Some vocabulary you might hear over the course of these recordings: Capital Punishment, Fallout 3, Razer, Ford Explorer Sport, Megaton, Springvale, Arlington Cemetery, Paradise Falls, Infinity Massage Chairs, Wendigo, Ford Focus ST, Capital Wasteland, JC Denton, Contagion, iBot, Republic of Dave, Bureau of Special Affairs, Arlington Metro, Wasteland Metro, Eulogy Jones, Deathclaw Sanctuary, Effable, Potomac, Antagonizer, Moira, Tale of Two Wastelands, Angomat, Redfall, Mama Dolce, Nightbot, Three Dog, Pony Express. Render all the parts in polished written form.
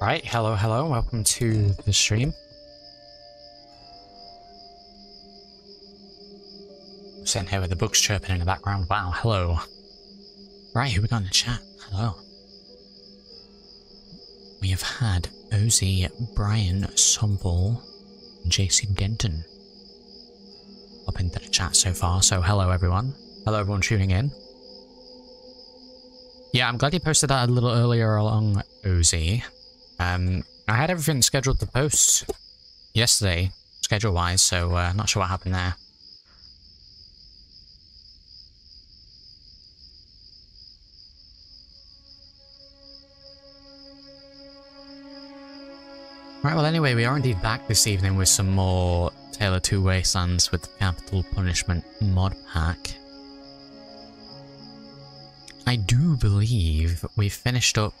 Right, hello, welcome to the stream. Sitting here with the books chirping in the background. Wow, hello. Right, who we got in the chat? Hello. We have had Ozzy, Brian, Sumble, and JC Denton up into the chat so far, so hello everyone. Hello everyone tuning in. Yeah, I'm glad you posted that a little earlier along, Ozzy. I had everything scheduled to post yesterday, schedule-wise, so not sure what happened there. Right, well anyway, we are indeed back this evening with some more Tale of Two Wastelands with the Capital Punishment mod pack. I do believe we finished up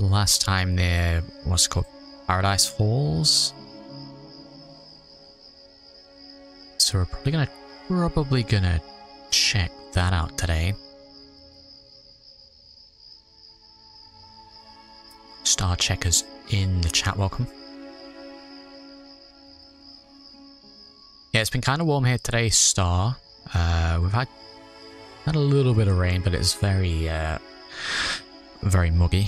last time near, what's it called, Paradise Falls? So we're probably gonna check that out today. Star Checkers in the chat, welcome. Yeah, it's been kind of warm here today, Star. We've had a little bit of rain, but it's very, very muggy.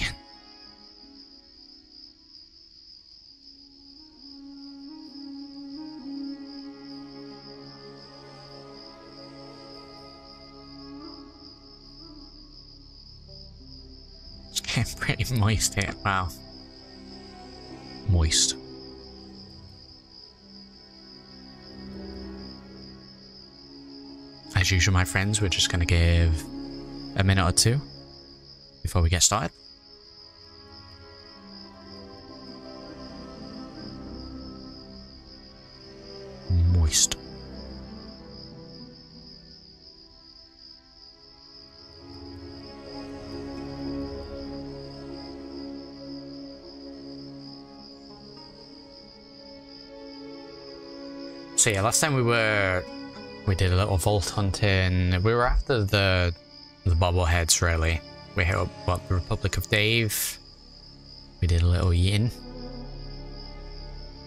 It's getting pretty moist here, wow. Moist. As usual, my friends, we're just going to give a minute or two before we get started. Moist. So yeah, last time we did a little vault hunting. We were after the bobbleheads, really. We hit up, what, the Republic of Dave. We did a little yin.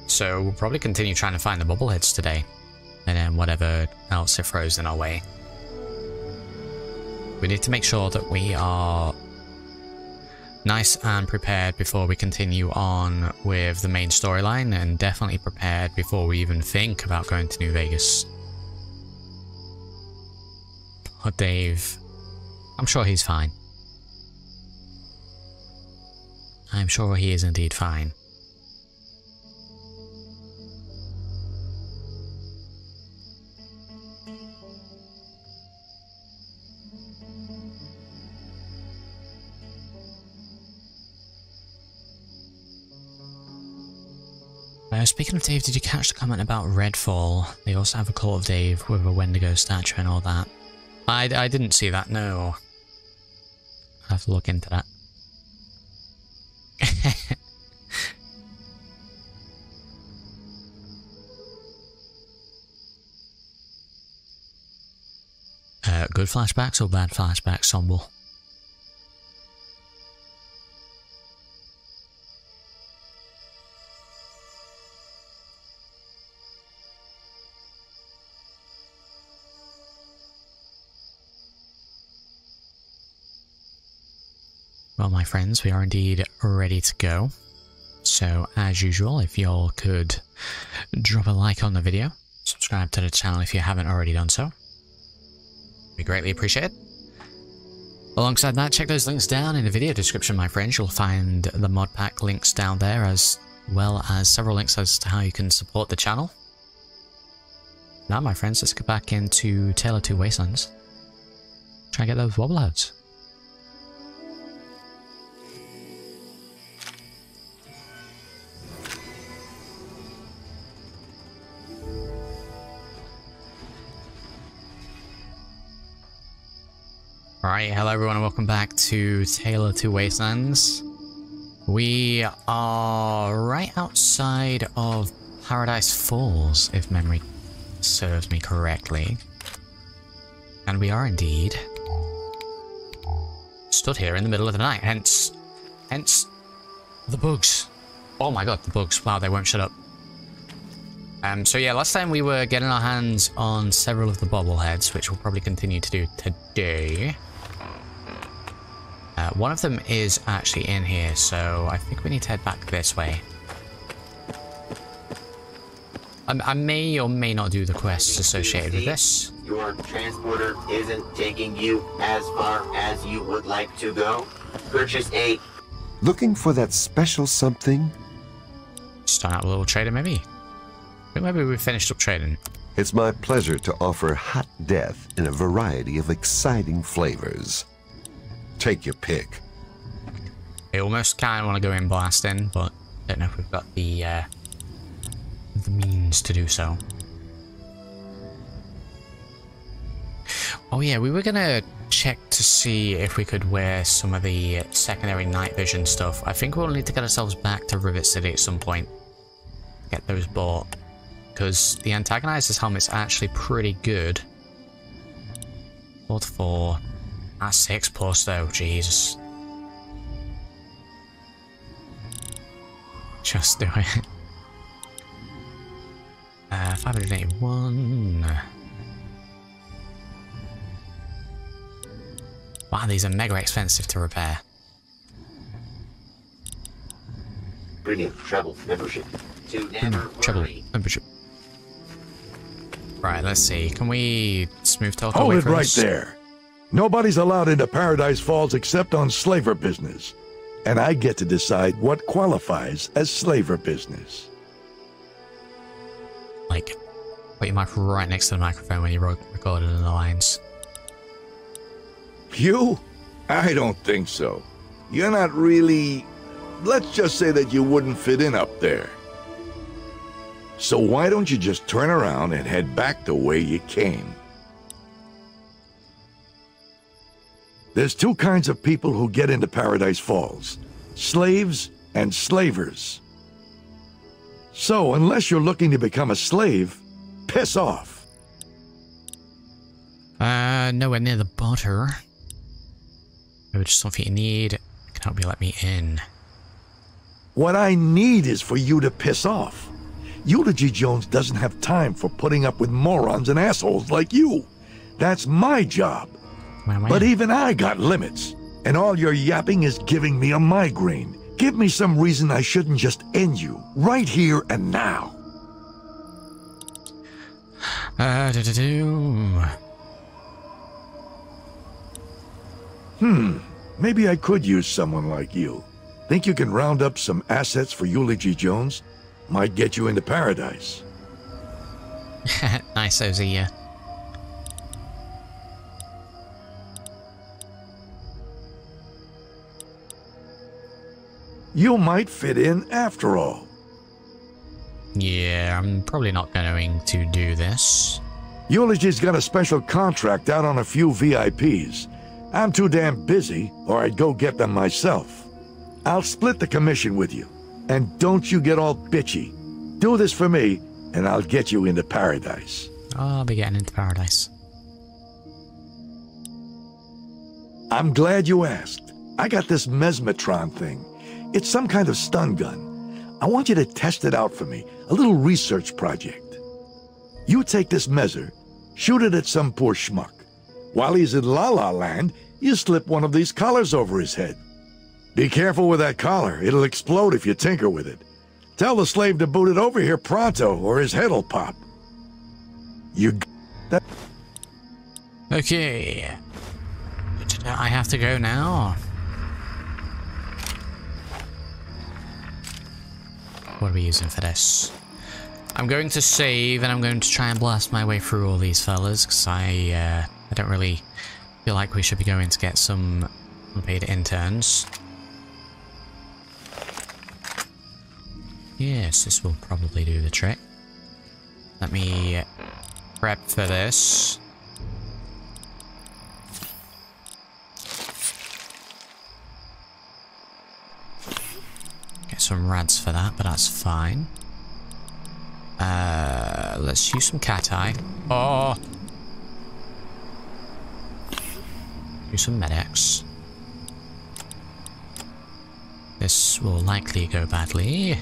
So we'll probably continue trying to find the bobbleheads today. And then whatever else it throws in our way. We need to make sure that we are nice and prepared before we continue on with the main storyline, and definitely prepared before we even think about going to New Vegas. But Dave, I'm sure he's fine. I'm sure he is indeed fine. Speaking of Dave, did you catch the comment about Redfall? They also have a Call of Dave with a Wendigo statue and all that. I didn't see that, no. I'll have to look into that. Good flashbacks or bad flashbacks, Somble? Well, my friends, we are indeed ready to go. So, as usual, if y'all could drop a like on the video, subscribe to the channel if you haven't already done so. We greatly appreciate it. Alongside that, check those links down in the video description, my friends. You'll find the mod pack links down there, as well as several links as to how you can support the channel. Now, my friends, let's get back into Tale of Two Wastelands. Try and get those wobbleheads. Alright, hello everyone and welcome back to Tale of Two Wastelands. We are right outside of Paradise Falls, if memory serves me correctly. And we are indeed stood here in the middle of the night, hence The bugs. Oh my god, the bugs. Wow, they won't shut up. So yeah, last time we were getting our hands on several of the bobbleheads, which we'll probably continue to do today. One of them is actually in here, so I think we need to head back this way. I may or may not do the quests associated with this. Your transporter isn't taking you as far as you would like to go. Purchase a... Looking for that special something? Start out with a little trader, maybe. I think maybe we finished up trading. It's my pleasure to offer hot death in a variety of exciting flavors. Take your pick. I almost kind of want to go in blasting, but I don't know if we've got the means to do so. Oh yeah, we were gonna check to see if we could wear some of the secondary night vision stuff. I think we'll need to get ourselves back to Rivet City at some point. Get those bought. Because the Antagonizer's helmet's actually pretty good. 4 to 4. That's 6 plus though, Jesus. Just do it. 581. Wow, these are mega expensive to repair. Brilliant travel membership. To never travel membership. Right, let's see. Can we smooth talk? Hold it right there. Nobody's allowed into Paradise Falls except on slaver business, and I get to decide what qualifies as slaver business. Like, put your mic right next to the microphone when you're recording in the lines. You? I don't think so. You're not really... Let's just say that you wouldn't fit in up there. So why don't you just turn around and head back the way you came? There's 2 kinds of people who get into Paradise Falls. Slaves and slavers. So, unless you're looking to become a slave, piss off. Nowhere near the butter. Maybe just something you need. Can help you let me in. What I need is for you to piss off. Eulogy Jones doesn't have time for putting up with morons and assholes like you. That's my job. But even I got limits, and all your yapping is giving me a migraine. Give me some reason I shouldn't just end you, right here and now. Maybe I could use someone like you. Think you can round up some assets for Eulogy Jones? Might get you into paradise. Nice, Ozzy, yeah. You might fit in after all. Yeah, I'm probably not going to do this. Eulogy's got a special contract out on a few VIPs. I'm too damn busy, or I'd go get them myself. I'll split the commission with you. And don't you get all bitchy. Do this for me, and I'll get you into paradise. I'll be getting into paradise. I'm glad you asked. I got this Mesmetron thing. It's some kind of stun gun. I want you to test it out for me. A little research project. You take this measure, shoot it at some poor schmuck. While he's in La La Land, you slip one of these collars over his head. Be careful with that collar. It'll explode if you tinker with it. Tell the slave to boot it over here pronto, or his head'll pop. You got that? Okay. I have to go now. What are we using for this? I'm going to save and I'm going to try and blast my way through all these fellas because I don't really feel like we should be going to get some unpaid interns. Yes, this will probably do the trick. Let me prep for this. Some rads for that, but that's fine. Let's use some cat eye. Oh! Do some medics. This will likely go badly.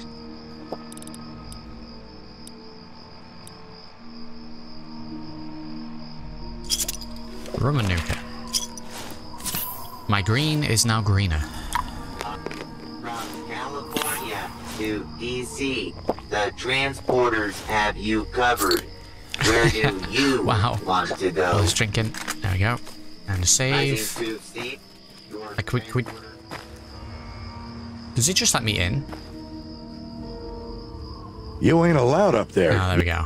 Romanuka. My green is now greener. From California to DC, the transporters have you covered. Where do you want to go? Wow. All this drinking. There we go. And save. Like, quick. Does it just let me in? You ain't allowed up there. Oh, there we go.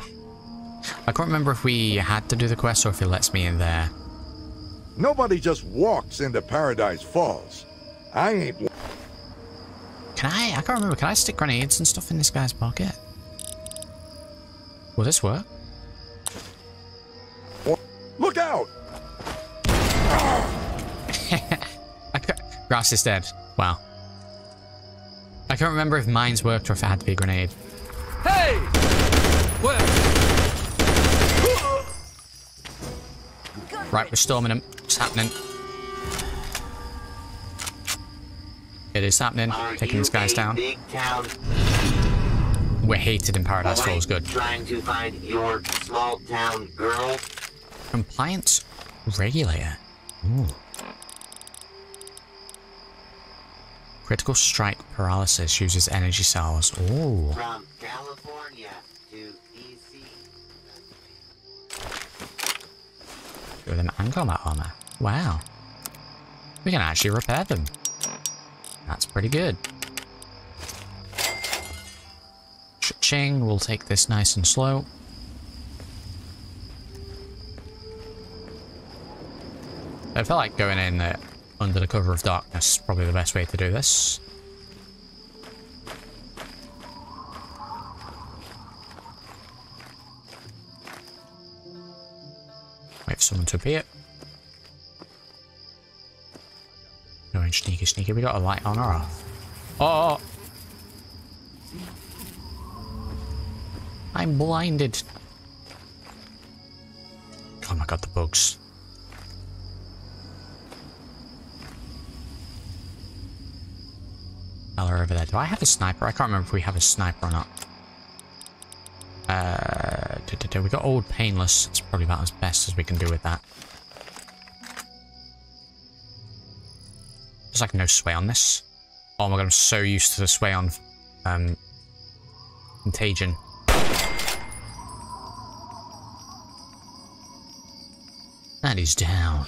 I can't remember if we had to do the quest or if it lets me in there. Nobody just walks into Paradise Falls. I ain't... Can I? I can't remember. Can I stick grenades and stuff in this guy's pocket? Will this work? Look out! Grass is dead. Wow. I can't remember if mines worked or if it had to be a grenade. Hey! Whoa. Right, we're storming him. It's happening. It is happening. Taking these guys down. We're hated in Paradise Falls. Good. Trying to find your small town girl. Compliance regulator. Ooh. Critical strike paralysis uses energy cells. Ooh. From California to DC. With an Angomat armor. Wow. We can actually repair them. That's pretty good. Cha-ching, we'll take this nice and slow. I felt like going in under the cover of darkness is probably the best way to do this. Wait for someone to appear. Going sneaky. We got a light on or off? Oh! I'm blinded. Oh my god, the bugs. Over there. Do I have a sniper? I can't remember if we have a sniper or not. We got old painless. It's probably about as best as we can do with that. There's like no sway on this. Oh my god, I'm so used to the sway on Contagion. That is down.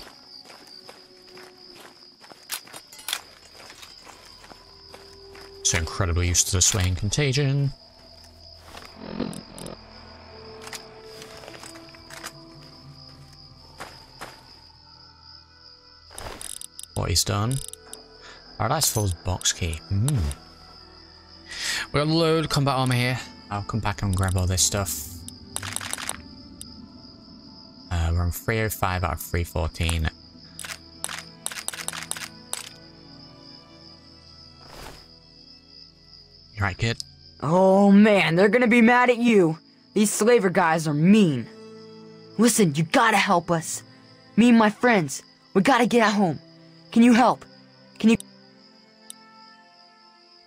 So incredibly used to the swaying Contagion. What he's done. Paradise Falls box key. We got a load of combat armor here. I'll come back and grab all this stuff. We're on 305 out of 314. Right, kid. Oh man, they're gonna be mad at you. These slaver guys are mean. Listen, you gotta help us. Me and my friends, we gotta get at home. Can you help? Can you?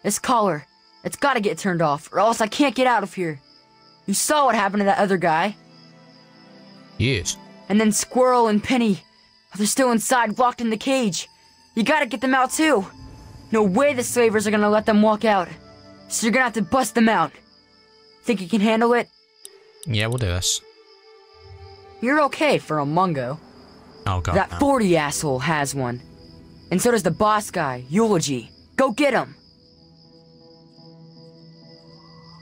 This collar, it's gotta get turned off, or else I can't get out of here. You saw what happened to that other guy. Yes. And then Squirrel and Penny, they're still inside, locked in the cage. You gotta get them out too. No way the slavers are gonna let them walk out. So you're gonna have to bust them out. Think you can handle it? Yeah, we'll do this. You're okay for a Mungo. Oh god. That 40 asshole has one. And so does the boss guy, Eulogy. Go get him!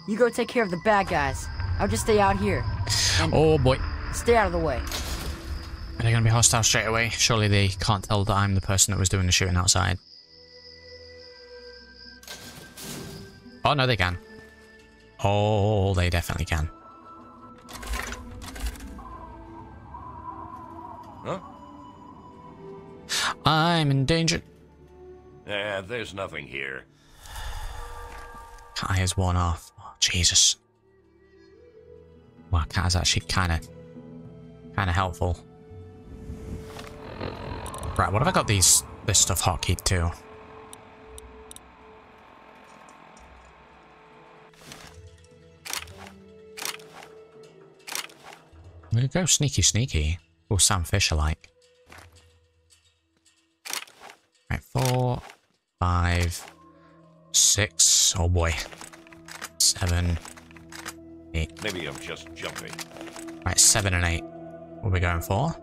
You go take care of the bad guys. I'll just stay out here. Oh boy. Stay out of the way. Are they gonna be hostile straight away? Surely they can't tell that I'm the person that was doing the shooting outside. Oh, no, they can. Oh, they definitely can. Huh? I'm in danger. There's nothing here. Cat has worn off. Oh, Jesus. Wow, cat is actually kind of helpful. Right, what have I got this stuff hotkeyed to? There you go, sneaky, sneaky. Or Sam Fisher-like. Right, 4, 5, 6. Oh boy. 7, 8. Maybe I'm just jumping. Right, 7 and 8. What are we going for?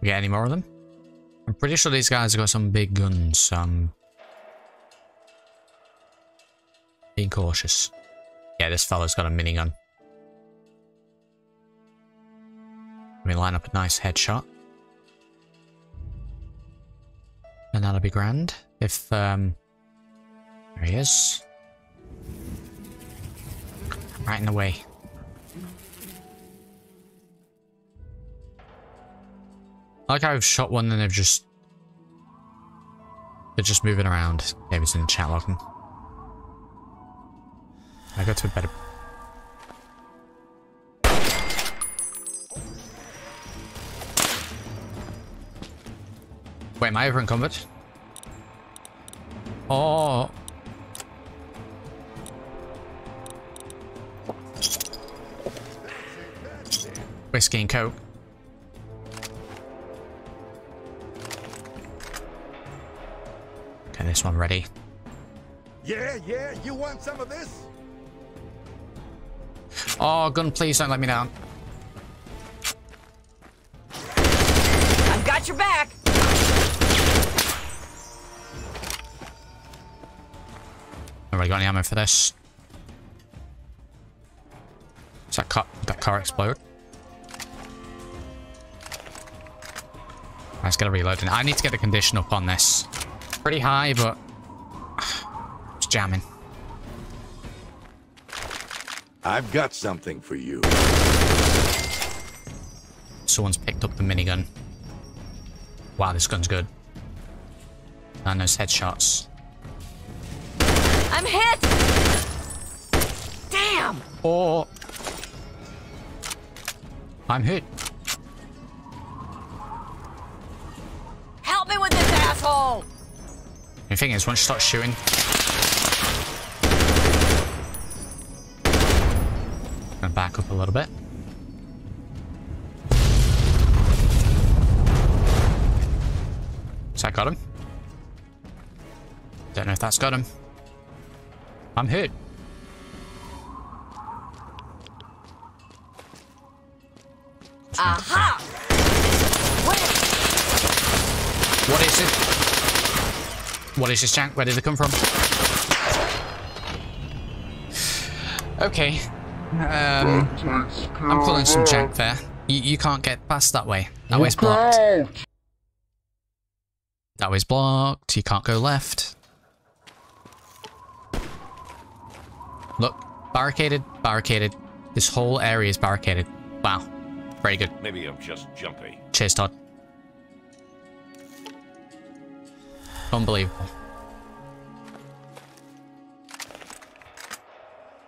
We get any more of them? I'm pretty sure these guys have got some big guns, so I'm being cautious. Yeah, this fella's got a minigun. Let me line up a nice headshot. And that'll be grand. If, there he is. Right in the way. I like how I've shot one and they're just moving around. David's in the chat logging. I got to a better... Wait, am I over in combat? Oh! Whiskey and Coke. Okay, this one ready. Yeah, you want some of this? Oh, gun, please don't let me down. I've got your back. I've already got any ammo for this. Does that car explode? I just gotta reload it. I need to get the condition up on this. Pretty high, but it's jamming. I've got something for you. Someone's picked up the minigun. Wow, this gun's good. And those headshots. I'm hit! Damn! Oh! I'm hit. Help me with this asshole! The thing is, once you start shooting... back up a little bit. Has that got him? Don't know if that's got him. I'm hit. Aha! What is it? What is this jank? Where did it come from? Okay. I'm pulling some jank there. You can't get past that way. That way's blocked. That way's blocked. You can't go left. Look. Barricaded. Barricaded. This whole area is barricaded. Wow. Very good. Maybe I'm just jumpy. Cheers, Todd. Unbelievable.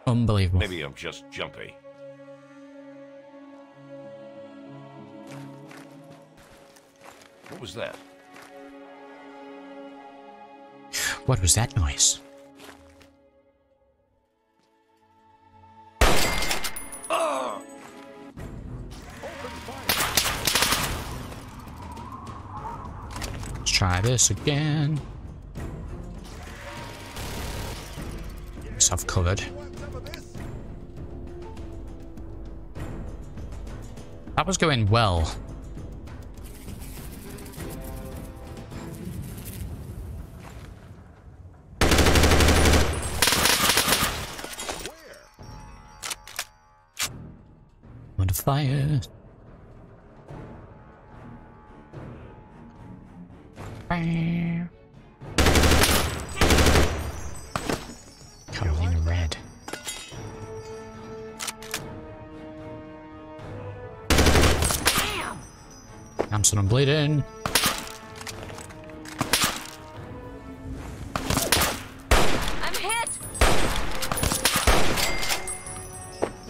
Unbelievable. Maybe I'm just jumpy. What was that? What was that noise? Let's try this again. Myself covered. That was going well. Where? I'm under fire. Can't leave red. I'm bleeding. I'm hit.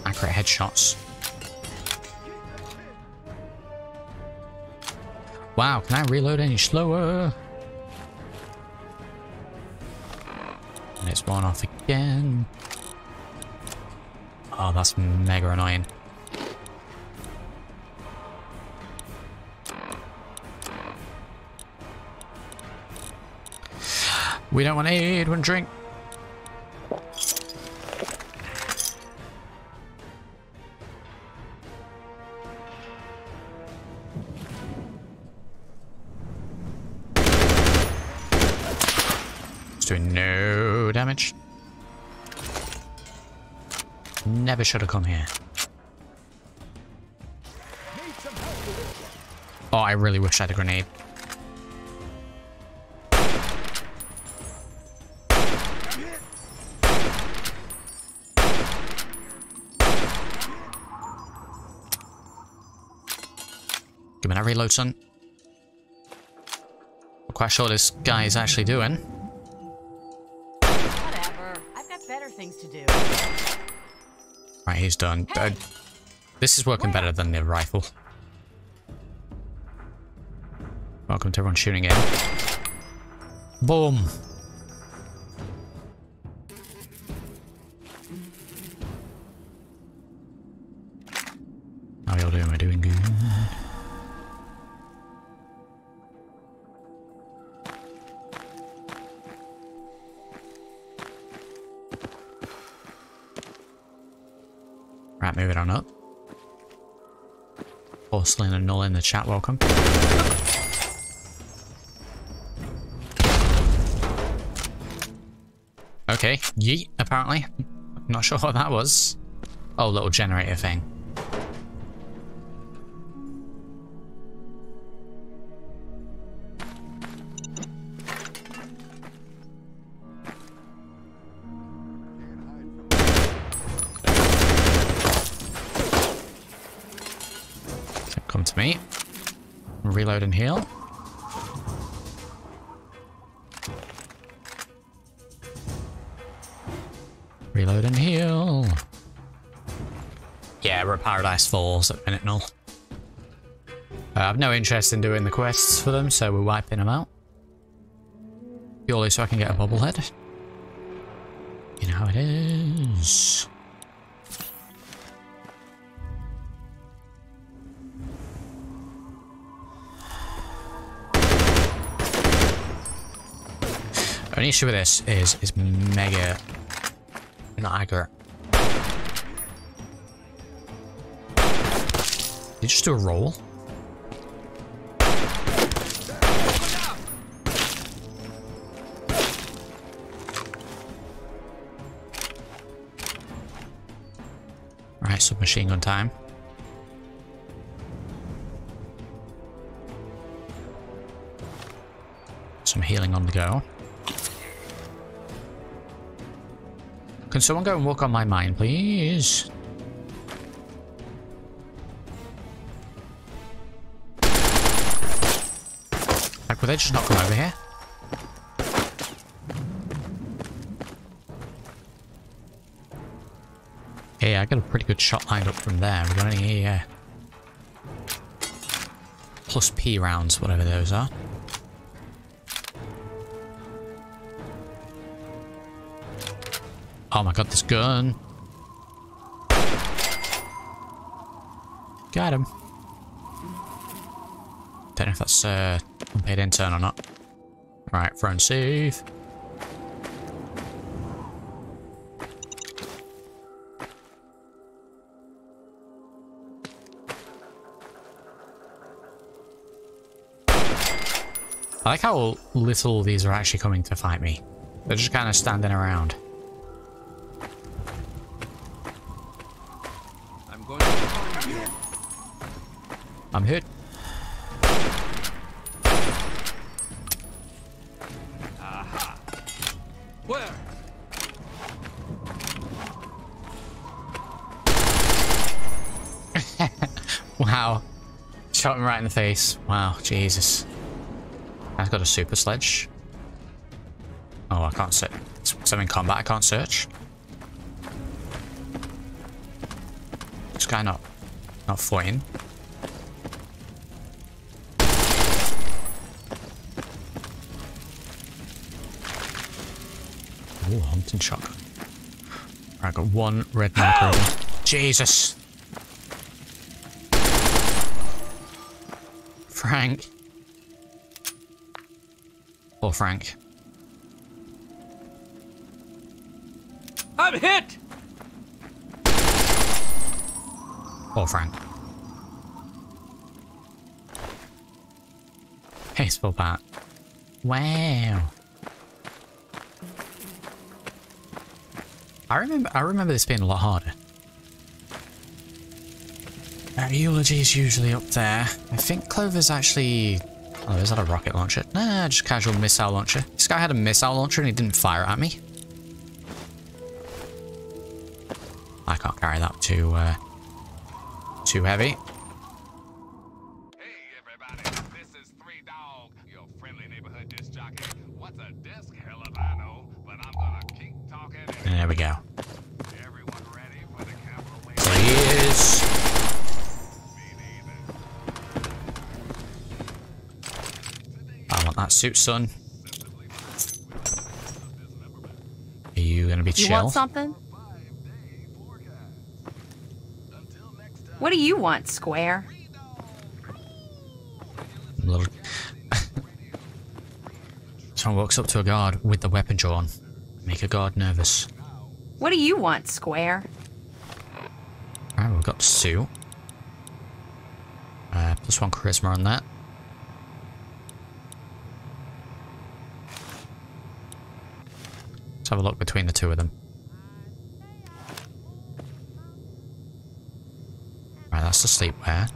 Accurate headshots. Wow, can I reload any slower? And it's one off again. Oh, that's mega annoying. We don't want to eat, we want to drink. It's doing no damage. Never should have come here. Oh, I really wish I had a grenade. Give me that reload, son. I'm quite sure this guy is actually doing. Whatever. I've got better things to do. Right, he's done. Hey. This is working better than the rifle. Welcome to everyone shooting in. Boom. How y'all doing? We're doing good. Right, move it on up. Porcelain and Null in the chat, welcome. Okay, yeet, apparently. Not sure what that was. Oh, little generator thing. Come to me. Reload and heal. Reload and heal. Yeah, we're at Paradise Falls at minute null. I've no interest in doing the quests for them, so we're wiping them out. Purely so I can get a bobblehead. You know how it is. The only issue with this is it's mega not accurate. Did you just do a roll? Right, submachine gun time. Some healing on the go. Can someone go and walk on my mine, please? Like, will they just not come over here? Hey, I got a pretty good shot lined up from there. We got any plus P rounds, whatever those are. Oh my god, this gun. Got him. Don't know if that's unpaid intern or not. Right, front save. I like how little these are actually coming to fight me. They're just kind of standing around. I'm hurt. Aha. Where? Wow. Shot him right in the face. Wow, Jesus. I've got a super sledge. Oh, I can't search. So I'm in combat, I can't search. This guy not fighting. It's in shotgun. Alright, got one red marker. Jesus! Frank. Poor Frank. I'm hit! Poor Frank. Baseball bat. Wow. I remember this being a lot harder. Eulogy is usually up there. I think Clover's actually... Oh, is that a rocket launcher? Nah, just casual missile launcher. This guy had a missile launcher and he didn't fire it at me. I can't carry that too heavy. Hey everybody, this is Three Dog, your friendly neighborhood disc jockey. What's a disc? Hell if I know, but I'm gonna keep talking. And there we go. Everyone ready for the Capital Wasteland? Please. I want that suit, son. Are you gonna be chill? You want something? What do you want, Square? Someone walks up to a guard with the weapon drawn. Make a guard nervous. What do you want, Square? Alright, we've got Sue. Plus one charisma on that. Let's have a look between the two of them. That's the sleepwear.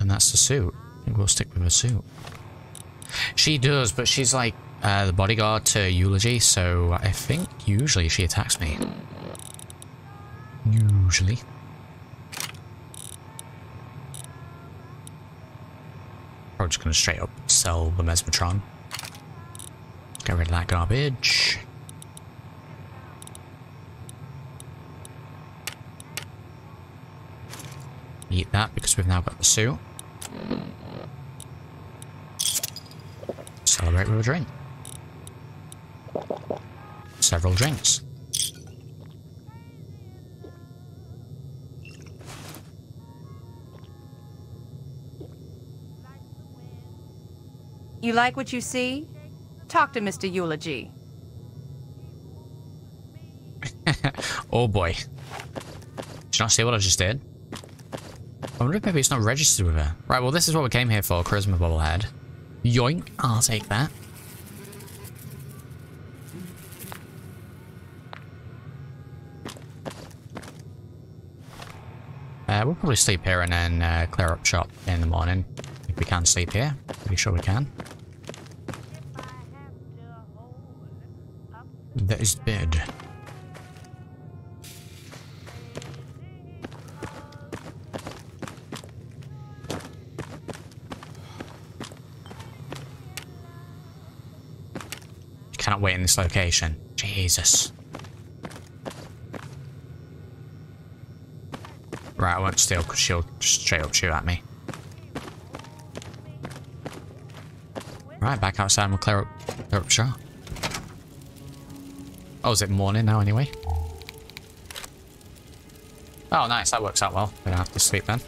And that's the suit. I think we'll stick with her suit. She does, but she's like the bodyguard to Eulogy, so I think usually she attacks me. Usually. Probably just gonna straight up sell the Mesmetron. Get rid of that garbage. Eat that because we've now got the suit. Celebrate with a drink. Several drinks. You like what you see? Talk to Mr. Eulogy. Oh boy. Did you not see what I just did? I wonder if maybe it's not registered with her. Right, well this is what we came here for, charisma bobblehead. Yoink, I'll take that. We'll probably sleep here and then clear up shop in the morning. If we can sleep here, pretty sure we can. That is bed. Cannot wait in this location. Jesus. Right, I won't steal because she'll straight up shoot at me. Right, back outside and we'll clear up shop. Oh, is it morning now anyway? Oh, nice. That works out well. We don't have to sleep then.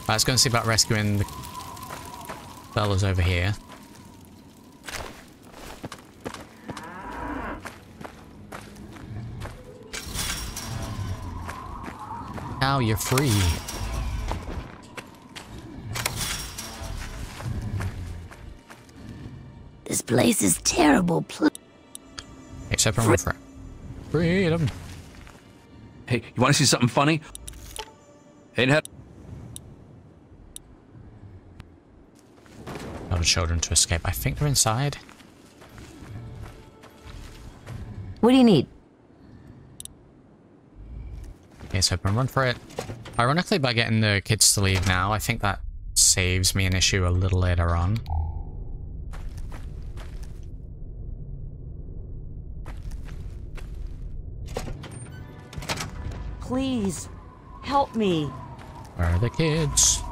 Right, let's go and see about rescuing the fellas over here. Now you're free. This place is terrible. Except for freedom. Hey, you want to see something funny? Other children to escape. I think they're inside. What do you need? So I can run for it. Ironically, by getting the kids to leave now, I think that saves me an issue a little later on. Please, help me. Where are the kids?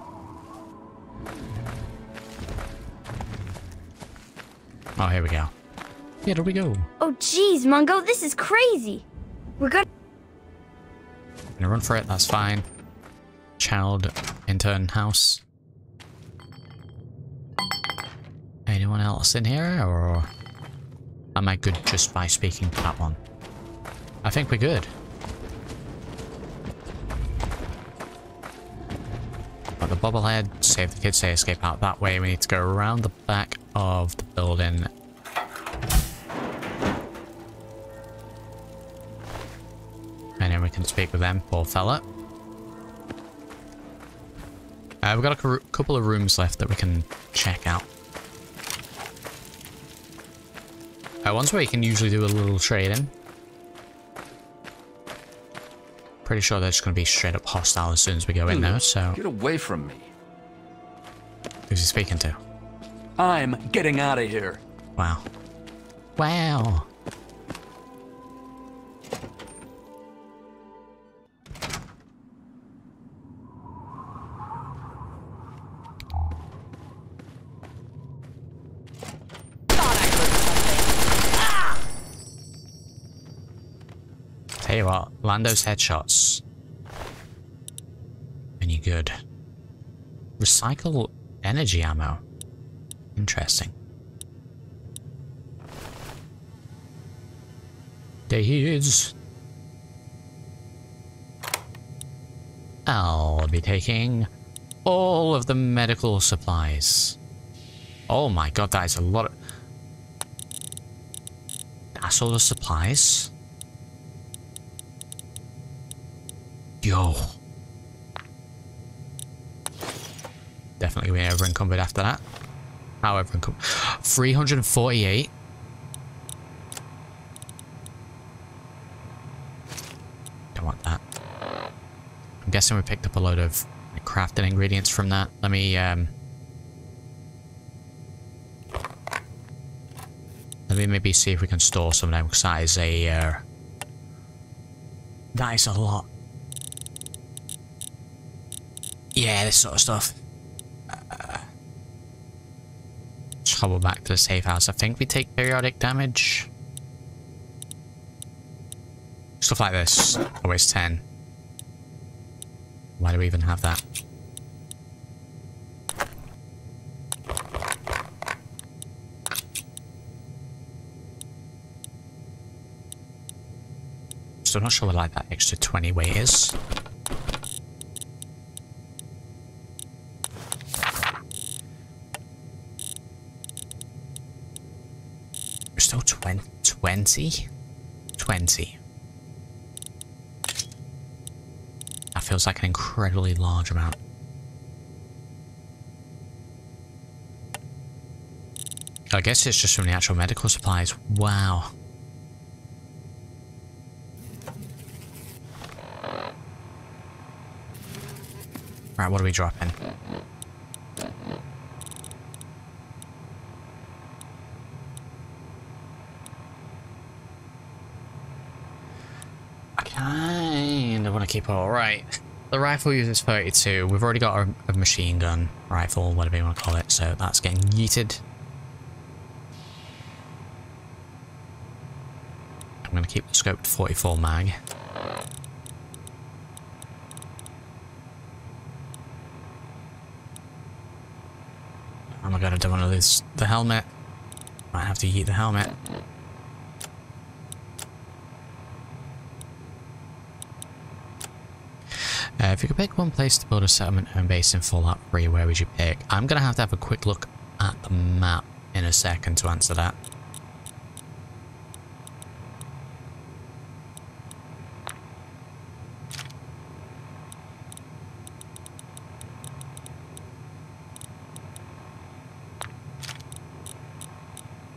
Oh, here we go. Yeah, there we go. Oh, jeez, Mungo, this is crazy. We're gonna run for it. That's fine. Child intern house. Anyone else in here, or am I good just by speaking to that one? I think we're good. Got the bobblehead. Save the kids. Say escape out that way. We need to go around the back of the building. And then we can speak with them, poor fella. We've got a couple of rooms left that we can check out. One's where you can usually do a little trading. Pretty sure they're just going to be straight up hostile as soon as we go in there, so... Get away from me. Who's he speaking to? I'm getting out of here. Wow. Wow. Lando's headshots. Any good? Recycle energy ammo. Interesting. There he is. I'll be taking all of the medical supplies. Oh my god, that is a lot of... That's all the supplies? Yo. Definitely gonna be over encumbered after that. However encumbered. 348. Don't want that. I'm guessing we picked up a load of crafting ingredients from that. Let me maybe see if we can store some of them, because that is a lot. Yeah, this sort of stuff. Just hobble back to the safe house. I think we take periodic damage. Stuff like this. Always 10. Why do we even have that? Still not sure what like that extra 20 weight is. Still 20? That feels like an incredibly large amount. I guess it's just from the actual medical supplies. Wow. Right, what are we dropping? Keep it all right. The rifle uses 32. We've already got a machine gun rifle, whatever you want to call it, so that's getting yeeted. I'm going to keep the scoped 44 mag. Oh my god, I don't want to lose the helmet. Might have to yeet the helmet. If you could pick one place to build a settlement home base in Fallout 3, where would you pick? I'm going to have a quick look at the map in a second to answer that.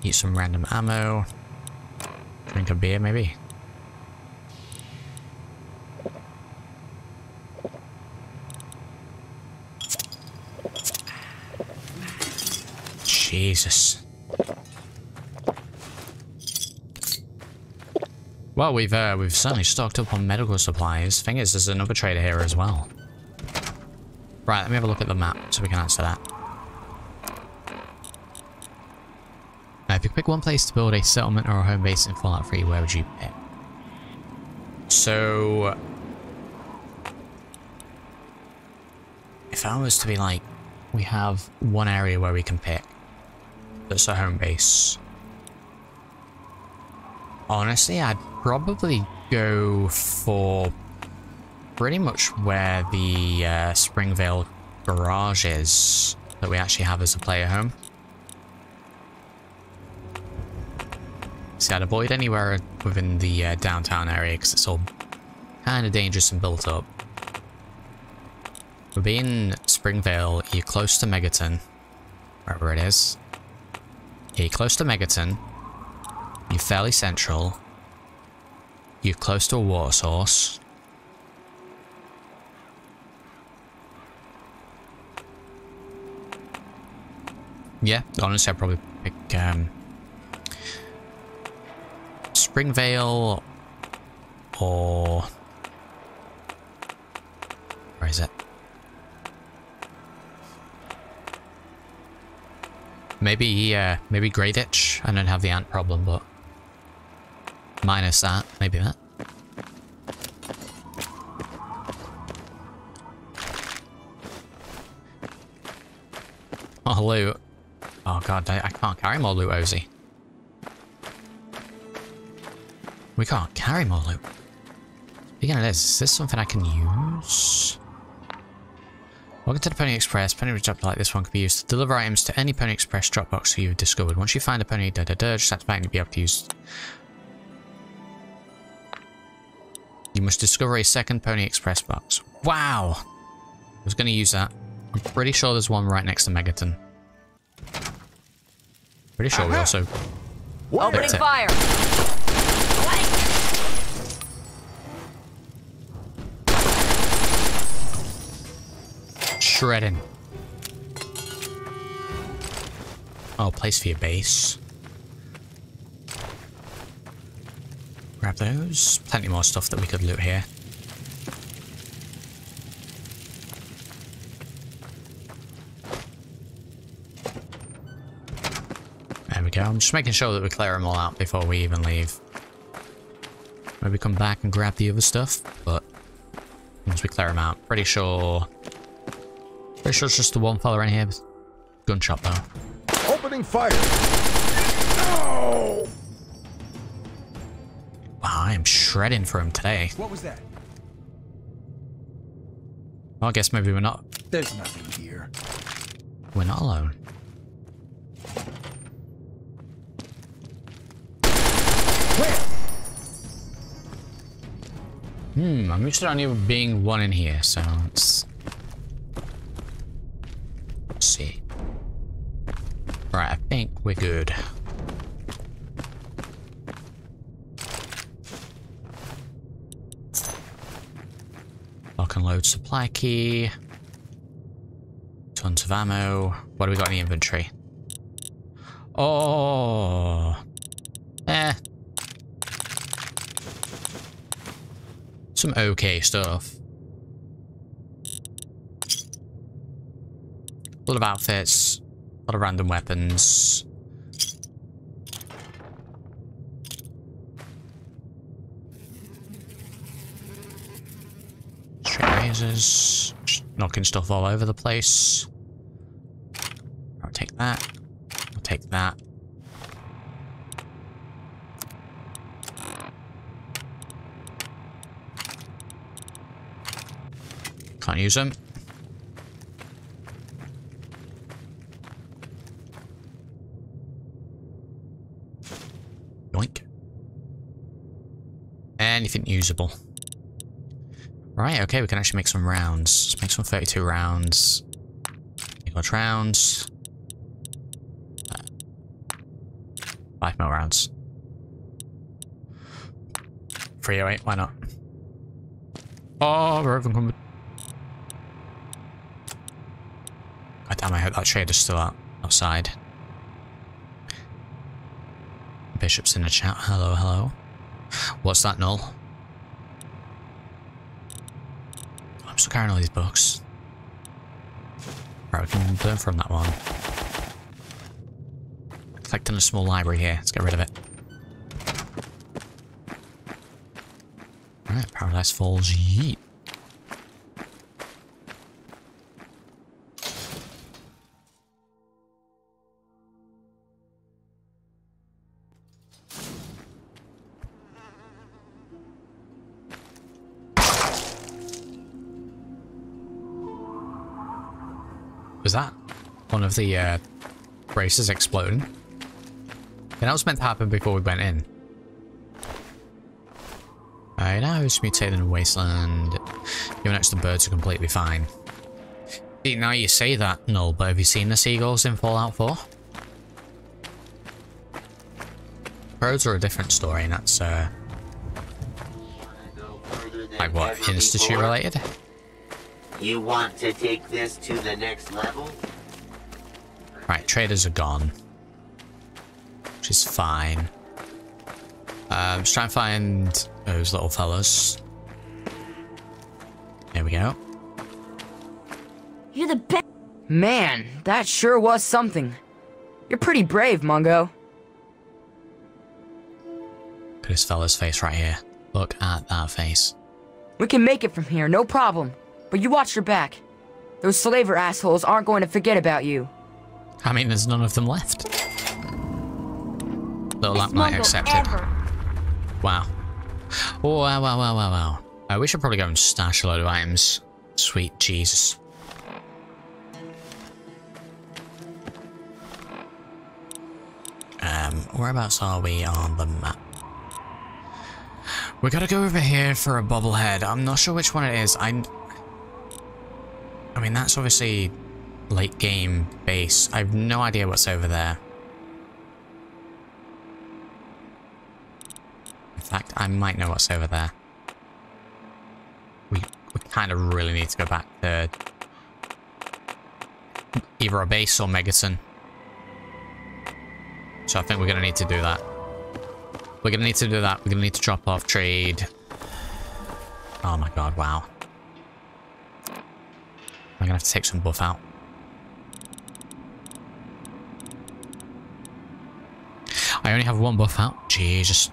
Eat some random ammo. Drink a beer, maybe. Jesus. Well, we've certainly stocked up on medical supplies. Thing is, there's another trader here as well. Right, let me have a look at the map so we can answer that. If you pick one place to build a settlement or a home base in Fallout 3, where would you pick? So, if I was to be like, we have one area where we can pick that's a home base. Honestly, I'd probably go for pretty much where the Springvale garage is that we actually have as a player home. See, I'd avoid anywhere within the downtown area because it's all kind of dangerous and built up. But being Springvale, you're close to Megaton, wherever it is. You're close to Megaton. You're fairly central. You're close to a water source. Yeah, honestly, I'd probably pick Springvale or... where is it? Maybe, maybe Greyditch. I don't have the ant problem, but... minus that, maybe that. Oh, loot. Oh god, I can't carry more loot, Ozzy. We can't carry more loot. Speaking of this, is this something I can use? Welcome to the Pony Express. Pony with a dropper like this one can be used to deliver items to any Pony Express dropbox you've discovered. Once you find a pony, just activate and you'll be able to use. You must discover a second Pony Express box. Wow! I was going to use that. I'm pretty sure there's one right next to Megaton. Pretty sure we also... opening fire! Shredding. Oh, place for your base. Grab those. Plenty more stuff that we could loot here. There we go. I'm just making sure that we clear them all out before we even leave. Maybe come back and grab the other stuff, but once we clear them out, pretty sure it's just the one fella in here. Gunshot though. Opening fire! No! Wow, I am shredding for him today. What was that? Well, I guess maybe we're not. There's nothing here. We're not alone. I'm used to only being one in here, so let's see. Right, I think we're good. Lock and load supply key. Tons of ammo. What do we got in the inventory? Oh, some okay stuff. A lot of outfits, a lot of random weapons. Straight razors, just knocking stuff all over the place. I'll take that, I'll take that. Can't use them. Yoink. Anything usable. Right, okay, we can actually make some rounds. Let's make some 32 rounds. You got rounds. 5 more rounds. 308, why not? Oh, broken combat. Damn, I hope that trader's still out outside. Bishop's in the chat. Hello, hello. What's that, Null? I'm still carrying all these books. Right, we can learn from that one. affecting a small library here. Let's get rid of it. Alright, Paradise Falls, yeet. Was that one of the braces exploding? And that was meant to happen before we went in. Alright, now it's mutated in the wasteland. Even extra birds are completely fine. See, now you say that, Null, but have you seen the seagulls in Fallout 4? Birds are a different story, and that's like what, Institute related? You want to take this to the next level? Right, traders are gone. Which is fine. Just try and find those little fellas. There we go. You're the best. Man, that sure was something. You're pretty brave, Mungo. Look at this fella's face right here. Look at that face. We can make it from here, no problem. But you watch your back. Those slaver assholes aren't going to forget about you. I mean, there's none of them left. Little lamp light accepted. Wow. Oh, wow, wow, wow, wow, wow. We should probably go and stash a load of items. Sweet Jesus. Whereabouts are we on the map? We gotta go over here for a bobblehead. I'm not sure which one it is. I mean, that's obviously late game base. I have no idea what's over there. In fact, I might know what's over there. We kind of really need to go back to either our base or Megaton. So I think we're going to need to do that. We're going to need to do that. We're going to need to drop off trade. Oh my god, wow. I'm gonna have to take some buff out. I only have one buff out. Jesus.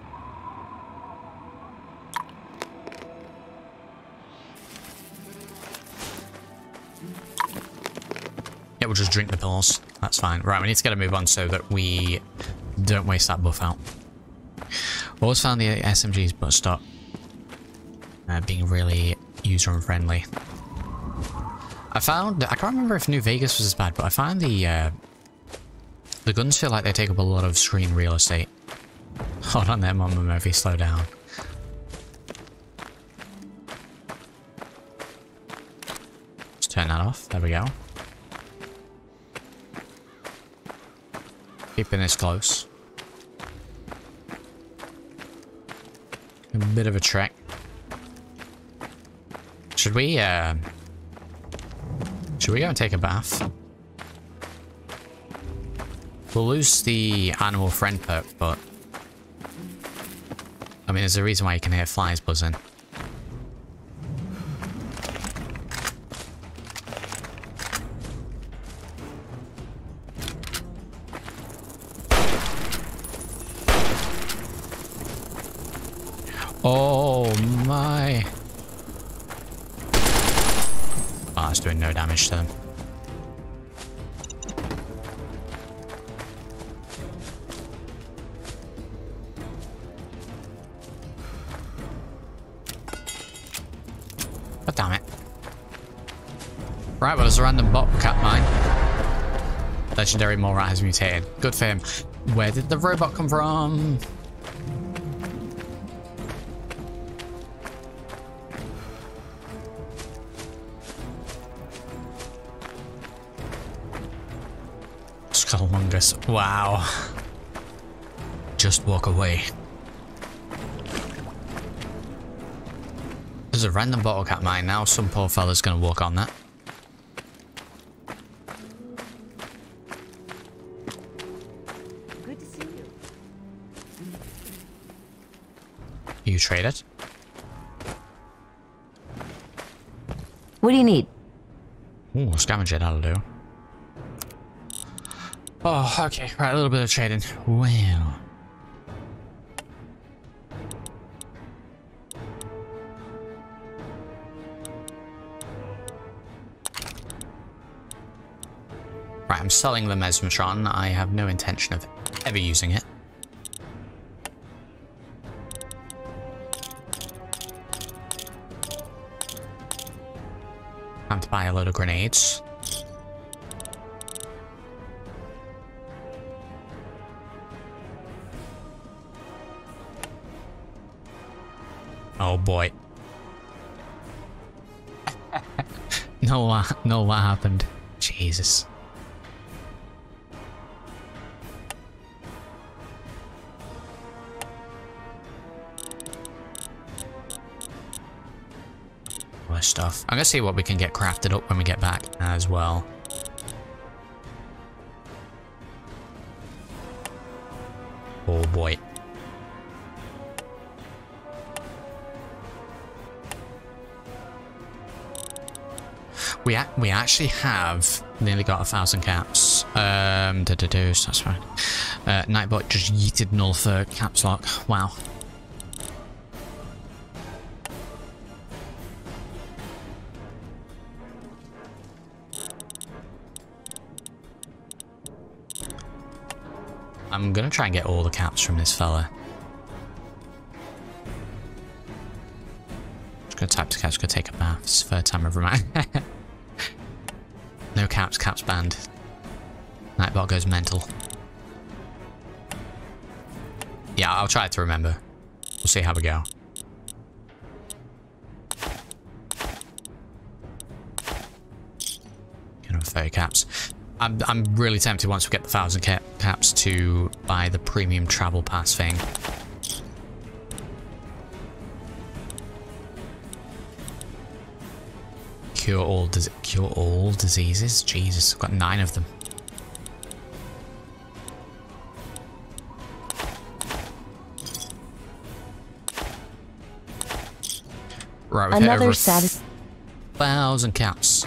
Yeah, we'll just drink the pills. That's fine. Right, we need to get a move on so that we don't waste that buff out. Always found the SMG's butt stop being really user unfriendly. I can't remember if New Vegas was as bad, but I found the guns feel like they take up a lot of screen real estate. Hold on there, Mama Murphy, slow down. Let's turn that off, there we go. Keeping this close. A bit of a trek. Should we go and take a bath? We'll lose the animal friend perk, but I mean, there's a reason why you can hear flies buzzing. Oh my. It's doing no damage to them. God damn it. Right, well, there's a random bot cat mine. Legendary mole rat has mutated. Good for him. Where did the robot come from? Wow. Just walk away. There's a random bottle cap mine now. Some poor fella's gonna walk on that. Good to see you. You traded? What do you need? Ooh, scavenge it, that'll do. Oh, okay. Right, a little bit of trading. Wow. Right, I'm selling the Mesmetron. I have no intention of ever using it. Time to buy a load of grenades. Oh boy. No, what happened? Jesus. All this stuff. I'm gonna see what we can get crafted up when we get back as well. Oh boy. We actually have nearly got 1,000 caps. So that's fine. Nightbot just yeeted null for caps lock. Wow. I'm gonna try and get all the caps from this fella. Just gonna type to caps, gonna take a bath. It's the third time I've reminded. No caps, caps banned. Nightbot goes mental. Yeah, I'll try to remember. We'll see how we go. Get over 30 caps. I'm really tempted once we get the 1,000 caps to buy the premium travel pass thing. Cure all diseases? Jesus, I've got 9 of them. Right, we've hit over 1,000 caps.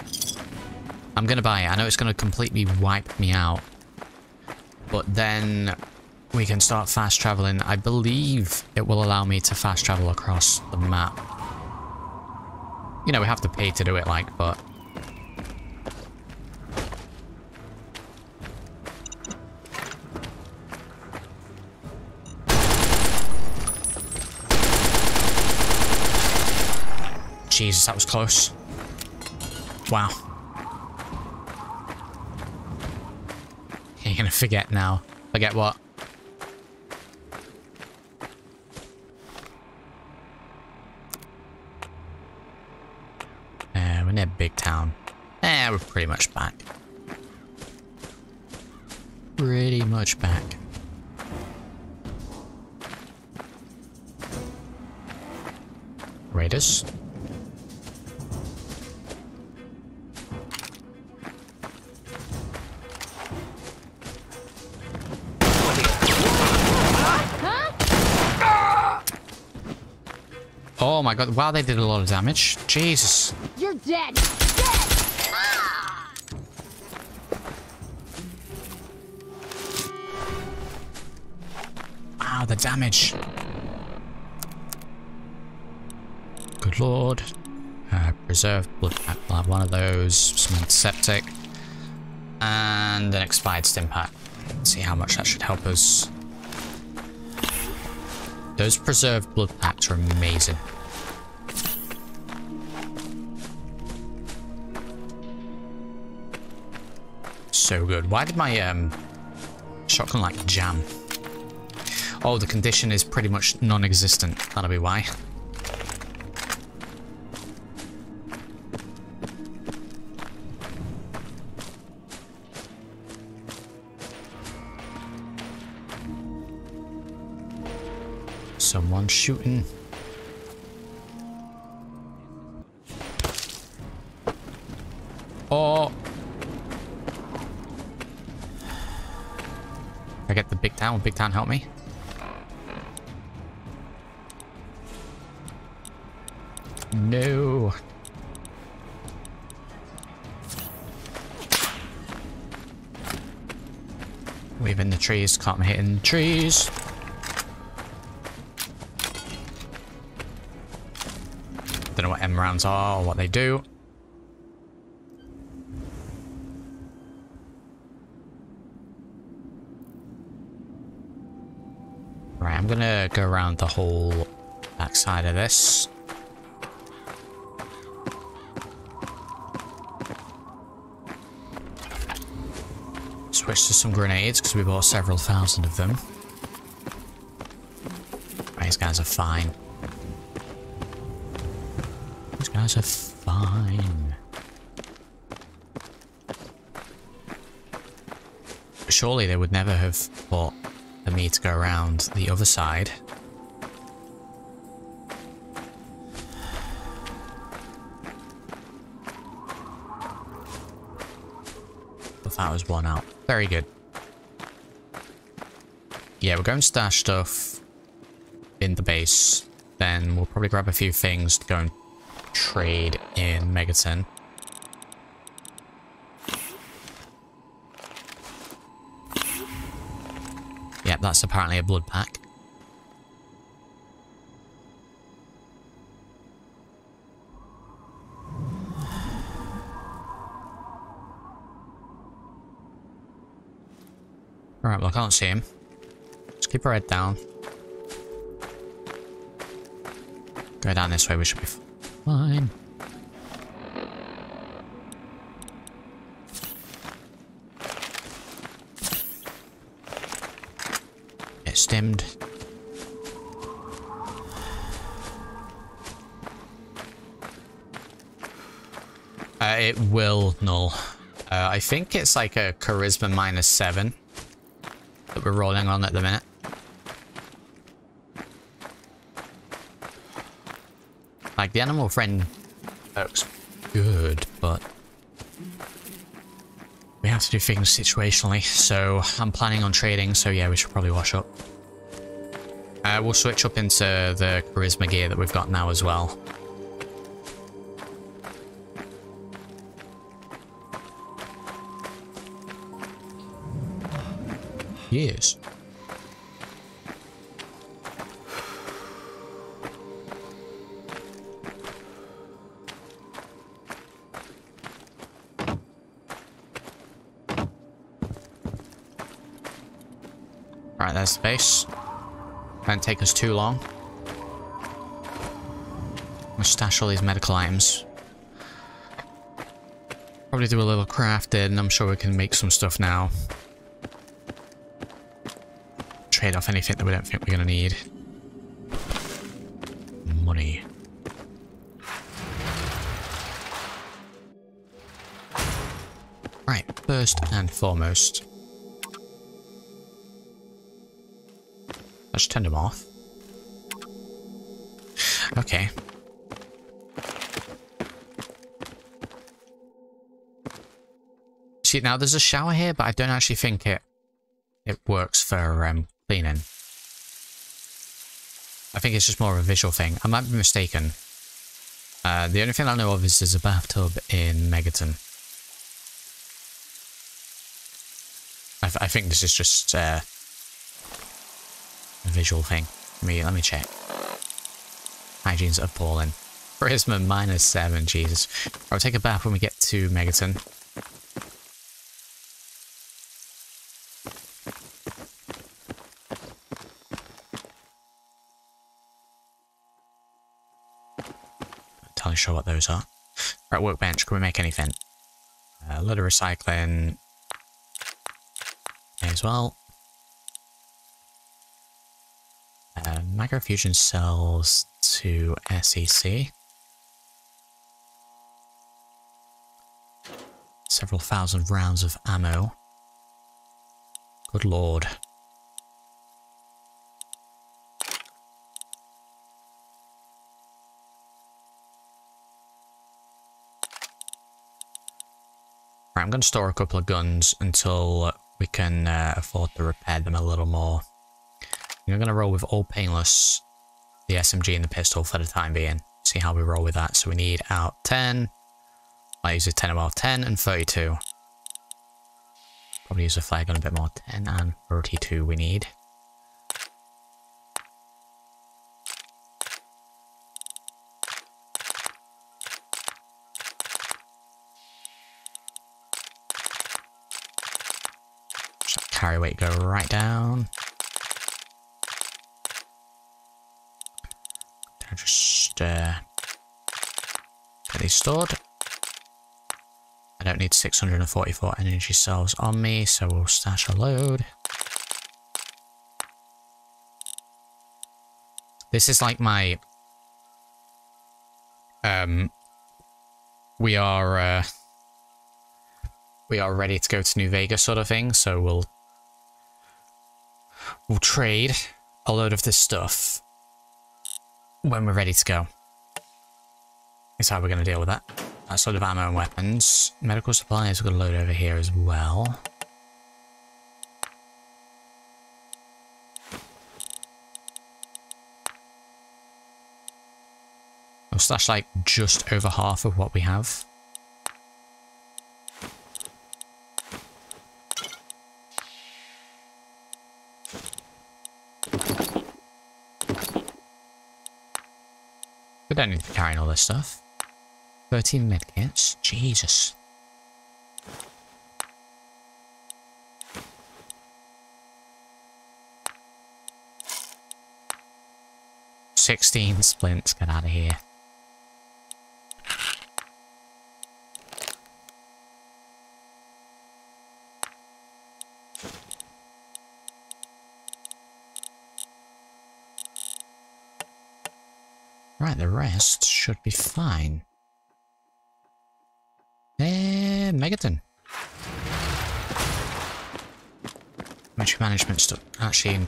I'm gonna buy it. I know it's gonna completely wipe me out. But then we can start fast traveling. I believe it will allow me to fast travel across the map. You know, we have to pay to do it, like, but... Jesus, that was close. Wow. You're gonna forget now. Forget what? Near Big Town. We're pretty much back. Pretty much back. Raiders. Oh my god, wow, they did a lot of damage. Jesus. You're dead! Ah! Wow, the damage. Good lord. Preserved blood pack. I'll have one of those. Some antiseptic. And an expired stim pack. Let's see how much that should help us. Those preserved blood packs are amazing. So good. Why did my shotgun like jam? Oh, the condition is pretty much non-existent. That'll be why. Someone shooting. Oh. I get the Big Town. Big Town, help me. No. Wave in the trees, can't hit in the trees. Don't know what M rounds are or what they do. Right, I'm gonna go around the whole back side of this. Switch to some grenades, because we bought several thousand of them. Right, these guys are fine. These guys are fine. Surely they would never have thought for me to go around the other side. But that was one out. Very good. Yeah, we're going to stash stuff in the base. Then we'll probably grab a few things to go and trade in Megaton. Yep, that's apparently a blood pack. Alright, well I can't see him. Just keep our head down. Go down this way, we should be fine. Get stemmed. It will null. I think it's like a charisma -7. That we're rolling on at the minute. Like, the animal friend looks good, but we have to do things situationally, so I'm planning on trading, so yeah, we should probably wash up. We'll switch up into the charisma gear that we've got now as well. Years. Right, there's the base. Can't take us too long. We'll stash all these medical items. Probably do a little crafting, and I'm sure we can make some stuff now. Trade off anything that we don't think we're gonna need. Money. Right, first and foremost. Let's turn them off. Okay. See, now there's a shower here, but I don't actually think it works for cleaning. I think it's just more of a visual thing. I might be mistaken. The only thing I know of is there's a bathtub in Megaton. I think this is just a visual thing. Let me check. Hygiene's appalling. Prisma -7, Jesus. I'll take a bath when we get to Megaton. Sure what those are. Right, workbench, can we make anything? A load of recycling. May as well. Microfusion cells to SEC. Several thousand rounds of ammo. Good lord. I'm going to store a couple of guns until we can afford to repair them a little more. I'm going to roll with all painless, the SMG and the pistol for the time being. See how we roll with that. So we need out 10. I use a 10 out of 10 and 32. Probably use the flag on a bit more. 10 and 32 we need. Just carry weight go right down. Just get these stored. I don't need 644 energy cells on me, so we'll stash a load. This is like my we are ready to go to New Vegas sort of thing, so we'll trade a load of this stuff when we're ready to go. That's how we're going to deal with that. That sort of ammo and weapons. Medical supplies, we've got a load over here as well. We'll stash like just over half of what we have. We don't need to be carrying all this stuff. 13 medkits. Jesus. Sixteen splints. Get out of here. Right, the rest should be fine. And Megaton. Magic management stuff. Actually,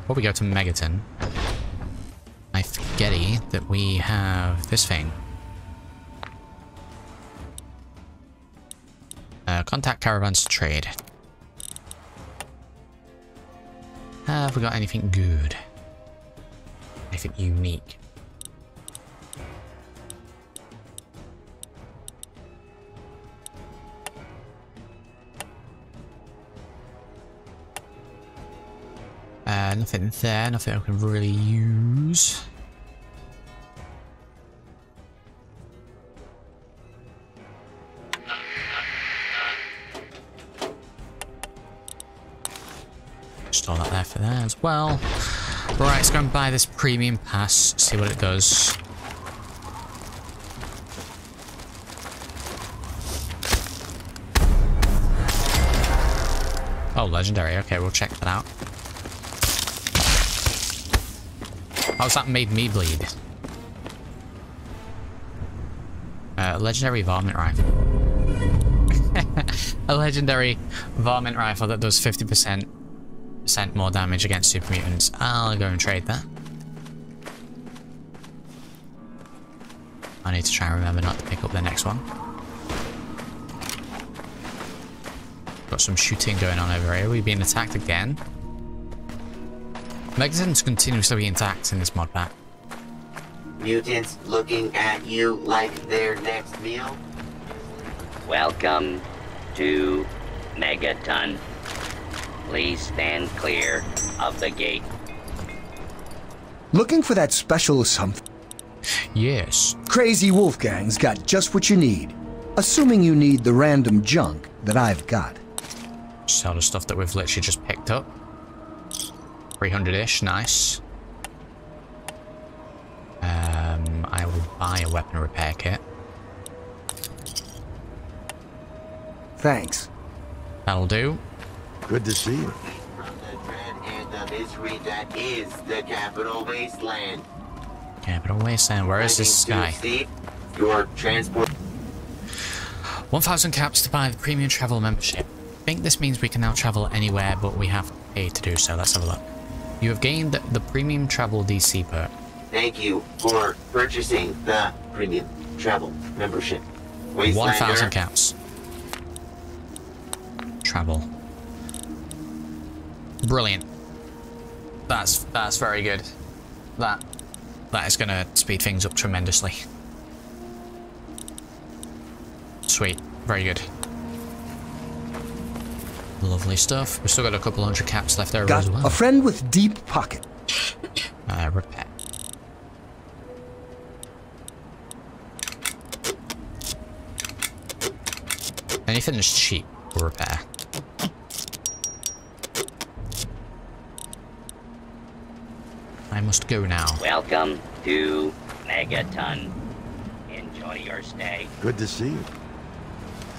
before we go to Megaton, I forgetty that we have this thing. Contact caravans to trade. Have we got anything good? Anything unique? Nothing there, nothing I can really use. Store that there for that as well. Right, let's go and buy this premium pass, see what it does. Oh, legendary. Okay, we'll check that out. How's that made me bleed? Legendary varmint rifle. A legendary varmint rifle that does 50% more damage against super mutants. I'll go and trade that. I need to try and remember not to pick up the next one. Got some shooting going on over here. Are we being attacked again? Megaton's continuously being attacked in this mod pack. Mutants looking at you like their next meal? Welcome to Megaton. Please stand clear of the gate. Looking for that special something? Yes. Crazy Wolfgang's got just what you need. Assuming you need the random junk that I've got. Sell the stuff that we've literally just picked up. 300-ish, nice. I will buy a weapon repair kit. Thanks. That'll do. Good to see you. From the dread and the misery that is the Capital Wasteland. Capital Wasteland, where is this guy? Your transport. 1,000 caps to buy the premium travel membership. I think this means we can now travel anywhere, but we have to pay to do so. Let's have a look. You have gained the Premium Travel DC perk. Thank you for purchasing the Premium Travel membership. 1,000 caps. Travel. Brilliant. That's very good. That is going to speed things up tremendously. Sweet. Very good. Lovely stuff. We've still got a couple hundred caps left over as well. Got a friend with deep pocket. Repair. Anything that's cheap for repair. I must go now. Welcome to Megaton. Enjoy your stay. Good to see you.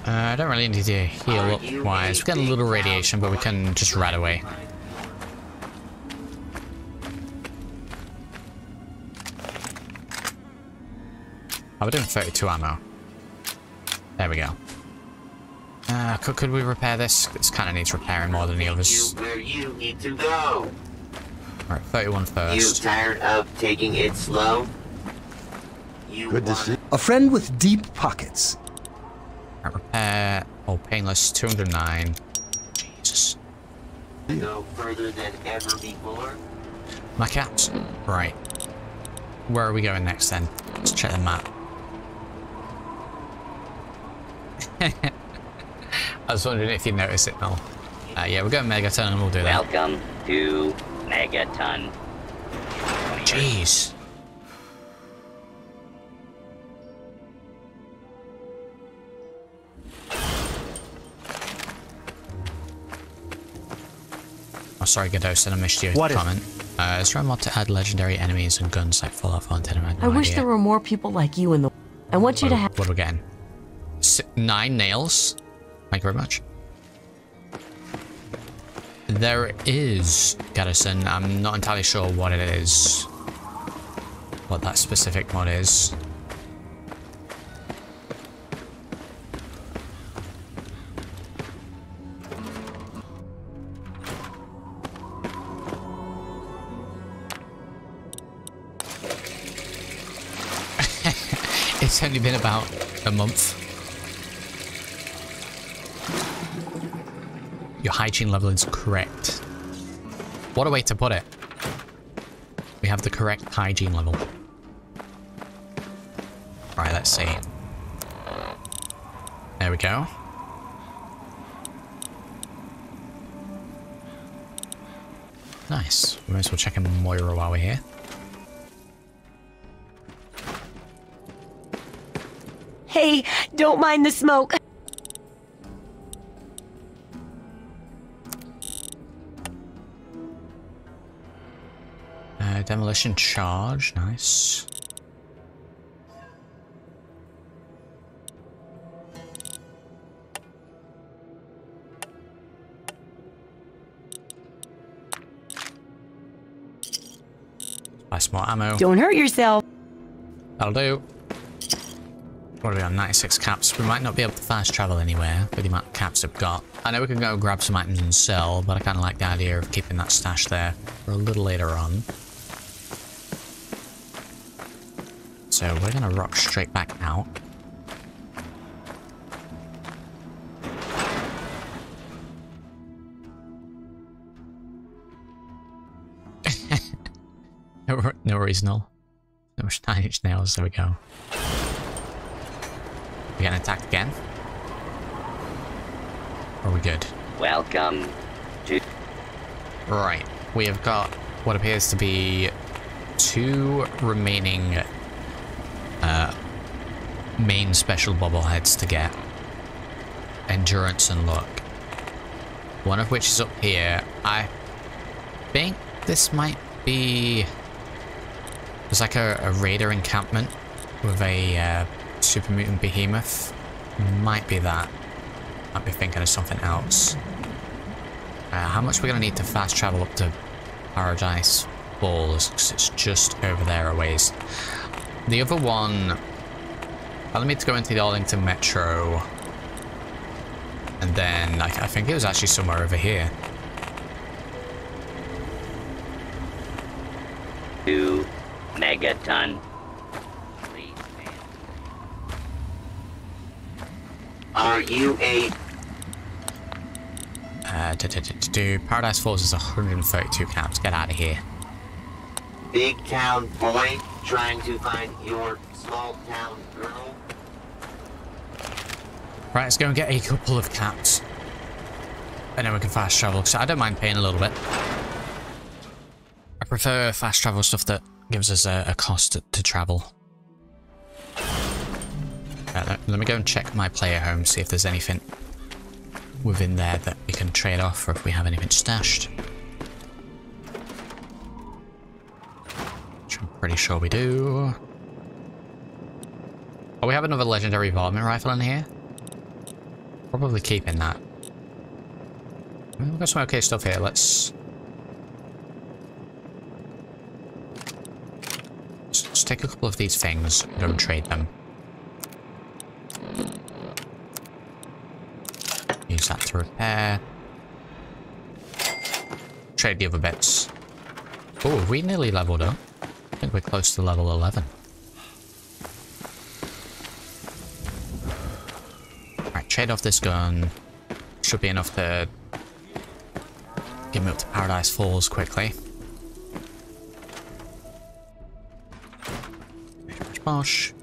I don't really need to heal up-wise. We've got a little radiation, but we can just ride away. Oh, we're doing 32 ammo. There we go. Could we repair this? This kind of needs repairing more than the others. Where you need to go. Alright, 31 first. You tired of taking it slow? Good to see. A friend with deep pockets. Repair. Oh, painless. 209. Jesus. Go further than ever before. My caps. Right. Where are we going next then? Let's check the map. I was wondering if you noticed it, Mel. Yeah, we're going Megaton and we'll do that. Welcome to Megaton. Jeez. Oh, sorry, Gadosin, I missed your comment. Is there a mod to add legendary enemies and guns like Fallout 410? I wish there were more people like you in the. I want you to have. What are we getting? 9 nails? Thank you very much. There is, Gadosin. I'm not entirely sure what it is. What that specific mod is. It's only been about a month. Your hygiene level is correct. What a way to put it. We have the correct hygiene level. Right, let's see. There we go. Nice. We might as well check in Moira while we're here. Hey, don't mind the smoke. Demolition charge, nice. Buy some more ammo. Don't hurt yourself. That'll do. What are we on? 96 caps. We might not be able to fast travel anywhere with the amount of caps I've got. I know we can go grab some items and sell, but I kind of like the idea of keeping that stash there for a little later on. So we're going to rock straight back out. No reason all. No 9-inch nails, there we go. We getting attacked again? Or are we good? Welcome to... Right, we have got what appears to be 2 remaining main special bobbleheads to get. Endurance and luck. One of which is up here. I think this might be... There's like a raider encampment with a... Super Mutant Behemoth. Might be that. Might be thinking of something else. How much we're going to need to fast travel up to Paradise Falls, because it's just over there a ways. The other one... I need to go into the Arlington Metro. And then, I think it was actually somewhere over here. To Megaton. Are you a... Paradise Falls is 132 caps. Get out of here. Big town boy trying to find your small town girl. Right, let's go and get a couple of caps. And then we can fast travel, so I don't mind paying a little bit. I prefer fast travel stuff that gives us a cost to travel. Let me go and check my player home, see if there's anything within there that we can trade off, or if we have anything stashed. Which I'm pretty sure we do. Oh, we have another legendary varmint rifle in here. Probably keeping that. We've got some okay stuff here, let's take a couple of these things and go and trade them. Use that to repair. Trade the other bits. Oh, have we nearly leveled up? I think we're close to level 11. Alright, trade off this gun. Should be enough to get me up to Paradise Falls quickly. Bosh.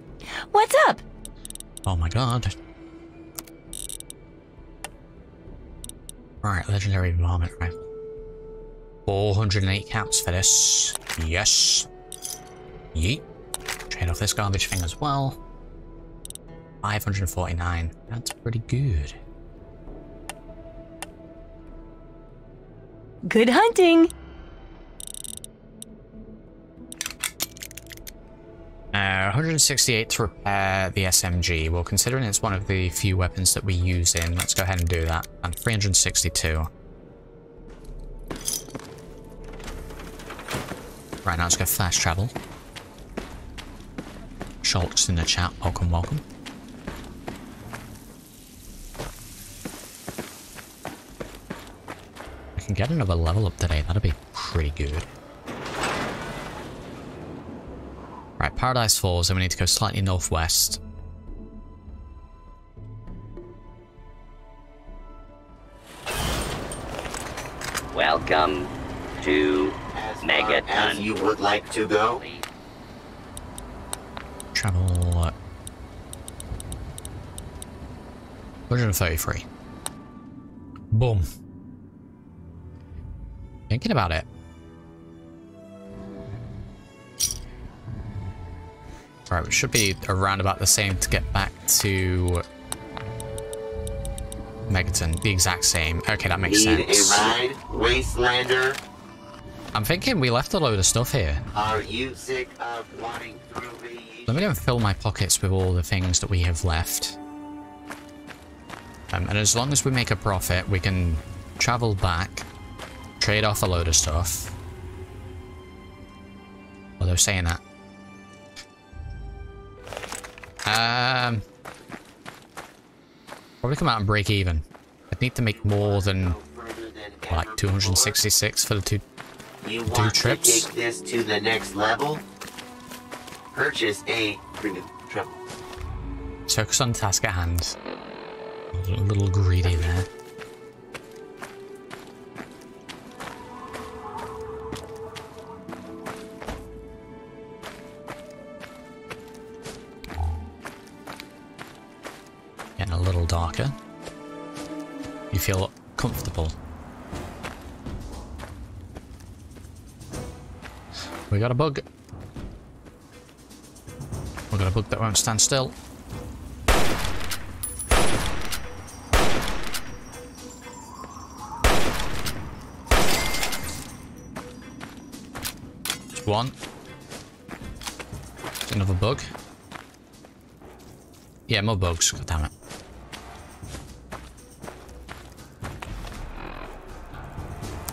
What's up? Oh my god. Right, legendary varmint rifle. 408 caps for this. Yes. Yeet. Trade off this garbage thing as well. 549. That's pretty good. Good hunting. Now, 168 to repair the SMG. Well, considering it's one of the few weapons that we use in, let's go ahead and do that. And 362. Right, now let's go fast travel. Shulk's in the chat. Welcome, welcome. I can get another level up today. That'll be pretty good. Right, Paradise Falls, and we need to go slightly northwest. Welcome to Megaton. As you would like to go? Travel... 133. Boom. Thinking about it. Right, we should be around about the same to get back to Megaton. The exact same. Okay, that makes sense. Need a ride, Wastelander? I'm thinking we left a load of stuff here. Are you sick of wanting through the... Let me go and fill my pockets with all the things that we have left. And as long as we make a profit, we can travel back, trade off a load of stuff. Although saying that. Probably come out and break even. I'd need to make more than like 266 for the two trips. You want to take this to the next level? Purchase a premium trip. Focus on task at hand. A little greedy there. Darker. You feel comfortable. We got a bug. We got a bug that won't stand still. It's one. It's another bug. Yeah, more bugs. God damn it.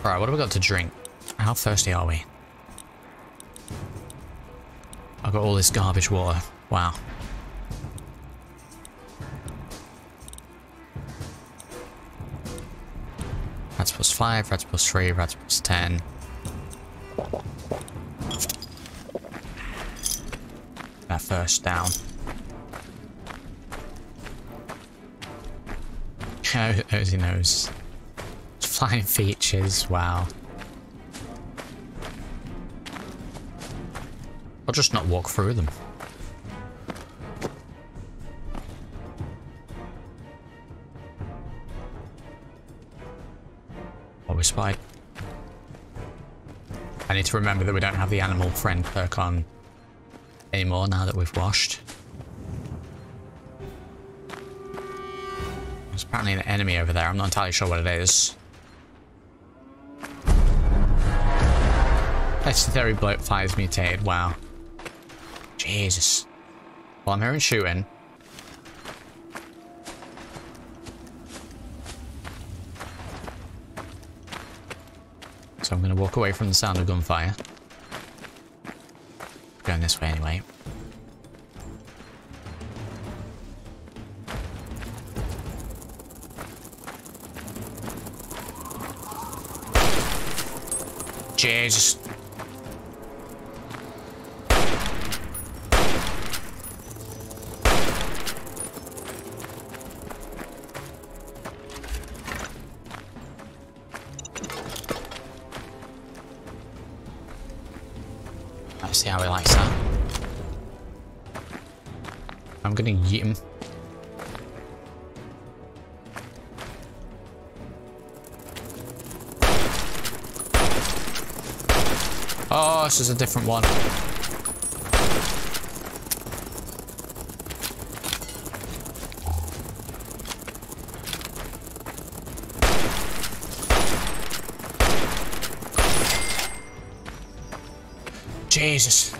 Alright, what have we got to drink? How thirsty are we? I've got all this garbage water. Wow. Rats plus 5, rats plus 3, rats plus 10. That first down. How's he knows? Flying features, wow. I'll just not walk through them. was fine. I need to remember that we don't have the animal friend perk on anymore now that we've washed. There's apparently an enemy over there. I'm not entirely sure what it is. Necessary bloat flies mutated. Wow. Jesus. Well, I'm hearing shooting. So I'm going to walk away from the sound of gunfire. Going this way anyway. Jesus. See how he likes that. I'm gonna yeet him. Oh, this is a different one. Jesus.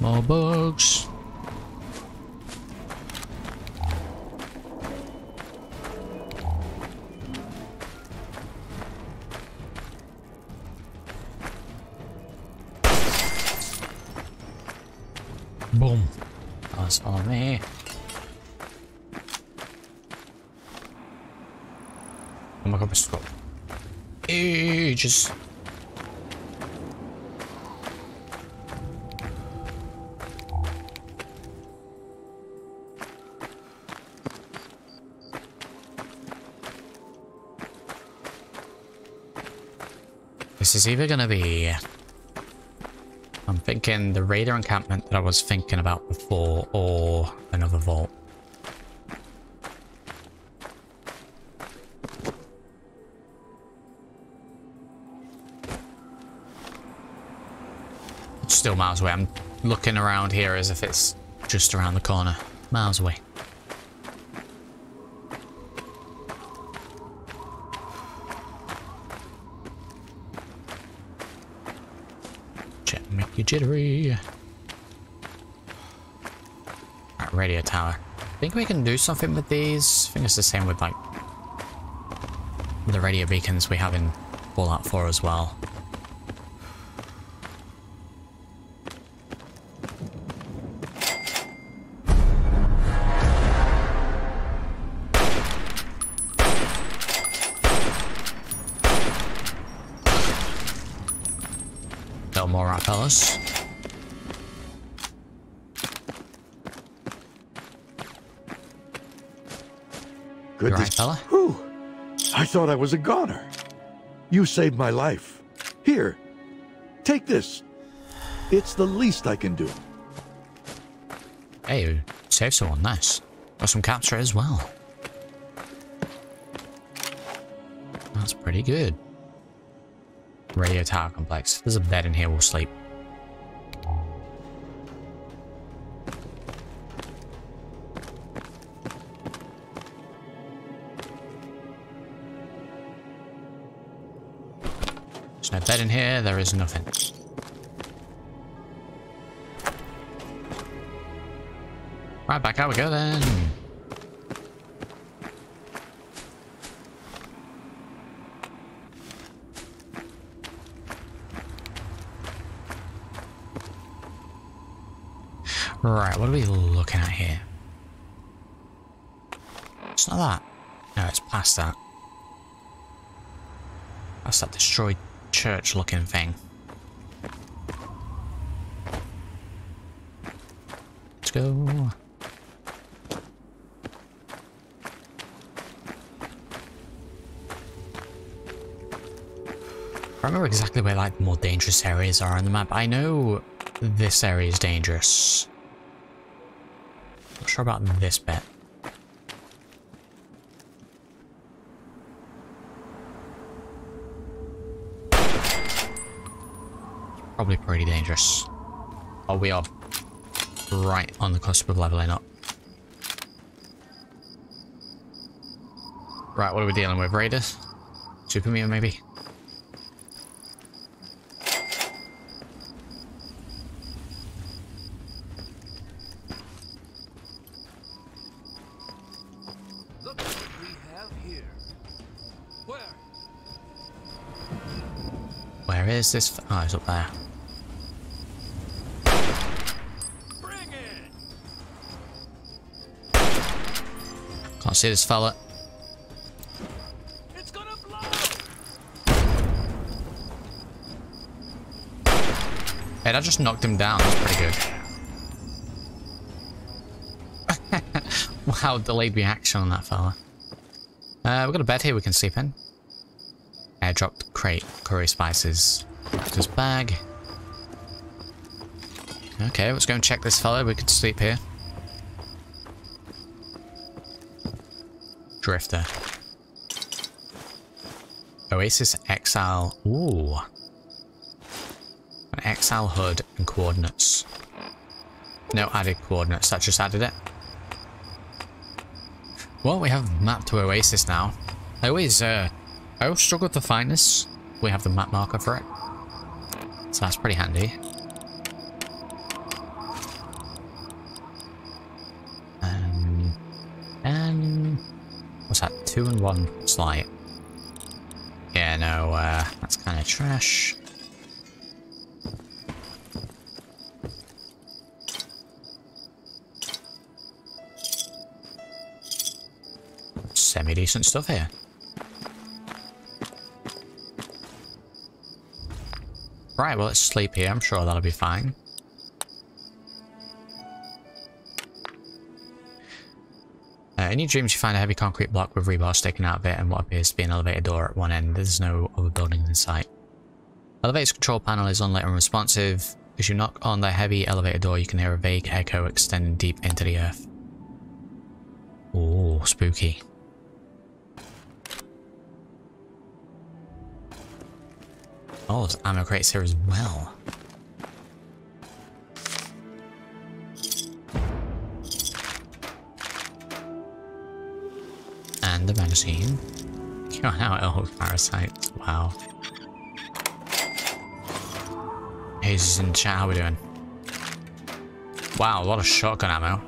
More bugs. Boom. That's on me. Oh my god, Mr. Cop. Ages. This is either gonna be... I'm thinking the raider encampment that I was thinking about before, or another vault. Still miles away. I'm looking around here as if it's just around the corner. Miles away. Check, make you jittery. Right, radio tower. I think we can do something with these. I think it's the same with like the radio beacons we have in Fallout 4 as well. Fellas. Good right, fella. Whew. I thought I was a goner. You saved my life. Here, take this. It's the least I can do. Hey, you saved someone. Nice. Got some capture as well. That's pretty good. Radio tower complex. There's a bed in here, we'll sleep. There's no bed in here, there is nothing. Right, back out we go then. Right, what are we looking at here? It's not that. No, it's past that. That's that destroyed church looking thing. Let's go. I remember exactly where like the more dangerous areas are on the map. I know this area is dangerous. I'm sure about this bit. Probably pretty dangerous. Oh, we are right on the cusp of leveling up. Right, what are we dealing with? Raiders? Superman, maybe? Look what we have here. Where? Where is this? Oh, it's up there. Bring it. Can't see this fella. I just knocked him down. That's pretty good. Wow, delayed reaction on that fella. We've got a bed here we can sleep in. Airdropped crate, curry spices. This bag. Okay, let's go and check this fella. We could sleep here. Drifter. Oasis Exile. Ooh. An exile hood and coordinates. No added coordinates, that just added it. Well, we have map to Oasis now. I always struggle to find this. We have the map marker for it. So that's pretty handy. And what's that? 2 and 1 slide. Yeah, no, that's kind of trash. Semi-decent stuff here. Right, well, let's sleep here. I'm sure that'll be fine. In your dreams, you find a heavy concrete block with rebar sticking out of it and what appears to be an elevator door at one end. There's no other buildings in sight. Elevator's control panel is unlit and responsive. As you knock on the heavy elevator door, you can hear a vague echo extending deep into the earth. Ooh, spooky. Oh, there's ammo crates here as well. And the magazine. You're out of old parasites. Wow. He's in the chat, how we doing? Wow, a lot of shotgun ammo.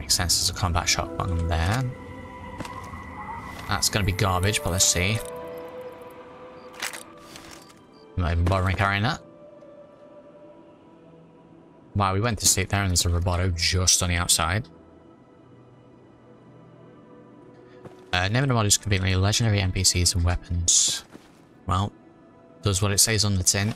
Makes sense, there's a combat shotgun there. That's gonna be garbage, but let's see. I'm not even bothering carrying that. Wow, we went to sleep there and there's a roboto just on the outside. Name of the mod is completely legendary NPCs and weapons. Well, does what it says on the tin.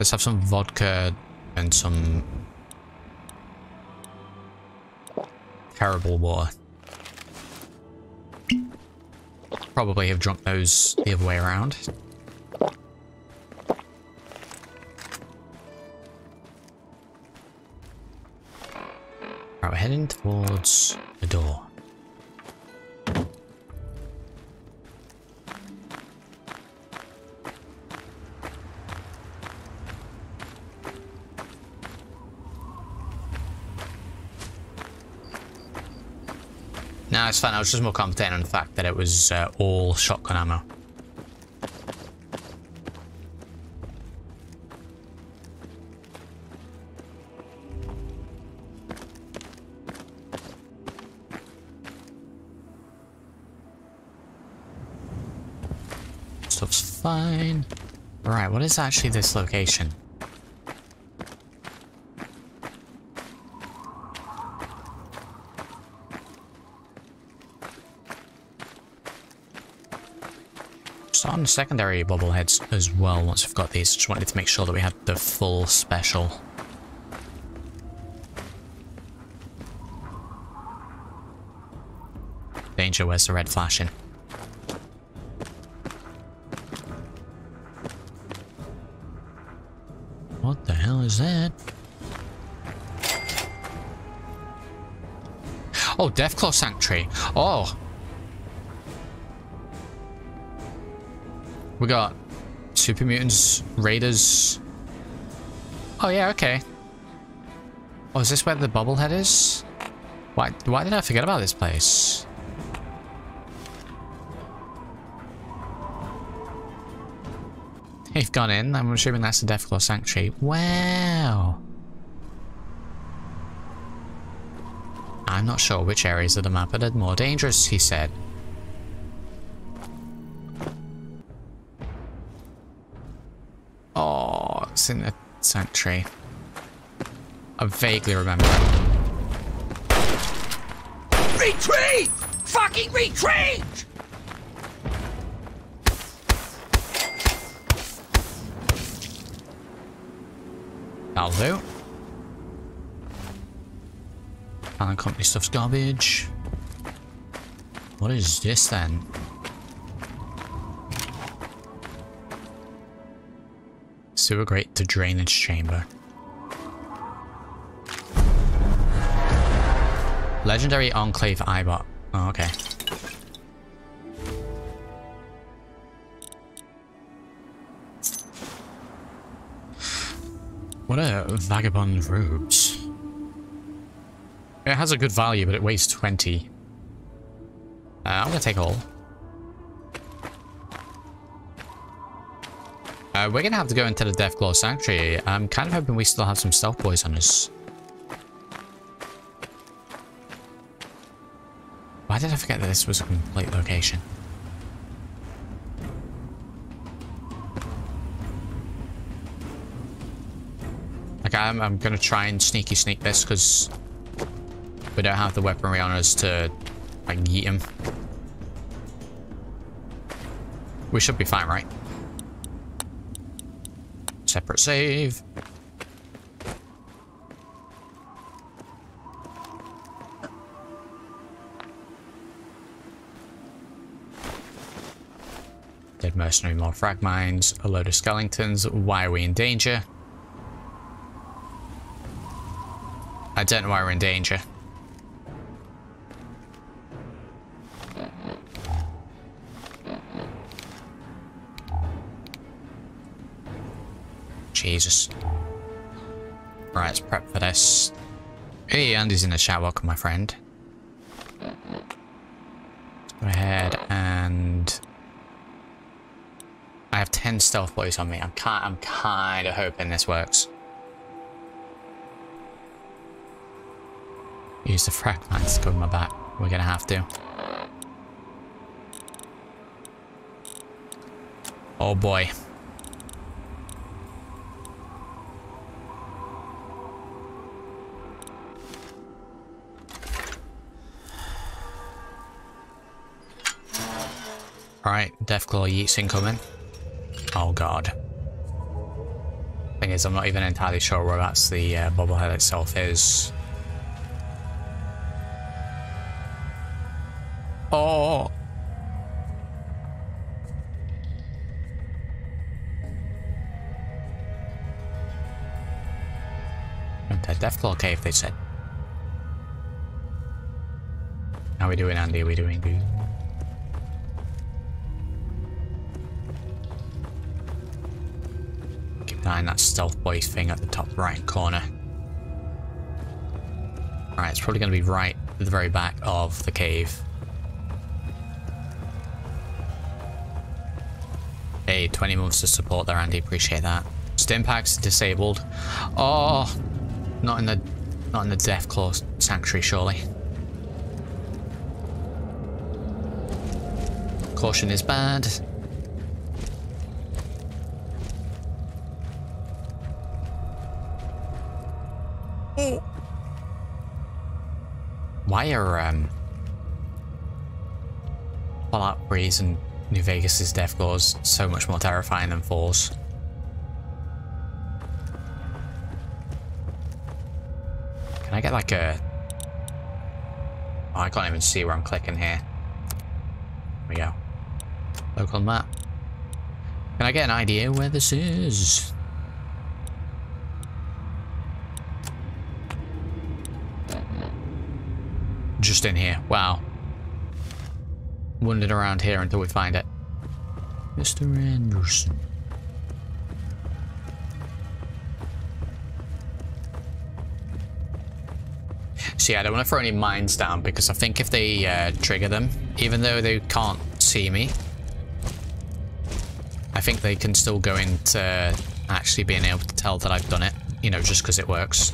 Let's have some vodka and some terrible water. Probably have drunk those the other way around. Right, we're heading towards the door. No, it's fine. I was just more commenting on the fact that it was all shotgun ammo. Stuff's fine. Alright, what is actually this location? On the secondary bobbleheads as well once we've got these. Just wanted to make sure that we had the full special. Danger, where's the red flashing? knows that. Oh, Deathclaw Sanctuary. Oh. We got Super Mutants, Raiders. Oh, yeah, okay. Oh, is this where the bobblehead is? Why did I forget about this place? They've gone in. I'm assuming that's the Deathclaw Sanctuary. Wow. I'm not sure which areas of the map are more dangerous, he said. Oh, it's in the sanctuary. I vaguely remember it. Retreat! Fucking retreat! That'll do. Talon Company stuff's garbage. What is this then? Sewer grate to drainage chamber. Legendary Enclave Ibot. Oh, okay. What a vagabond robes. It has a good value, but it weighs 20. I'm gonna take all. We're gonna have to go into the Deathclaw Sanctuary. I'm kind of hoping we still have some stealth boys on us. Why did I forget that this was a complete location? Like, I'm gonna try and sneaky sneak this, because we don't have the weaponry on us to, like, yeet him. We should be fine, right? Separate save. Dead mercenary, more frag mines, a load of skeletons. Why are we in danger? I don't know why we're in danger. Jesus. Right, let's prep for this. Hey, Andy's in the chat. Welcome, my friend. Let's go ahead and... I have 10 stealth boys on me. I'm kind of hoping this works. Use the frag lines to cover my back. We're going to have to. Oh boy. Alright, Deathclaw yeets incoming. Oh god. Thing is, I'm not even entirely sure where that's the bobblehead itself is. Oh! Went to Deathclaw Cave, they said. How are we doing, Andy? Are we doing good? Behind that stealth boy thing at the top right corner. Alright, it's probably going to be right at the very back of the cave. Hey, 20 months to support there, Andy. Appreciate that. Stimpacks disabled. Oh, not in the Deathclaw Sanctuary, surely. Caution is bad. Why are Fallout Breeze and New Vegas' Deathclaws so much more terrifying than Falls? Can I get like a... Oh, I can't even see where I'm clicking here. There we go. Local map. Can I get an idea where this is? Just in here. Wow. Wandering around here until we find it. Mr. Anderson. So yeah, I don't want to throw any mines down because I think if they trigger them, even though they can't see me, I think they can still go into actually being able to tell that I've done it, you know, just because it works.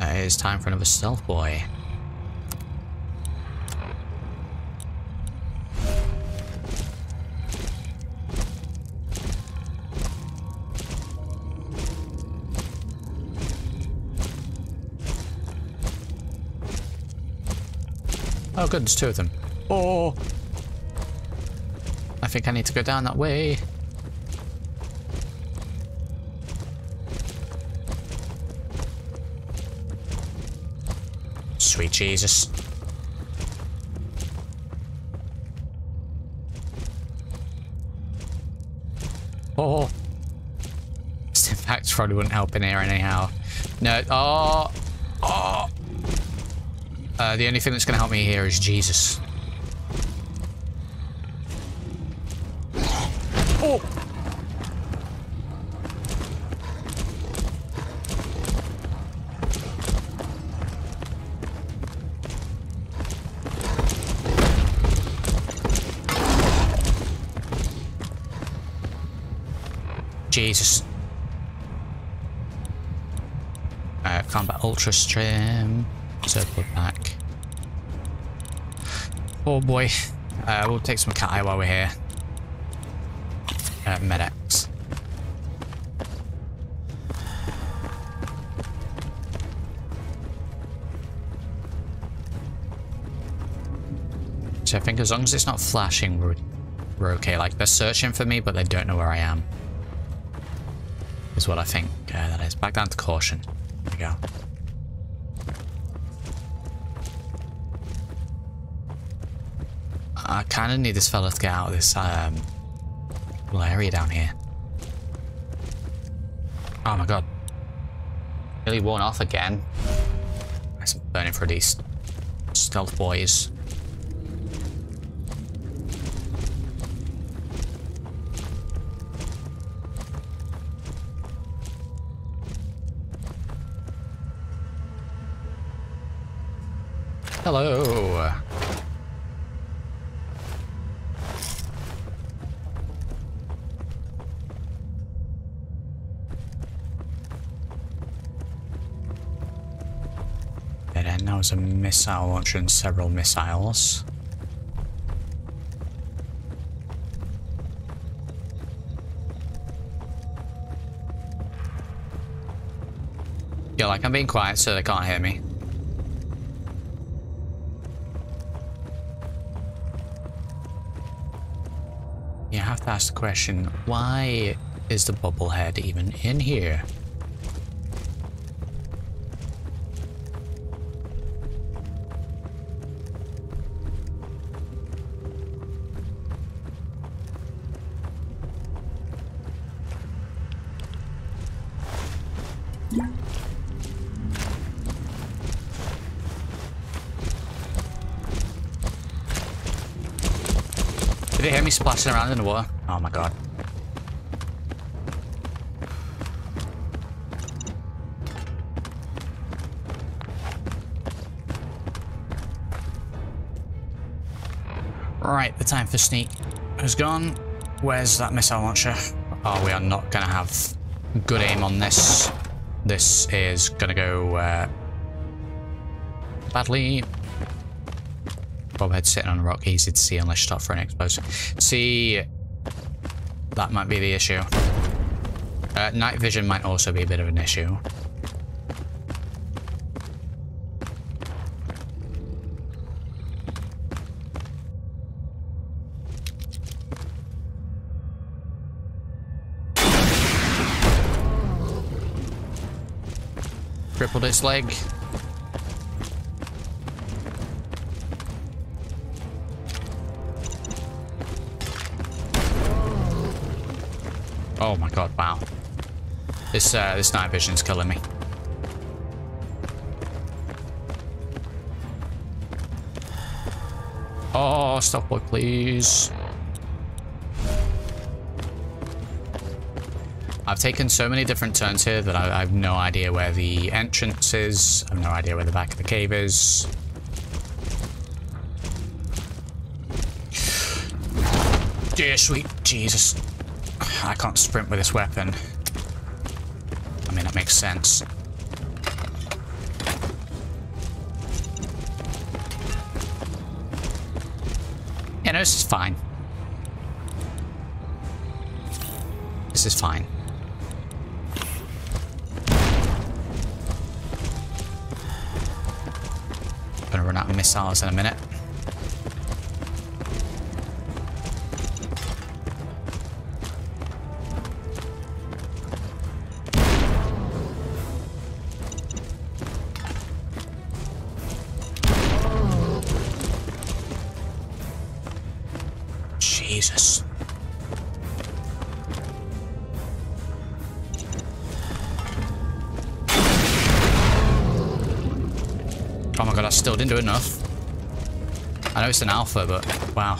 It is time for another stealth boy. Oh good, there's two of them. Oh! I think I need to go down that way. Sweet Jesus. Oh! This in fact probably wouldn't help in here anyhow. No, oh! Oh! The only thing that's going to help me here is Jesus. Oh! Jesus. Combat Ultra Stream. Circle back. Oh boy. We'll take some cat eye while we're here. Medics. So I think as long as it's not flashing, we're okay. Like, they're searching for me, but they don't know where I am. Is what I think that is. Back down to caution. There we go. I kind of need this fella to get out of this little area down here. Oh my god. Really worn off again. Nice and burning for these stealth boys. Hello. A missile launcher and several missiles. Yeah, like I'm being quiet so they can't hear me. You have to ask the question, why is the bubblehead even in here? Did it hear me splashing around in the water? Oh my god. Right, the time for sneak has gone. Where's that missile launcher? Oh, we are not gonna have good aim on this. This is gonna go badly. Bobhead sitting on a rock, easy to see unless you stop for an explosive. See, that might be the issue. Night vision might also be a bit of an issue. Crippled its leg. Oh my god, wow. This night vision's killing me. Oh, stop work, please. I've taken so many different turns here that I have no idea where the entrance is. I have no idea where the back of the cave is. Dear sweet Jesus. I can't sprint with this weapon. I mean, that makes sense. Yeah, no, this is fine. This is fine. Gonna run out of missiles in a minute. Jesus. Oh my god, I still didn't do enough. I know it's an alpha, but wow.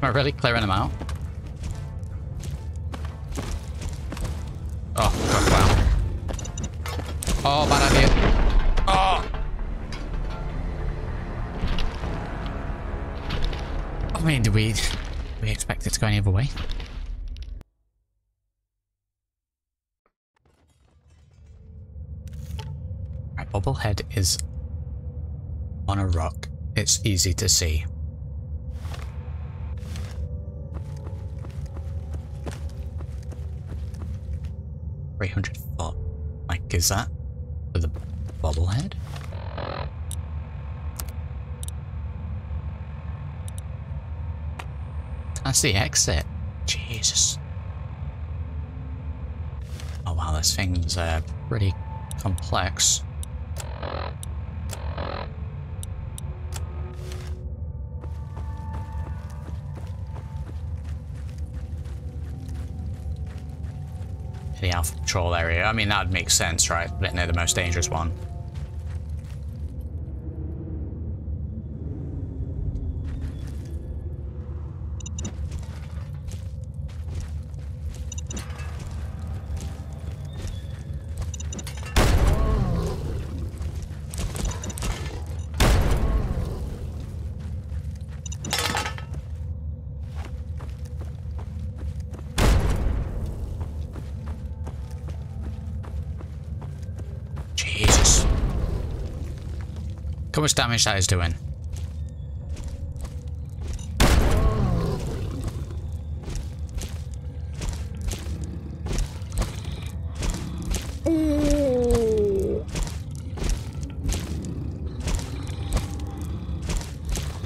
Am I really clearing them out? Oh god, wow. Oh, bad idea. Oh! I mean, did we expect it to go any other way? Bobblehead is on a rock. It's easy to see. $304. Like, is that for the bobblehead? That's the exit. Jesus. Oh wow, this thing's pretty complex. The Alpha Patrol area. I mean, that would make sense, right? But they're the most dangerous one. How much damage that is doing. Ooh.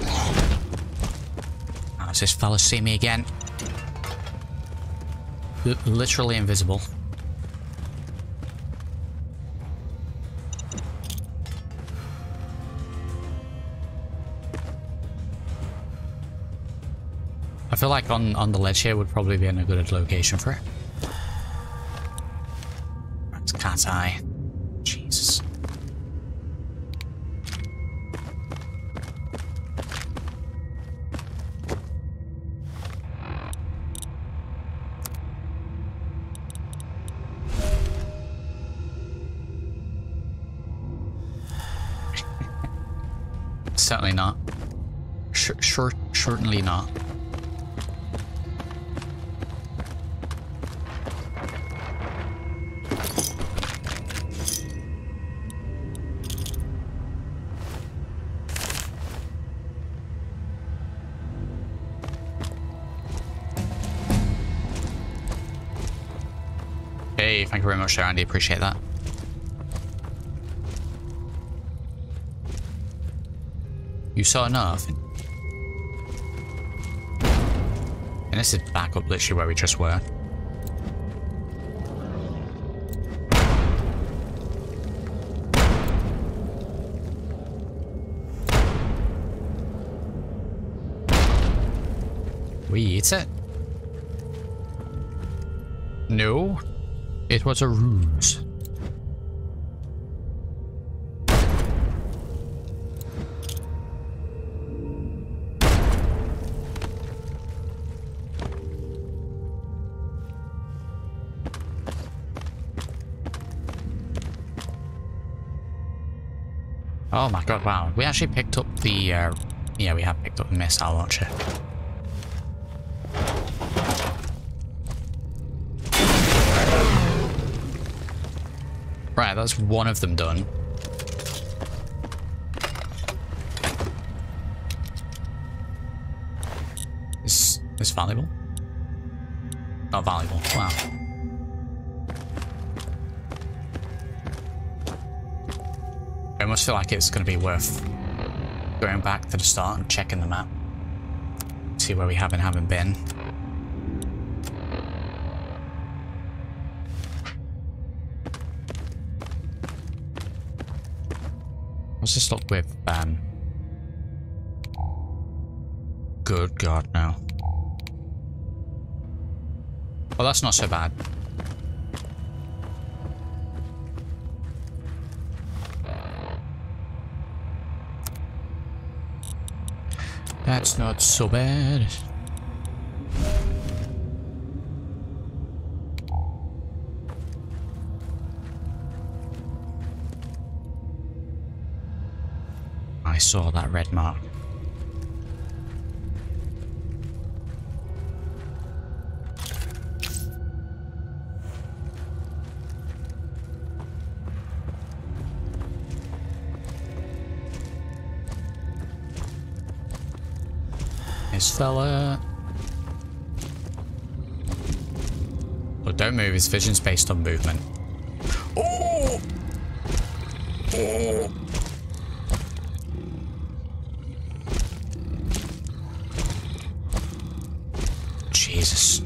Oh, does this fella see me again? Literally invisible. I feel like on the ledge here would probably be in a good location for it. That's Cat's Eye. Jesus. Certainly not. Certainly not. Thank you very much, Andy. Appreciate that. You saw nothing. And this is back up literally where we just were. We eat it? No. It was a ruse. Oh my god, wow. We actually picked up the... yeah, we have picked up the missile launcher. Right, that's one of them done. Is this valuable? Not valuable, wow. I almost feel like it's going to be worth going back to the start and checking the map. See where we have and haven't been. Let's just look with, good god, no. Well, that's not so bad. That's not so bad. I saw that red mark. This fella. Well, don't move. His vision's based on movement. Oh! Oh! Jesus.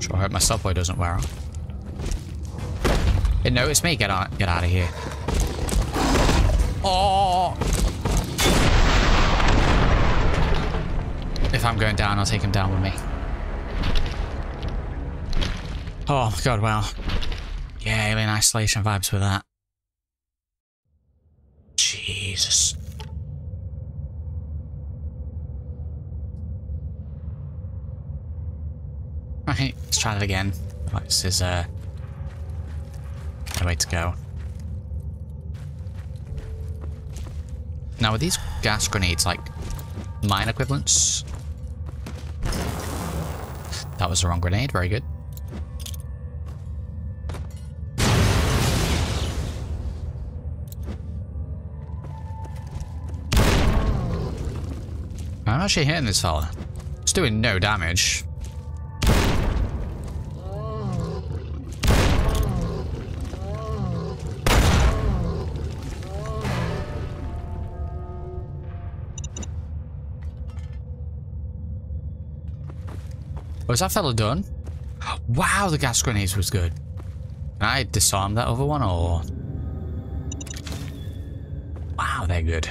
Sure, I hope my subway doesn't wear out. It noticed me. Get out of here. Oh. If I'm going down, I'll take him down with me. Oh my god, wow. Yeah, alien isolation vibes with that. Jesus. Okay, let's try that again. This is the way to go. Now, are these gas grenades like mine equivalents? That was the wrong grenade, very good. I'm actually hitting this fella. It's doing no damage. Oh, is that fella done? Wow, the gas grenades was good. Can I disarm that other one, or...? Wow, they're good.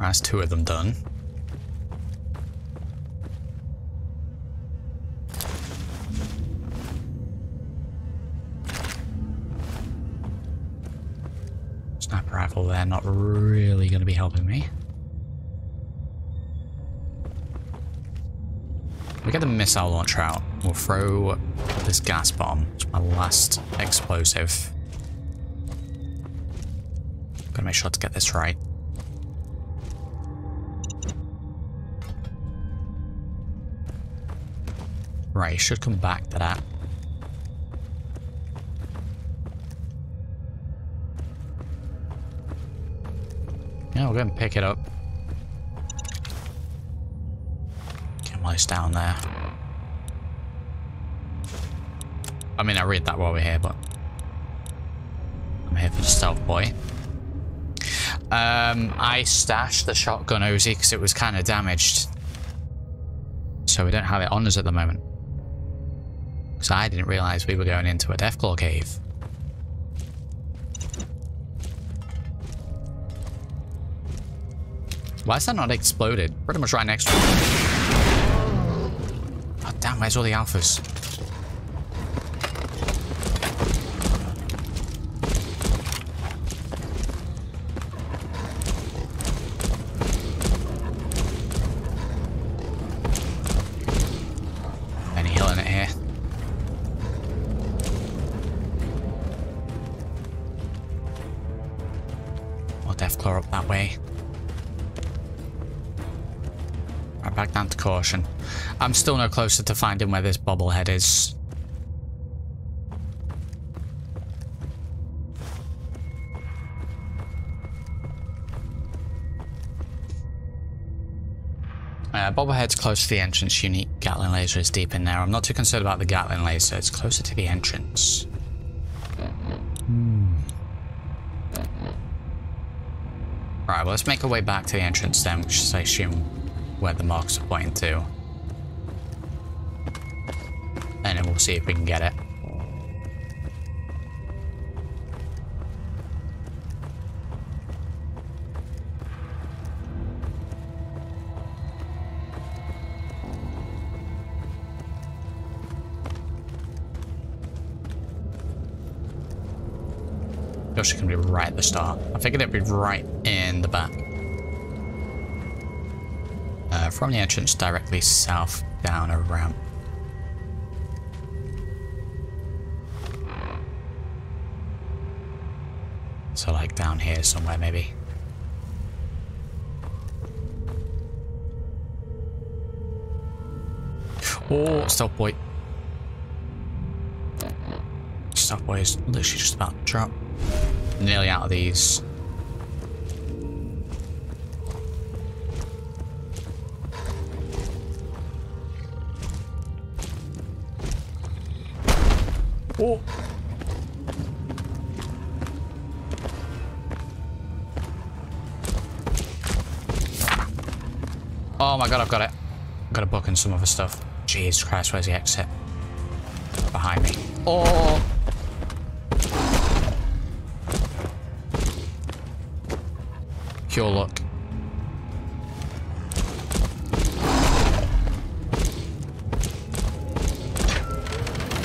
That's two of them done. Sniper rifle there, not really going to be helping me. We get the missile launcher out. We'll throw this gas bomb. It's my last explosive. Gotta make sure to get this right. Right, should come back to that. Yeah, we'll go and pick it up. While he's down there. I mean, I read that while we're here, but I'm here for the stealth boy. I stashed the shotgun Uzi because it was kind of damaged, so we don't have it on us at the moment. Because I didn't realize we were going into a Deathclaw cave. Why is that not exploded? Pretty much right next to it. Damn, where's all the alphas? clear up that way. Right back down to caution. I'm still no closer to finding where this bobblehead is. Bobblehead's close to the entrance. Unique Gatling laser is deep in there. I'm not too concerned about the Gatling laser. It's closer to the entrance. Right, well, let's make our way back to the entrance then, which is, I assume, where the marks are pointing to. And then we'll see if we can get it. It's going to be right at the start. I figured it'd be right in the back. From the entrance directly south down a ramp. So like down here somewhere maybe. Oh, stealth boy. Stealth boy is literally just about to drop. Nearly out of these. Oh. Oh my god, I've got it. I've got a book and some other stuff. Jesus Christ, where's the exit? Behind me. Oh! Pure luck.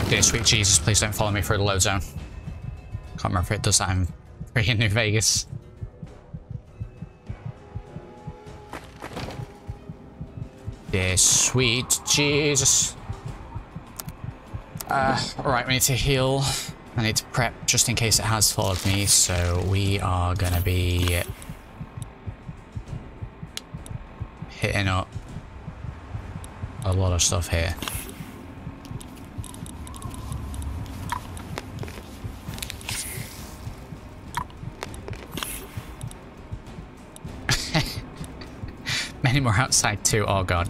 Dear sweet Jesus, please don't follow me through the low zone. Can't remember if it does that in freaking New Vegas. Dear sweet Jesus. Alright, we need to heal. I need to prep just in case it has followed me, so we are gonna be hitting up a lot of stuff here. Many more outside too. Oh god.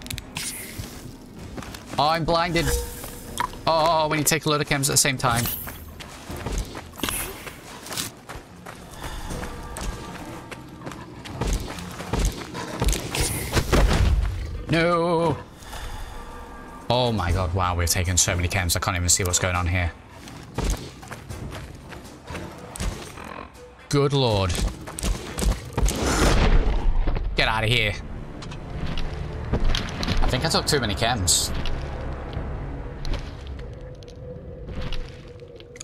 Oh, I'm blinded. Oh, when you take a load of chems at the same time. No! Oh my god, wow, we've taken so many chems, I can't even see what's going on here. Good lord. Get out of here. I think I took too many chems.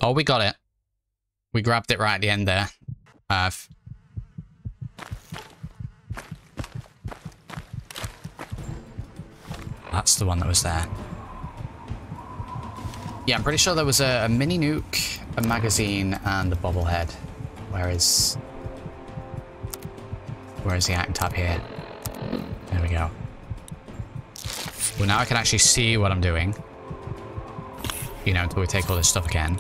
Oh, we got it. We grabbed it right at the end there. That's the one that was there. Yeah, I'm pretty sure there was a mini nuke, a magazine, and a bobblehead. Where is the item tab here? There we go. Well, now I can actually see what I'm doing. You know, until we take all this stuff again.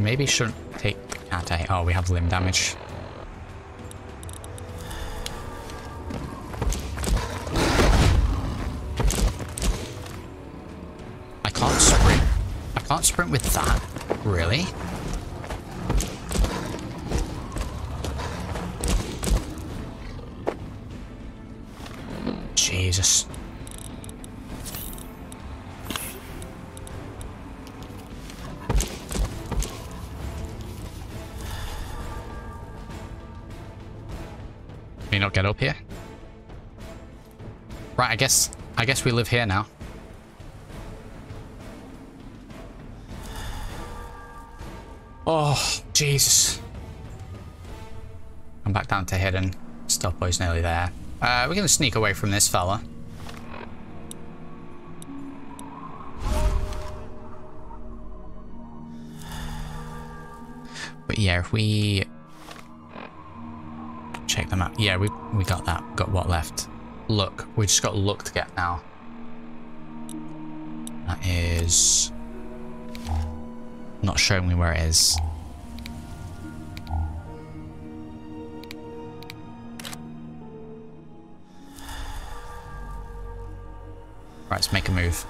Maybe shouldn't take the cat eye. Oh, we have limb damage. I can't sprint with that. Really? Jesus. Can you not get up here? Right, I guess we live here now. Oh, Jesus. I'm back down to hidden. Stealth boy's nearly there. We're gonna sneak away from this fella. But yeah, if we check the map, yeah, we got that. Got what left? Luck. We just got luck to get now. That is not showing me where it is. Right, let's make a move.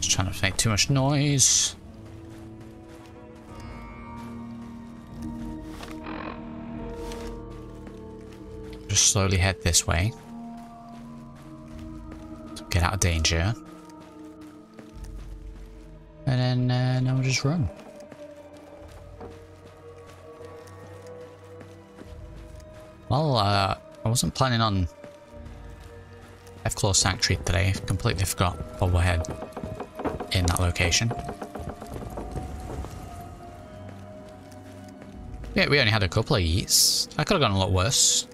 Just trying not to make too much noise. Just slowly head this way. Get out of danger. And then now we'll just run. Well, I wasn't planning on Deathclaw Sanctuary today. I completely forgot what we had in that location. Yeah, we only had a couple of yeets. That could have gone a lot worse.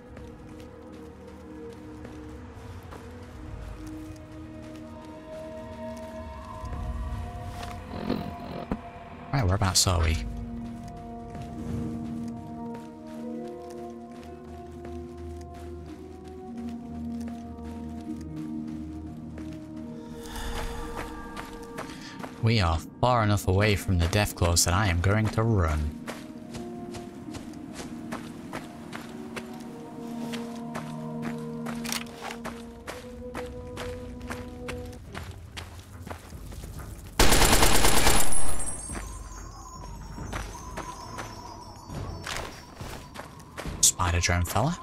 Right, whereabouts are we? We are far enough away from the Deathclaws that I am going to run. Spider drone fella.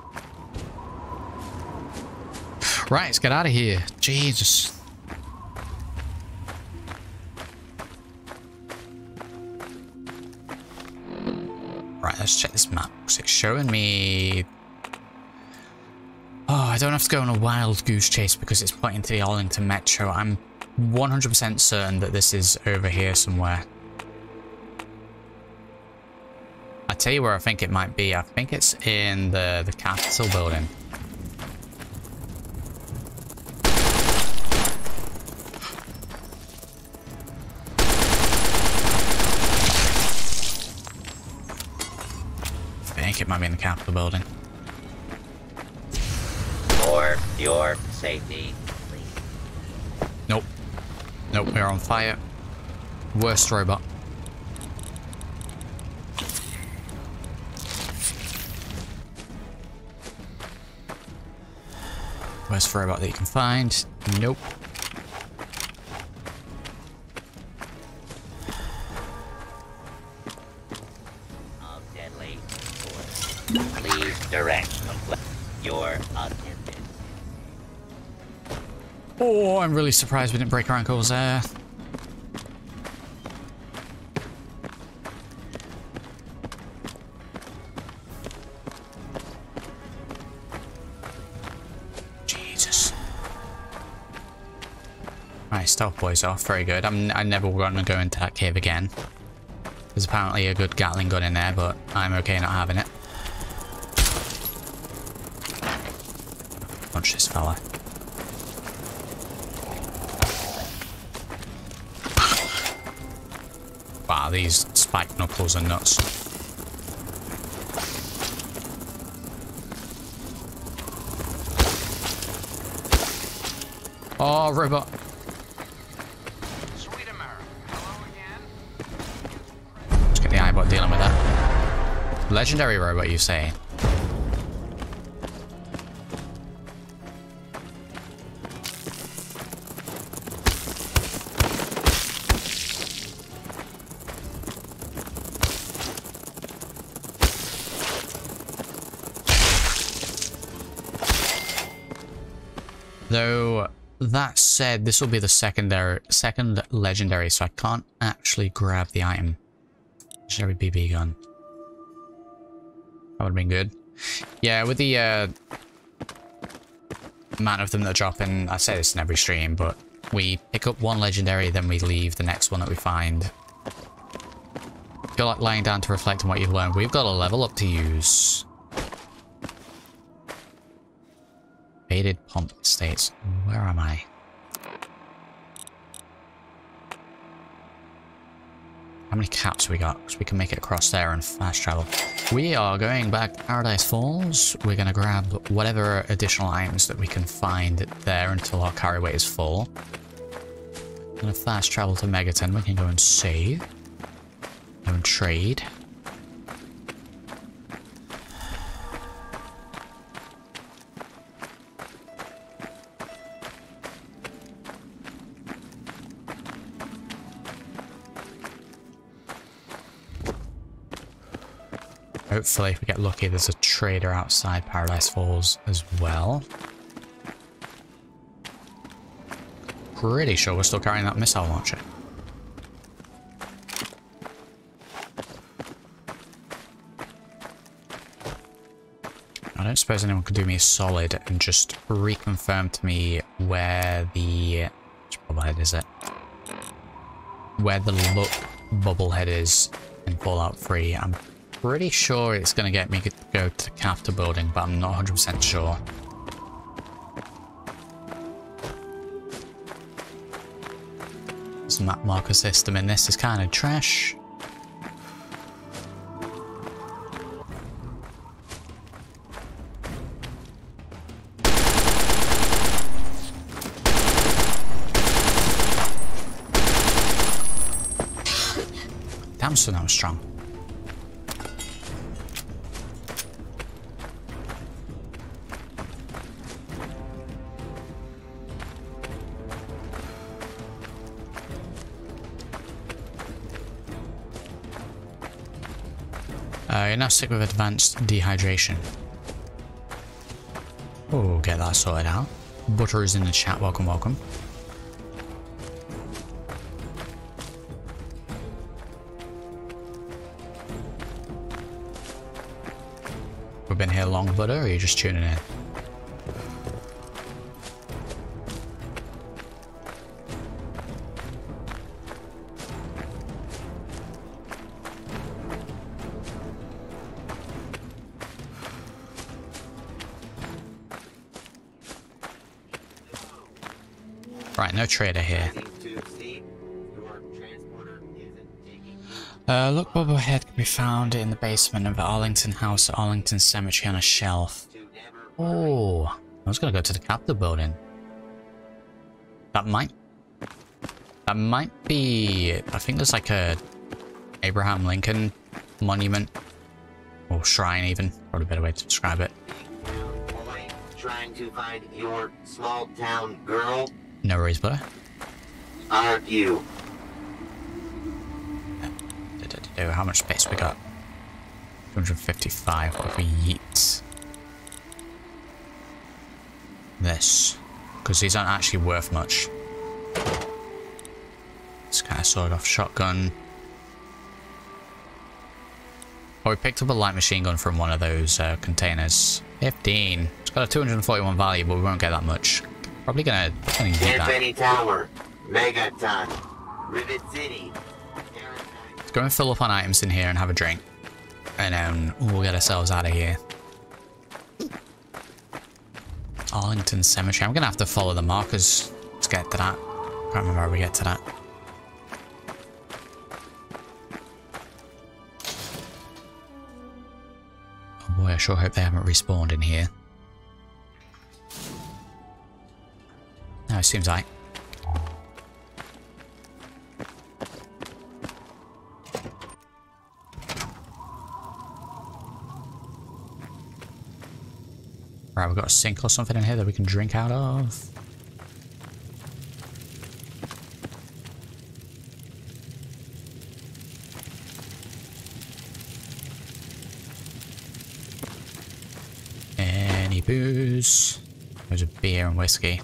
Right, let's get out of here. Jesus. Let's check this map, because it's showing me... Oh, I don't have to go on a wild goose chase because it's pointing to the Arlington Metro. I'm 100% certain that this is over here somewhere. I tell you where I think it might be. I think it's in the Capitol building. It might be in the Capitol building. For your safety, please. Nope. Nope, we're on fire. Worst robot. Worst robot that you can find. Nope. Oh, I'm really surprised we didn't break our ankles there. Jesus. Alright, stealth boys off. Very good. I never want to go into that cave again. There's apparently a good Gatling gun in there, but I'm okay not having it. Punch this fella. Wow, these spiked knuckles are nuts. Oh, robot. Sweet America. Hello again. Let's get the iBot dealing with that. Legendary robot, you say? Though, that said, this will be the second legendary, so I can't actually grab the item. Legendary BB gun. That would have been good. Yeah, with the amount of them that are dropping, I say this in every stream, but we pick up one legendary, then we leave the next one that we find. If you're like lying down to reflect on what you've learned, we've got a level up to use. Faded Pomp Estates. Where am I? How many cats we got? Because we can make it across there and fast travel. We are going back to Paradise Falls. We're going to grab whatever additional items that we can find there until our carryway is full. I'm going to fast travel to Megaton. We can go and save. Go and trade. Hopefully, if we get lucky, there's a trader outside Paradise Falls as well. Pretty sure we're still carrying that missile launcher. I don't suppose anyone could do me a solid and just reconfirm to me where the... which bubblehead is it? Where the look bubblehead is in Fallout 3. I'm pretty sure it's going to get me to go to the Capitol building, but I'm not 100% sure. This map marker system in this is kind of trash. Damn, so that was strong. You're now sick with advanced dehydration. Oh, get that sorted out. Butter is in the chat. Welcome, welcome. We've been here long, Butter, or are you just tuning in? No trader here. Look, bubblehead can be found in the basement of the Arlington house at Arlington Cemetery on a shelf. Oh, I was gonna go to the Capitol building. That might be... I think there's like a Abraham Lincoln monument or shrine, even, probably a better way to describe it. Trying to find your small town girl. No worries, Blur. Are you? How much space we got? 255. What if we yeet this? Because these aren't actually worth much. It's kind of sawed off shotgun. Oh, we picked up a light machine gun from one of those containers. 15. It's got a 241 value, but we won't get that much. Probably gonna need that. Penny Tower, Megaton, Rivet City. Let's go and fill up on items in here and have a drink, and we'll get ourselves out of here. Arlington Cemetery. I'm gonna have to follow the markers to get to that. Can't remember how we get to that. Oh boy, I sure hope they haven't respawned in here. No, it seems like. Right, we've got a sink or something in here that we can drink out of. Any booze? There's a beer and whiskey.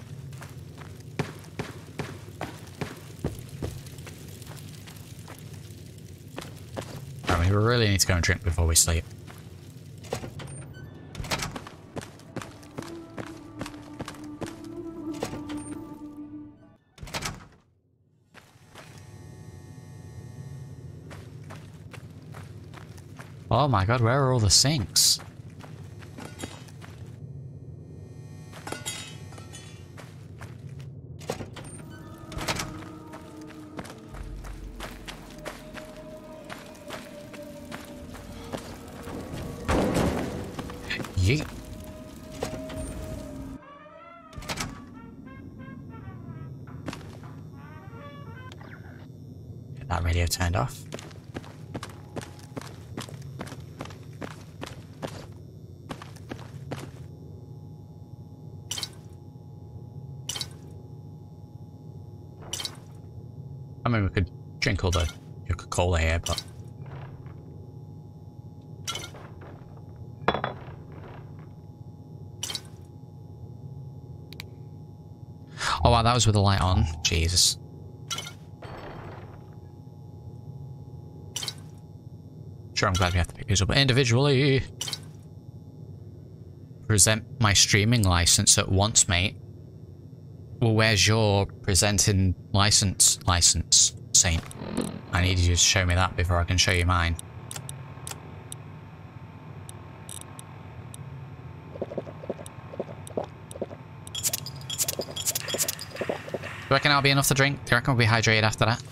We really need to go and drink before we sleep. Oh my god, where are all the sinks? Yeet. Get that radio turned off. I mean, we could drink all the Coca-Cola here, but... Oh wow, that was with the light on. Jesus. Sure, I'm glad we have to pick these up individually. Present my streaming license at once, mate. Well, where's your presenting license, Saint? I need you to show me that before I can show you mine. Do you reckon that'll be enough to drink? Do you reckon we'll be hydrated after that?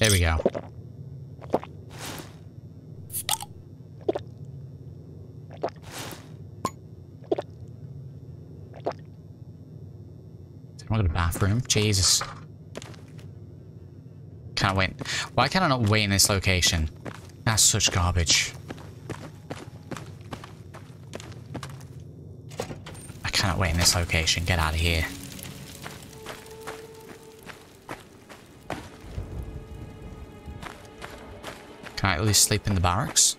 There we go. I'm going to the bathroom. Jesus. Can't wait. Why can I not wait in this location? That's such garbage. I cannot wait in this location. Get out of here. Can I at least sleep in the barracks?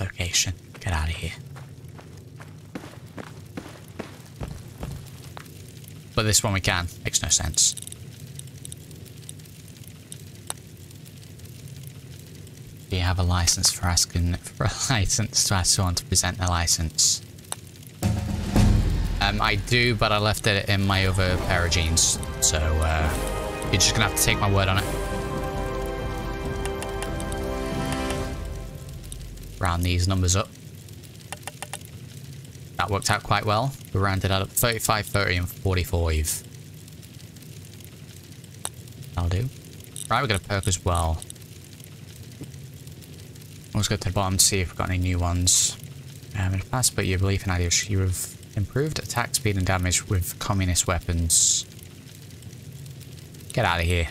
Location. Get out of here. But this one we can. Makes no sense. Do you have a license for asking for a license to ask someone to present their license? I do, but I left it in my other pair of jeans. So, you're just gonna have to take my word on it. Round these numbers up. That worked out quite well. We rounded that up 35, 30 and 45. That'll do. Right, we've got a perk as well. Let's go to the bottom and see if we've got any new ones. In the past, but your belief in ideas, you have improved attack speed and damage with communist weapons. Get out of here.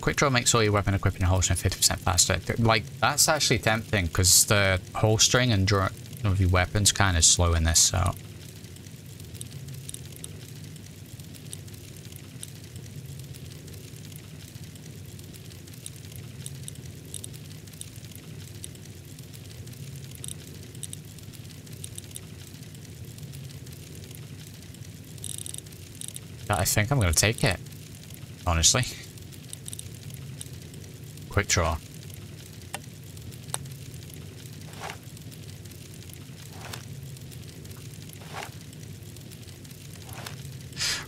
Quick draw makes all your weapon equipping and holstering 50% faster. Like, that's actually tempting, because the holstering and drawing of your weapons kind of slow in this, so... I think I'm going to take it, honestly. Quick draw.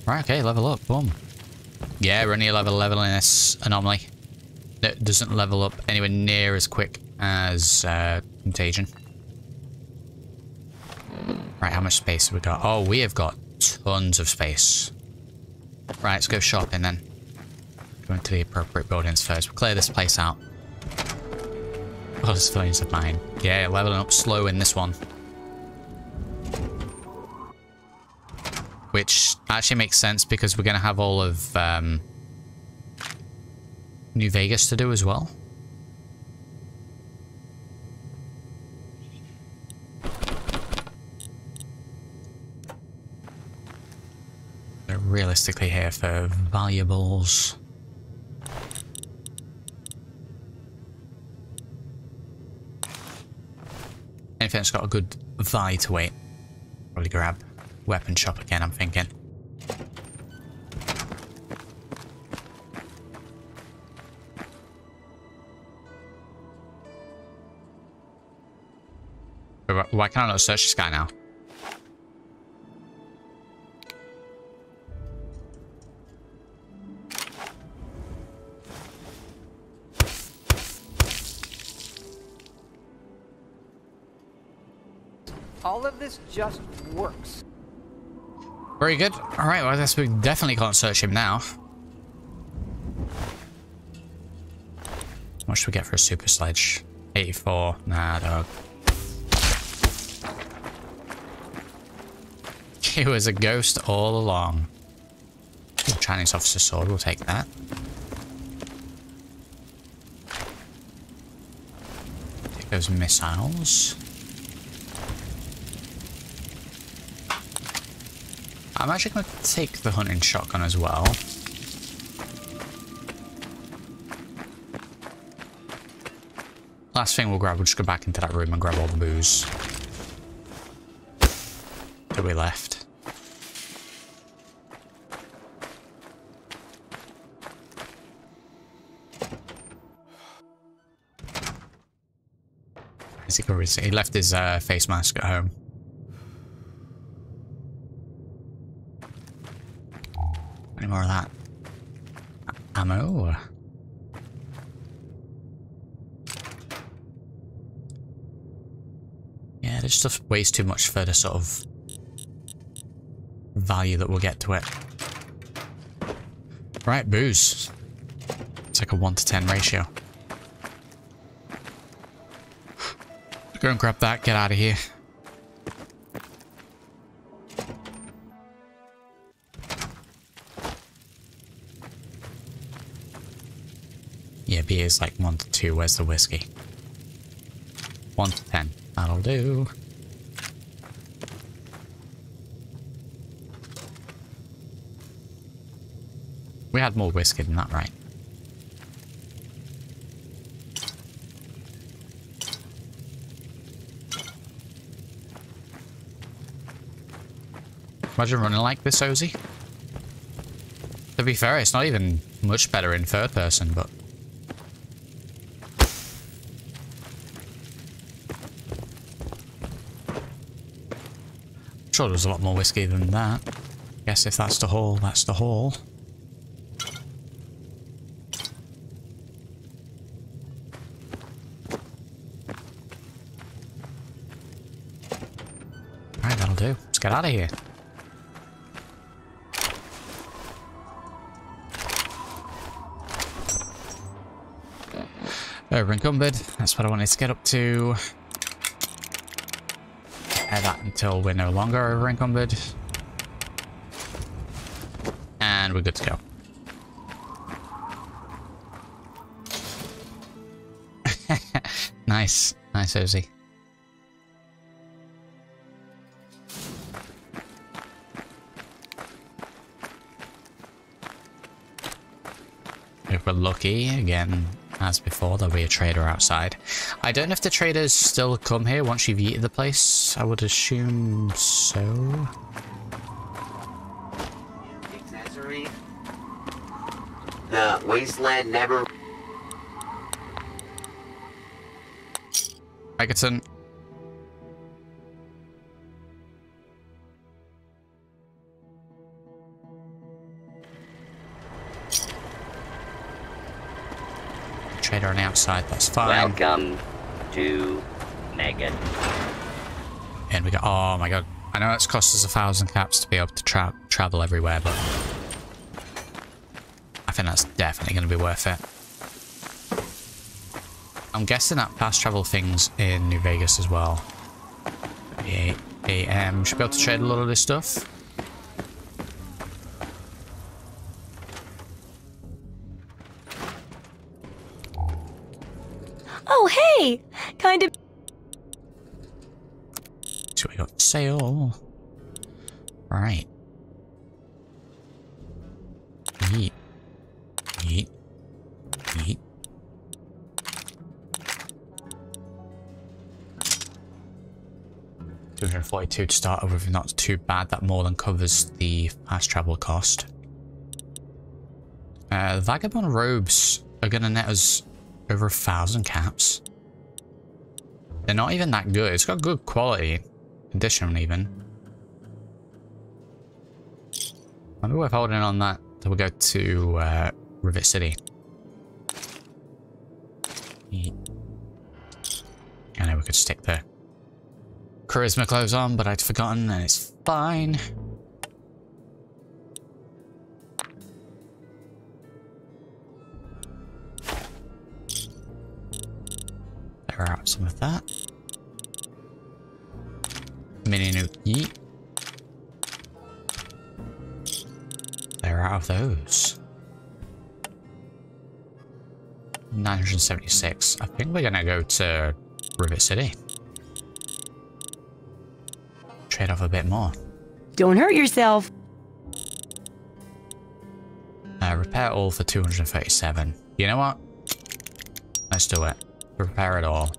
Right, okay, level up, boom. Yeah, we're only leveling this anomaly. It doesn't level up anywhere near as quick as Contagion. Right, how much space have we got? Oh, we have got tons of space. Right, let's go shopping then. Going to the appropriate buildings first. We'll clear this place out. Oh, this feelings of mine. Yeah, leveling up slow in this one. Which actually makes sense because we're going to have all of New Vegas to do as well. They're realistically here for valuables. Anything that's got a good value to it. Probably grab weapon shop again, I'm thinking. Why can I not search this guy now? All of this just works. Very good. All right, well, I guess we definitely can't search him now. What should we get for a super sledge? 84. Nah, dog. He was a ghost all along. Ooh, Chinese officer sword. We'll take that. Take those missiles. I'm actually going to take the hunting shotgun as well. Last thing we'll grab, we'll just go back into that room and grab all the booze that we left. He left his face mask at home. Any more of that ammo? Yeah, this stuff weighs too much for the sort of value that we'll get to it. Right, booze. It's like a 1 to 10 ratio. Go and grab that, get out of here. Yeah, beer is like 1 to 2. Where's the whiskey? 1 to 10. That'll do. We had more whiskey than that, right? Imagine running like this, Ozzy. To be fair, it's not even much better in third person, but... I'm sure there's a lot more whiskey than that. Guess if that's the hall, that's the hall. Alright, that'll do. Let's get out of here. Over encumbered. That's what I wanted to get up to. That until we're no longer over encumbered, and we're good to go. Nice, nice, Ozzy. If we're lucky again. As before, there'll be a trader outside. I don't know if the traders still come here once you've yeeted the place. I would assume so. Accessory. The wasteland never. Megaton. Trader on the outside, that's fine. Welcome to Megan. And we go, oh my god. I know it's cost us 1,000 caps to be able to travel everywhere, but I think that's definitely going to be worth it. I'm guessing that fast travel thing's in New Vegas as well. 8 AM. Should be able to trade a lot of this stuff. Kind of. So we got sale. Right. Yeet. Yeet. Yeet. $242 to start with. Not too bad. That more than covers the fast travel cost. Vagabond robes are gonna net us over 1,000 caps. They're not even that good. It's got good quality. Condition even. Might be worth holding on that till we go to Rivet City. I know we could stick the charisma clothes on, but I'd forgotten, and it's fine. Figure out some of that. Mini nuke. They're out of those. 976. I think we're gonna go to Rivet City. Trade off a bit more. Don't hurt yourself. Repair all for 237. You know what? Let's do it. Repair it all.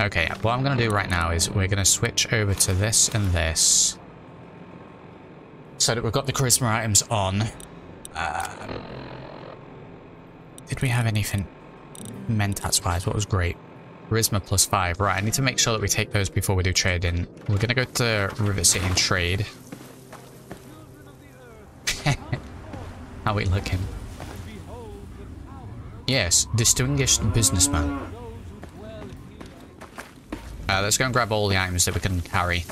Okay, what I'm gonna do right now is we're gonna switch over to this and this, so that we've got the charisma items on. Did we have anything mentats wise? What was great? Charisma plus 5. Right, I need to make sure that we take those before we do trading. We're gonna go to Rivet City and trade. How we looking? Yes, distinguished businessman. Let's go and grab all the items that we can carry.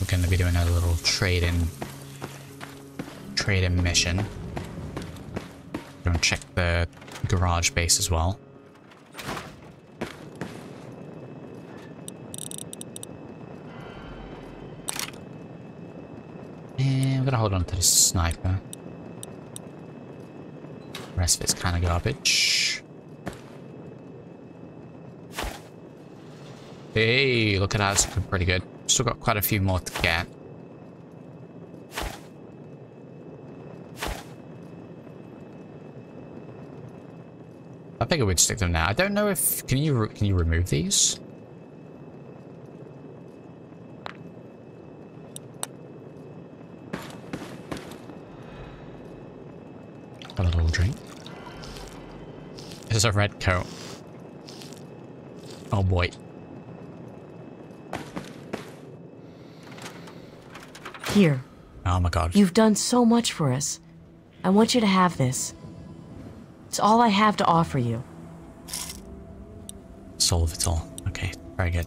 We're gonna be doing a little trading mission. Gonna check the garage base as well. And we're gonna hold on to the sniper. The rest of it's kind of garbage. Hey, look at that, it's looking pretty good. Still got quite a few more to get. I think I would stick them now. I don't know if can you remove these? Got a little drink. There's a red coat. Oh boy. Here. Oh my god. You've done so much for us. I want you to have this. It's all I have to offer you. Soul of it all. Okay, very good.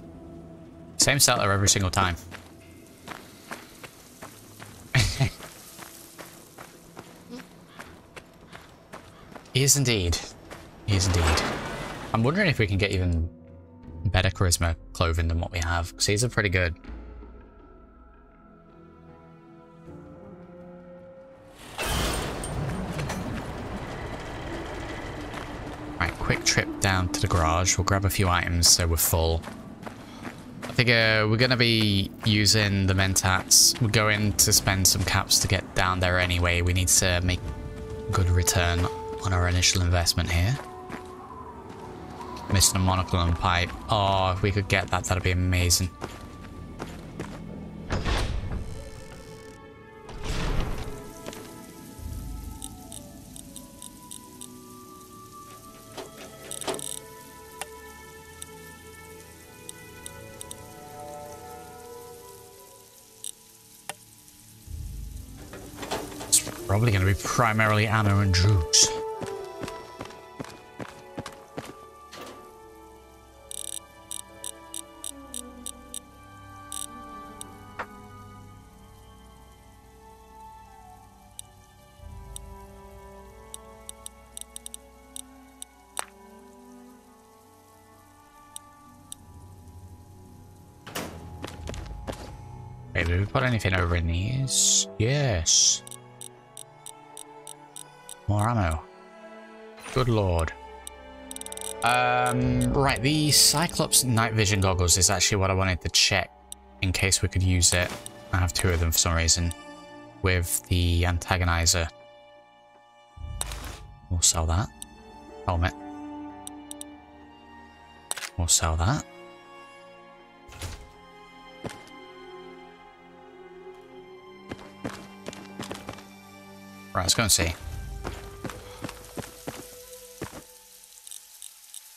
Same seller every single time. He is indeed. He is indeed. I'm wondering if we can get even better charisma clothing than what we have, because these are pretty good. Quick trip down to the garage. We'll grab a few items so we're full. I think we're going to be using the mentats. We're going to spend some caps to get down there anyway. We need to make a good return on our initial investment here. Missing a monocle and pipe. Oh, if we could get that, that'd be amazing. Probably going to be primarily ammo and drugs. Wait, did we put anything over in these? Yes. More ammo. Good lord. Right, the Cyclops night vision goggles is actually what I wanted to check in case we could use it. I have two of them for some reason. With the Antagonizer. We'll sell that. Helmet. We'll sell that. Right, let's go and see.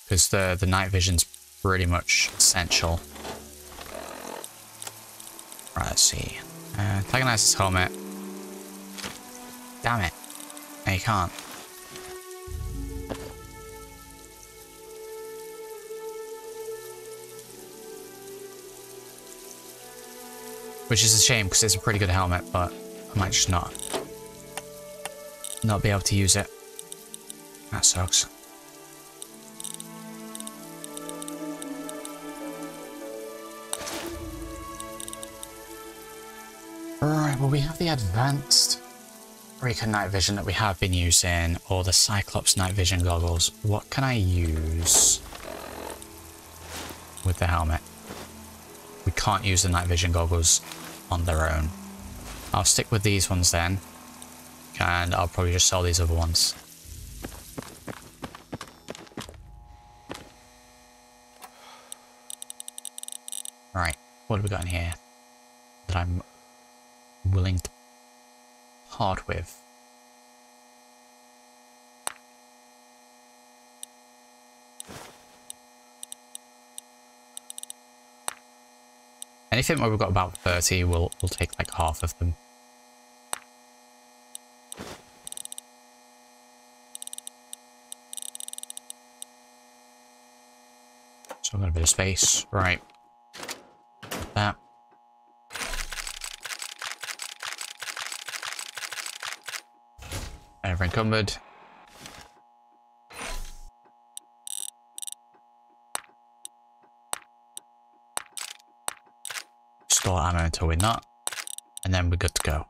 Because the night vision's pretty much essential. Right, let's see. Antagonizer's helmet. Damn it. No, you can't. Which is a shame, because it's a pretty good helmet, but I might just not be able to use it. That sucks. Alright, well, we have the advanced Freaker night vision that we have been using, or the Cyclops night vision goggles. What can I use with the helmet? We can't use the night vision goggles on their own. I'll stick with these ones then, and I'll probably just sell these other ones. Alright, what have we got in here that I'm willing to part with? Anything where we've got about 30, we'll take like half of them. So I've got a bit of space. Right. Like that. Everything covered. Store ammo until we're not, and then we're good to go.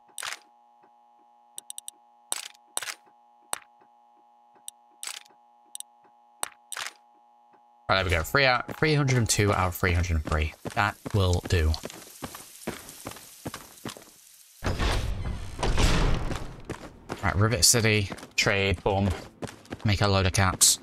Right, there we go. 302 out of 303. That will do. Right, Rivet City, trade, boom. Make a load of caps.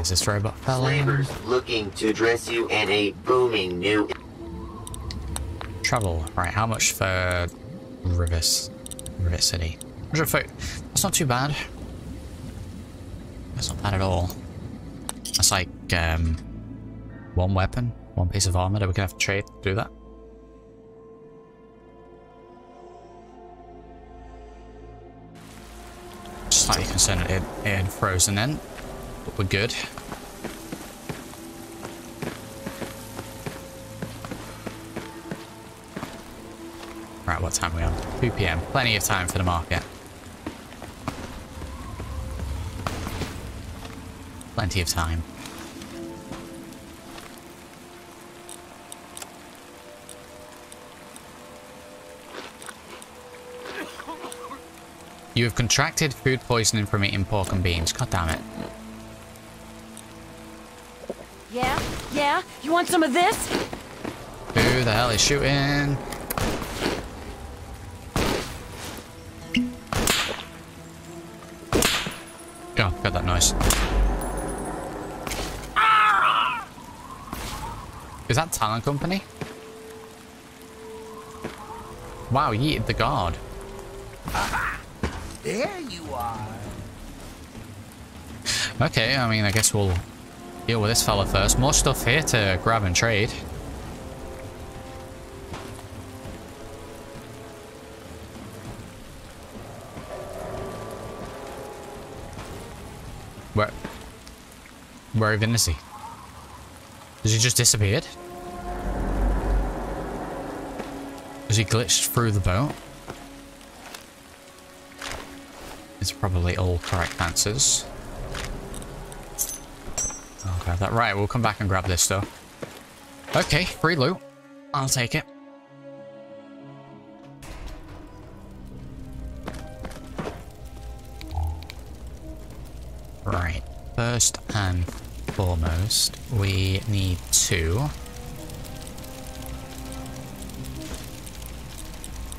Is this robot fella? Slavers looking to dress you in a booming new... Travel. Right, how much for Rivet City? That's not too bad. That's not bad at all. That's like, one weapon, one piece of armor that we can have to trade to do that. Slightly concerned that it had frozen in, but we're good. Right, what time are we on? 2 PM. Plenty of time for the market. Plenty of time. You have contracted food poisoning from eating pork and beans. God damn it. Yeah? Yeah? You want some of this? Who the hell is shooting? Oh, got that noise. Is that Talon Company? Wow, yeeted the guard. Aha! There you are. Okay, I mean, I guess we'll deal with this fella first. More stuff here to grab and trade. Where even is he? Has he just disappeared? Has he glitched through the boat? It's probably all correct answers. I'll grab that. Right, we'll come back and grab this stuff. Okay, free loot. I'll take it. Right, first and foremost, we need to... Oh,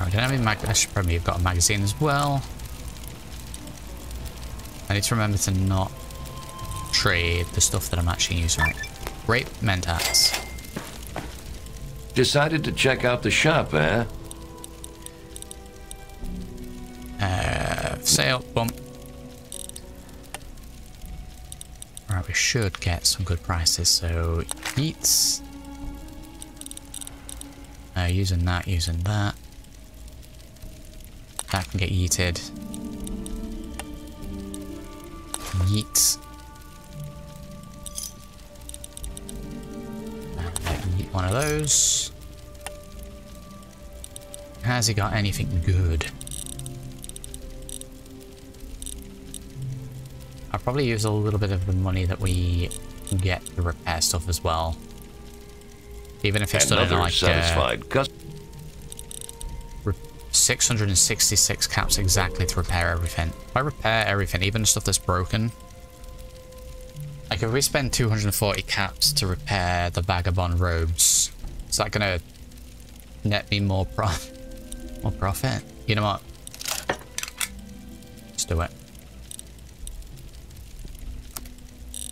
I don't have any I should probably have got a magazine as well. I need to remember to not trade the stuff that I'm actually using. Grape mentats. Decided to check out the shop, eh? Sale, bump. Right, we should get some good prices, so yeets. Using that, using that. That can get yeeted. Yeet. Yeet one of those. Has he got anything good? I'll probably use a little bit of the money that we get to repair stuff as well. Even if it's still in like 666 caps exactly to repair everything. If I repair everything, even stuff that's broken, like if we spend 240 caps to repair the vagabond robes, is that gonna net me more profit? You know what? Let's do it.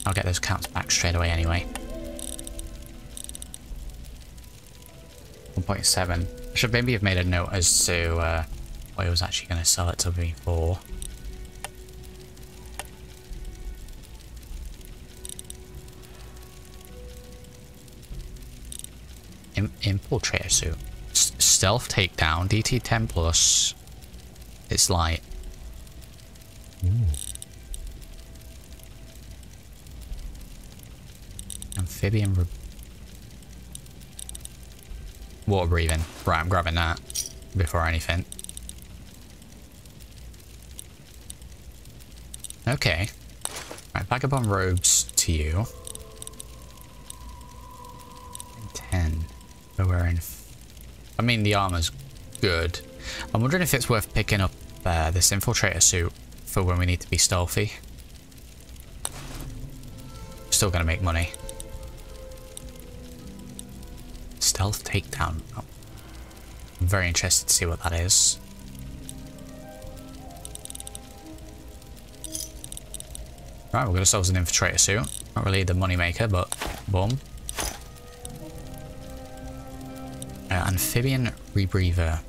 I'll get those caps back straight away anyway. 1.7. I should maybe have made a note as to what I was actually going to sell it to me for. Infiltrator suit. Stealth takedown, DT 10 plus. It's light. Ooh. Amphibian water breathing. Right, I'm grabbing that before anything. Okay. Right, vagabond robes to you. 10. We're wearing... I mean, the armor's good. I'm wondering if it's worth picking up this infiltrator suit for when we need to be stealthy. Still gonna make money. Stealth takedown. Oh. I'm very interested to see what that is. Right, we'll get ourselves an infiltrator suit. Not really the moneymaker, but boom. Amphibian rebreather.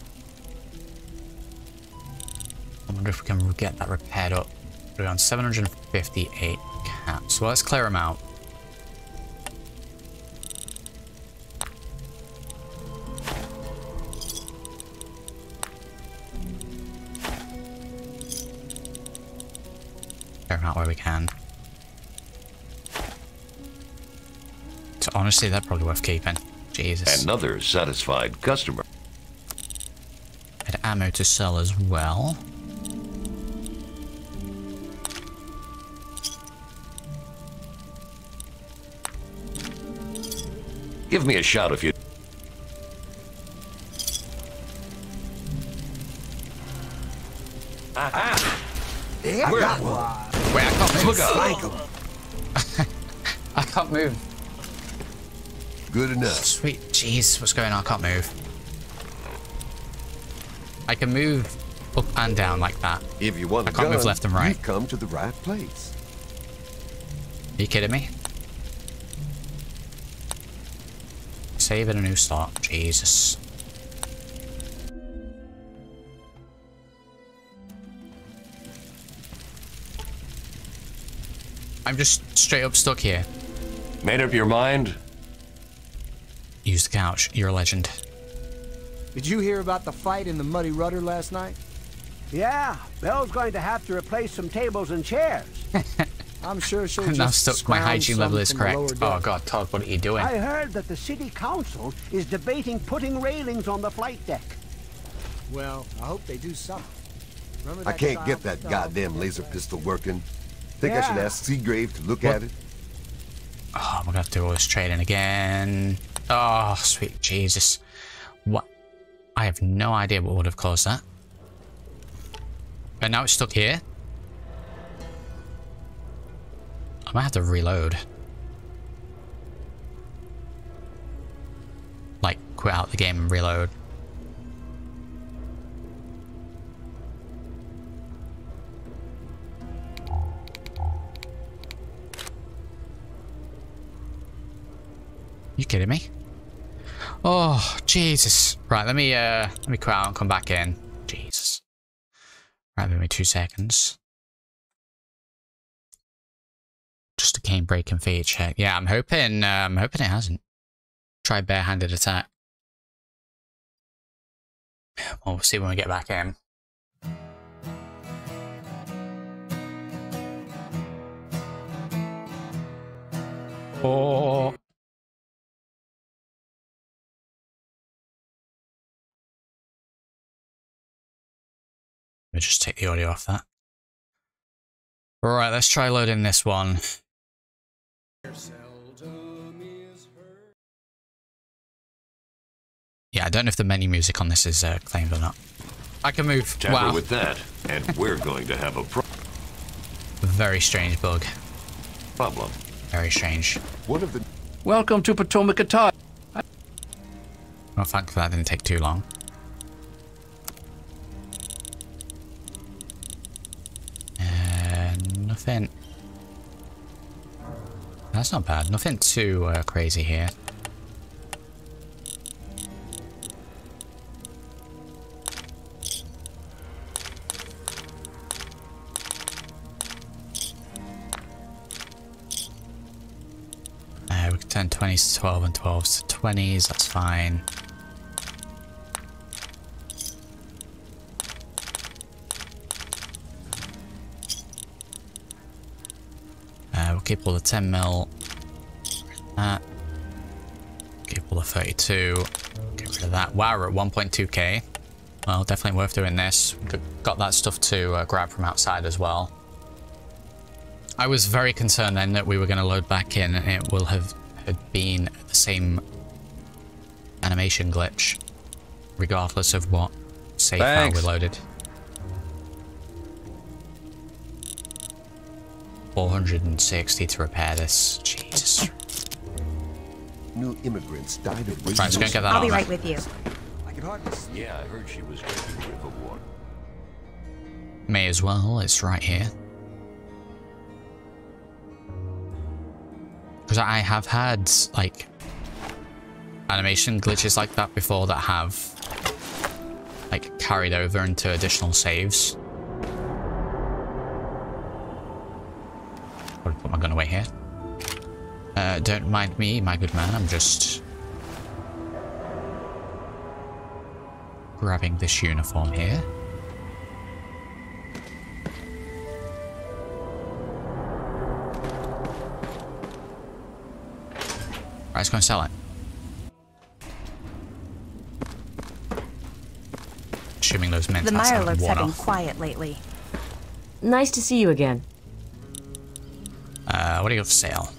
I wonder if we can get that repaired up. We're on 758 caps. So let's clear them out. Where we can. So honestly, that's probably worth keeping. Jesus. Another satisfied customer. Had ammo to sell as well. Give me a shout if you... Where? Wait, I can't move. I can't move. Good enough. Sweet. Jeez, what's going on? I can't move. I can move up and down like that. If you want, I can't move left and right. You come to the right place. Are you kidding me? Save in a new slot. Jesus. I'm just straight up stuck here. Made up your mind? Use the couch. You're a legend. Did you hear about the fight in the Muddy Rudder last night? Yeah, Belle's going to have to replace some tables and chairs. I'm sure she'll just... I'm now stuck. My hygiene level is correct. Oh God, Todd, what are you doing? I heard that the city council is debating putting railings on the flight deck. Well, I hope they do something. I can't get that goddamn laser pistol working. Think I should ask Seagrave to look at it? Oh, we're gonna have to do all this trading again. Oh, sweet Jesus. What? I have no idea what would have caused that. And now it's stuck here? I might have to reload. Like, quit out the game and reload. You kidding me? Oh, Jesus. Right, let me quit out and come back in. Jesus. Right, give me 2 seconds. Just a game breaking feature. Yeah, I'm hoping it hasn't. Try barehanded attack. We'll see when we get back in. Oh. We'll just take the audio off that. Alright, let's try loading this one. Yeah, I don't know if the menu music on this is claimed or not. I can move. Wow. With that, and we're going to have a very strange bug. Problem. Very strange. One of the. Welcome to Potomac Attack. Well, thankfully that didn't take too long. Nothing. That's not bad. Nothing too crazy here. We can turn 20s to 12 and 12s to 20s. That's fine. We'll keep all the 10 mil. That. Keep all the 32. Get rid of that. Wow, we're at 1.2k. Well, definitely worth doing this. Got that stuff to grab from outside as well. I was very concerned then that we were going to load back in and it will have been the same animation glitch, regardless of what save file we loaded. 460 to repair this. Jesus. New immigrants died of racism. Right, so get that I'll be right with you. I can hardly see. Yeah, I heard she was drinking river water. May as well. It's right here. Because I have had, like, animation glitches like that before that have, like, carried over into additional saves. Probably put my gun away here. Don't mind me, my good man. I'm just grabbing this uniform here. Right, let's go and sell it. Assuming those men. The Meyerlurk's having quiet lately. Nice to see you again. What do you have for sale?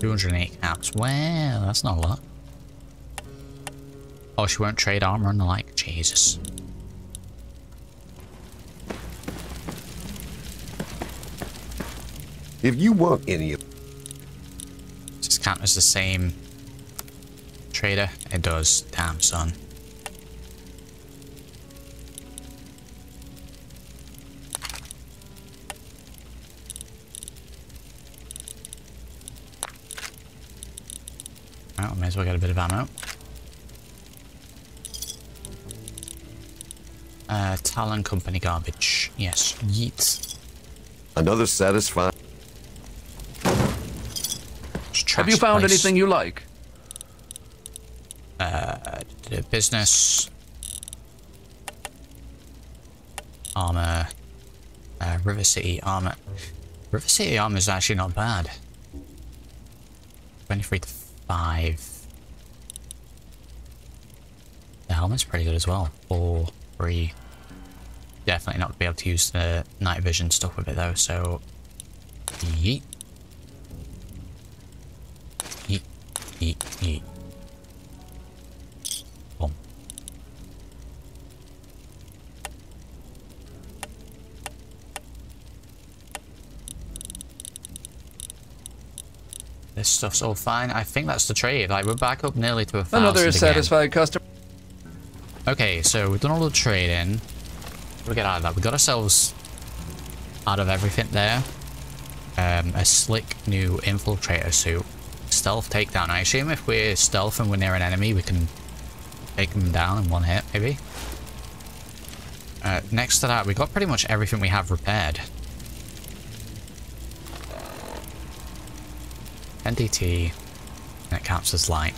208 caps. Well, that's not a lot. Oh, she won't trade armor and the like. Jesus. If you want any of. Count as the same trader? It does. Damn, son. Well, we may as well get a bit of ammo. Talon Company garbage. Yes. Yeet. Another satisfying. Have you found anything you like? Business. Armor. Rivet City armor. Rivet City armor is actually not bad. 23 to 5. The helmet's pretty good as well. 4, 3. Definitely not be able to use the night vision stuff with it though, so. Yeet. Boom. This stuff's all fine. I think that's the trade. Like, we're back up nearly to 1,000 again. Another satisfied customer. Okay, so we've done all the trading. We'll get out of that. We got ourselves out of everything there. A slick new infiltrator suit. Stealth takedown. I assume if we're stealth and we're near an enemy, we can take them down in one hit, maybe. Next to that, we got pretty much everything we have repaired. NDT, and it counts as light.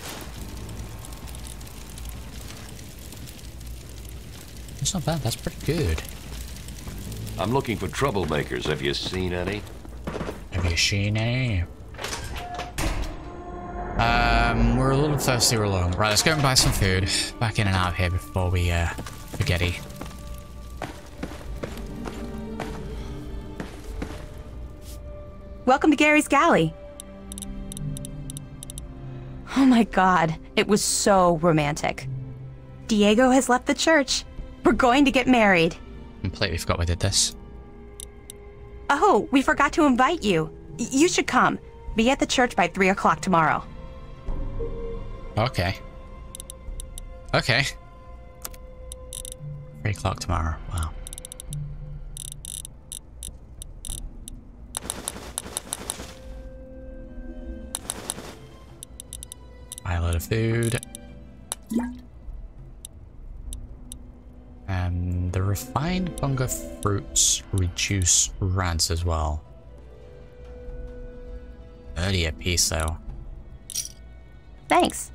That's not bad. That's pretty good. I'm looking for troublemakers. Have you seen any? We're a little thirsty, we're alone. Right, let's go and buy some food. Back in and out of here before we, spaghetti. Welcome to Gary's Galley. Oh my god, it was so romantic. Diego has left the church. We're going to get married. Completely forgot we did this. Oh, we forgot to invite you. You should come. Be at the church by 3 o'clock tomorrow. Okay. Okay. 3 o'clock tomorrow. Wow. Buy a load of food. And the refined bunga fruits reduce rants as well. 30 a piece though. Thanks.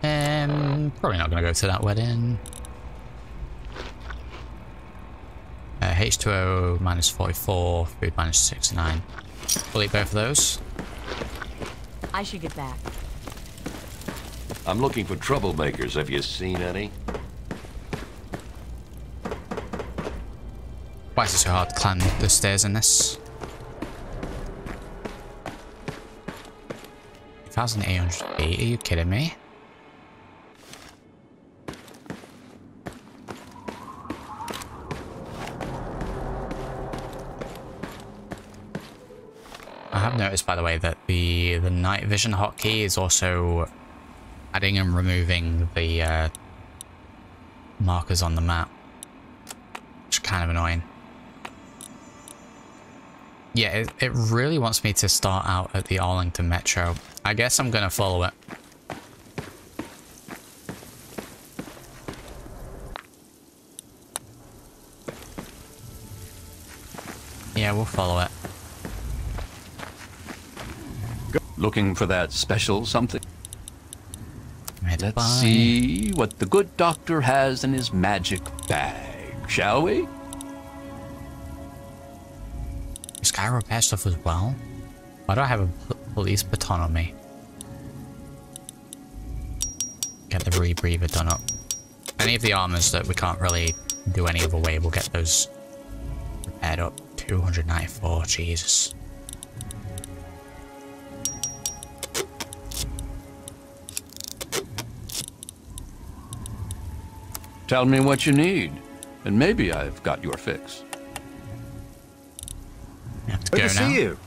Probably not gonna go to that wedding. H2O minus 44, food minus 69. We'll eat both of those. I should get back. I'm looking for troublemakers. Have you seen any? Why is it so hard to climb the stairs in this? 1,808, are you kidding me? I have noticed, by the way, that the night vision hotkey is also adding and removing the markers on the map, which is kind of annoying. Yeah, it really wants me to start out at the Arlington Metro. I guess I'm gonna follow it. Yeah, we'll follow it. Looking for that special something? Let's see what the good doctor has in his magic bag, shall we? Does Sky repair stuff as well? Why do I have a police baton on me? Get the rebreather done up. Any of the armors that we can't really do any other way, we'll get those repaired up. 294, Jesus. Tell me what you need, and maybe I've got your fix. Good to see you.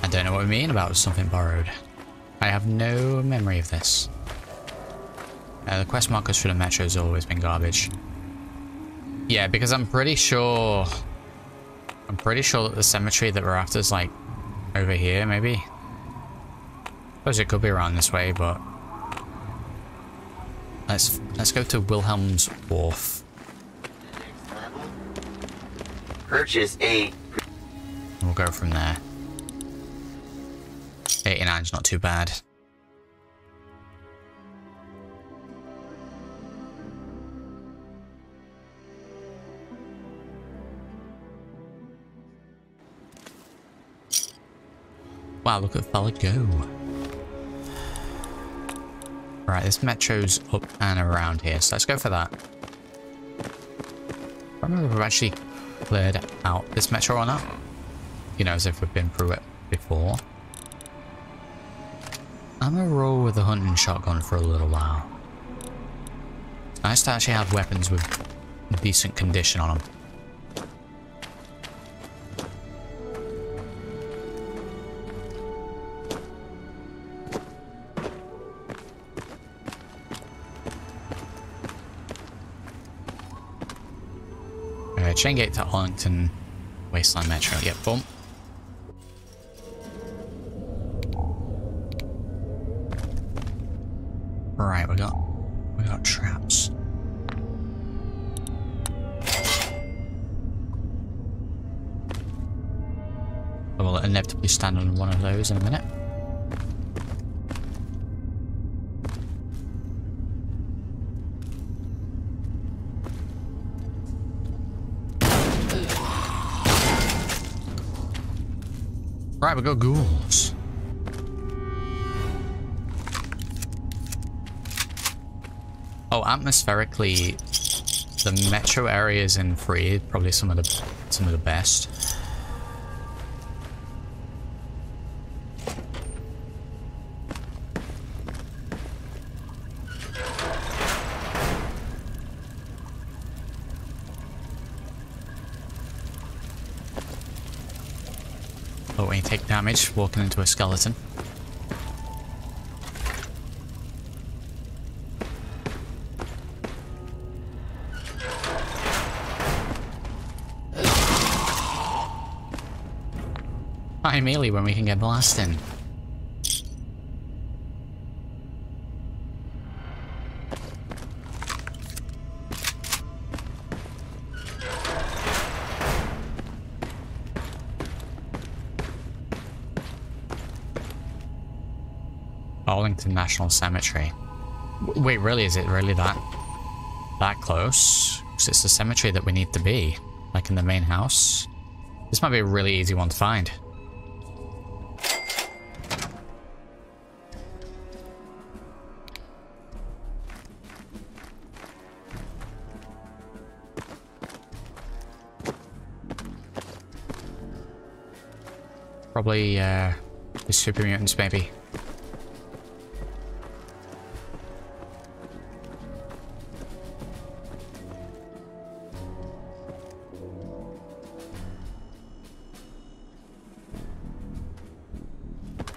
I don't know what we mean about something borrowed. I have no memory of this. The quest markers for the metro has always been garbage. Yeah, because I'm pretty sure that the cemetery that we're after is like over here, maybe. I suppose it could be around this way, but let's go to Wilhelm's Wharf. Purchase 8. We'll go from there. 89's not too bad. Wow, look at the fella go. Right, this metro's up and around here, so let's go for that. I don't remember if we've actually cleared out this metro or not. You know, as if we've been through it before. I'm gonna roll with the hunting shotgun for a little while. It's nice to actually have weapons with decent condition on them. Chain gate to Arlington Wasteland Metro. Yep, boom. Right, we got traps. I will inevitably stand on one of those in a minute. Right, we got ghouls. Oh, atmospherically, the metro areas in 3 probably some of the best. But when you take damage, walking into a skeleton. Hi, melee when we can get blasting. Arlington National Cemetery. Wait, really? Is it really that close? Because it's the cemetery that we need to be, like in the main house. This might be a really easy one to find. Probably the super mutants, maybe.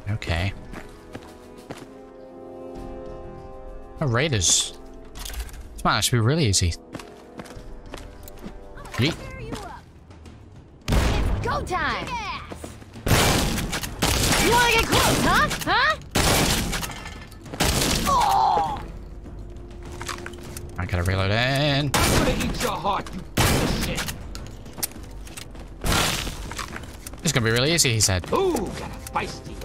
Okay. Oh, raiders. This might actually be really easy. Yeet. It's go time! Yeah. You wanna get close, huh? Huh? Oh! I gotta reload in. I'm gonna eat your heart, you shit. It's gonna be really easy, he said. Ooh, got a feisty one.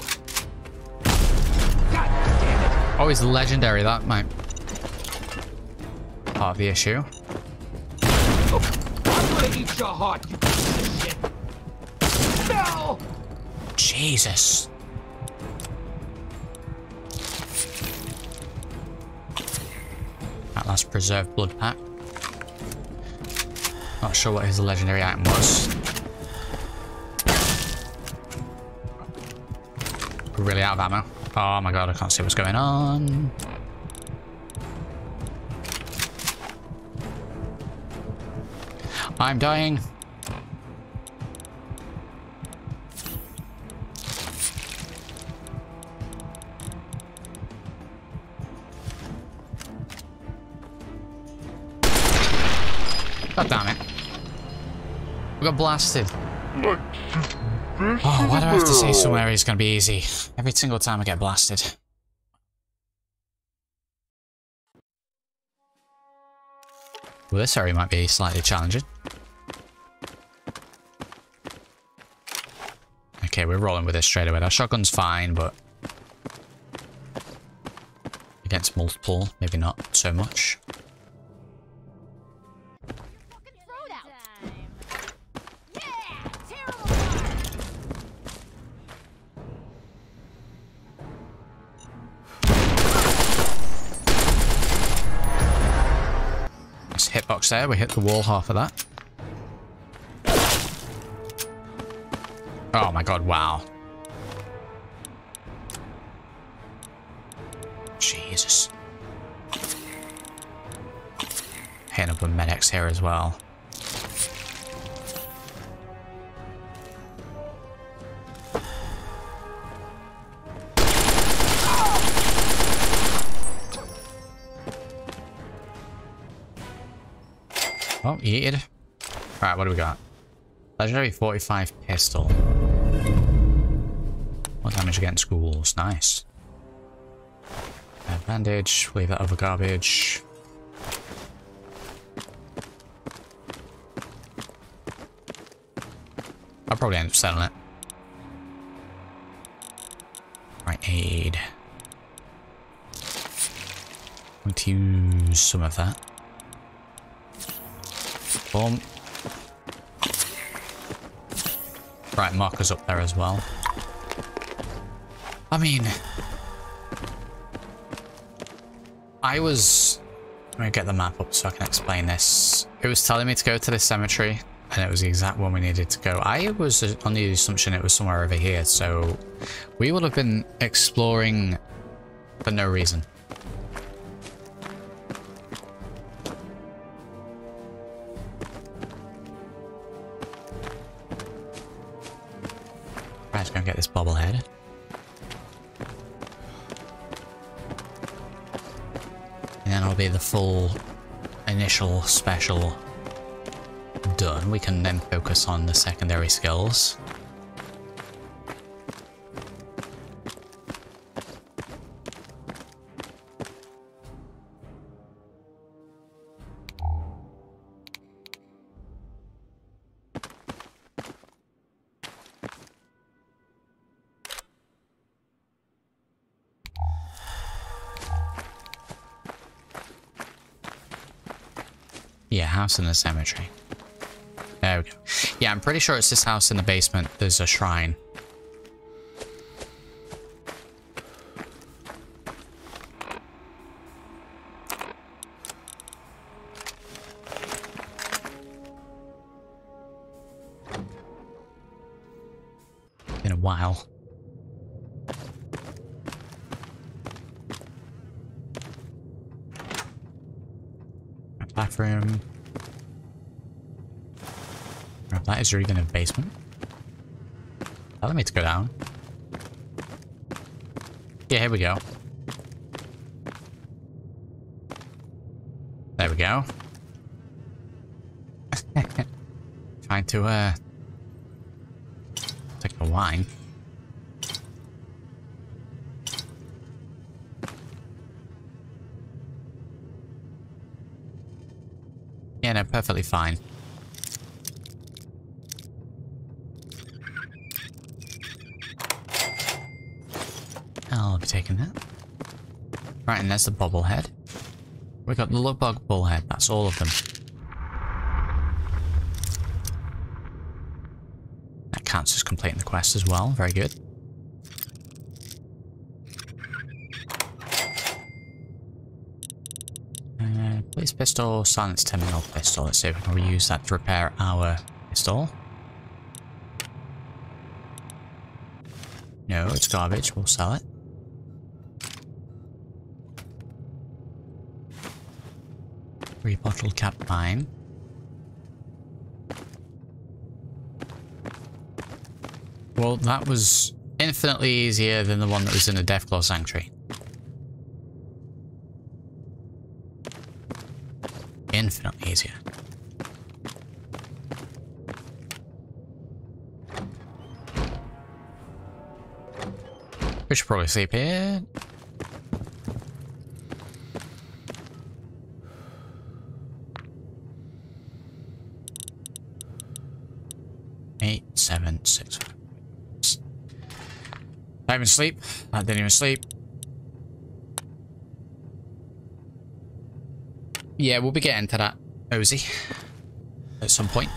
God damn it. Always legendary, that might part of the issue. Oh, I'm gonna eat your heart, you piece of shit. No! Jesus. That last preserved blood pack. Not sure what his legendary item was. We're really out of ammo. Oh my god, I can't see what's going on. I'm dying. God damn it. We got blasted. Oh, why do I have to say somewhere it's gonna be easy? Every single time I get blasted. Well, this area might be slightly challenging. Okay, we're rolling with this straight away. Our shotgun's fine, but against multiple, maybe not so much. Hitbox there, we hit the wall half of that. Oh my god, wow. Jesus. Hitting up with medics here as well. Oh, yeeted. Alright, what do we got? Legendary 45 pistol. What damage against ghouls? Nice. Bandage. Leave that over garbage. I'll probably end up selling it. Right, aid. I'm going to use some of that. Boom. Right, marker's up there as well. I mean, I was... Let me get the map up so I can explain this. It was telling me to go to this cemetery, and it was the exact one we needed to go. I was on the assumption it was somewhere over here, so we would have been exploring for no reason. I'm just gonna get this bobblehead. And then it'll be the full initial special done. We can then focus on the secondary skills. Yeah, house in the cemetery. There we go. Yeah, I'm pretty sure it's this house in the basement. There's a shrine. In a while. Bathroom. That is even a basement. Allow me to go down. Yeah, here we go. There we go. Trying to take the wine. Yeah, no, perfectly fine. I'll be taking that. Right, and there's the bobblehead. We got the Lubug bullhead, that's all of them. That counts as completing the quest as well, very good. Police pistol, silence terminal pistol. Let's see if we can reuse that to repair our pistol. No, it's garbage, we'll sell it. Rebottle cap mine. Well, that was infinitely easier than the one that was in the Deathclaw Sanctuary. Infinitely easier. We should probably sleep here. I didn't even sleep. I didn't even sleep. Yeah, we'll be getting to that, Ozzy, at some point.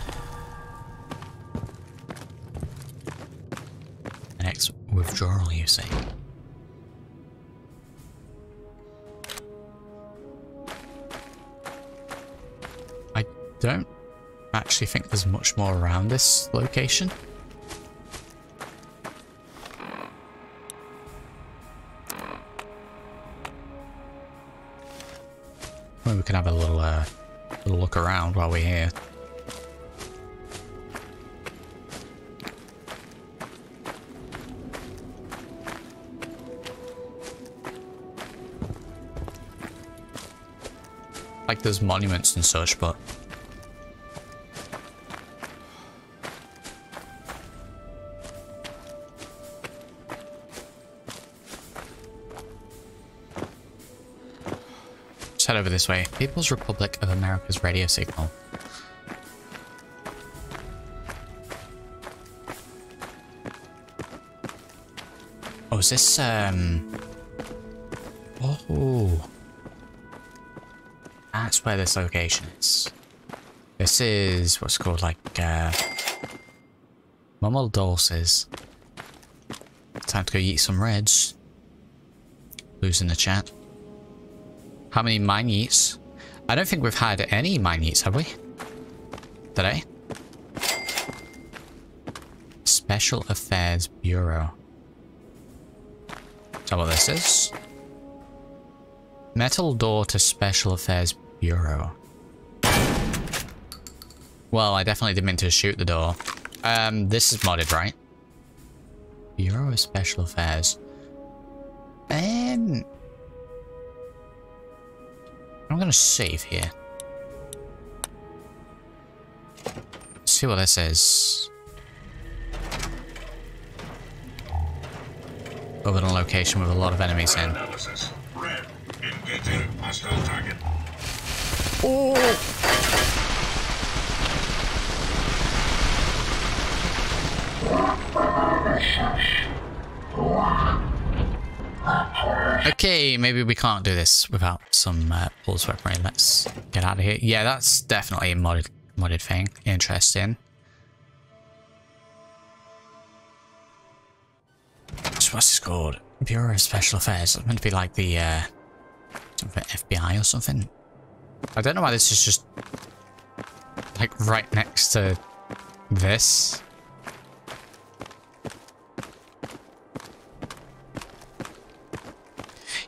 The next withdrawal, you see. I don't actually think there's much more around this location. We can have a little, little look around while we're here. Like there's monuments and such, but head over this way. People's Republic of America's radio signal. Oh, is this, oh. That's where this location is. This is what's called, like, Mama Dolce's. Time to go yeet some reds. Blues in the chat. How many mine yeets? I don't think we've had any mine yeets, have we? Today? Special Affairs Bureau. Is that what this is? Metal door to Special Affairs Bureau. Well, I definitely didn't mean to shoot the door. This is modded, right? Bureau of Special Affairs. I'm gonna save here. Let's see what this is. Over in a location with a lot of enemies in. Red, engaging hostile target. Okay, maybe we can't do this without some pulse weaponry. Let's get out of here. Yeah, that's definitely a modded thing. Interesting. So what's this called? Bureau of Special Affairs. It's meant to be like the FBI or something. I don't know why this is just like right next to this.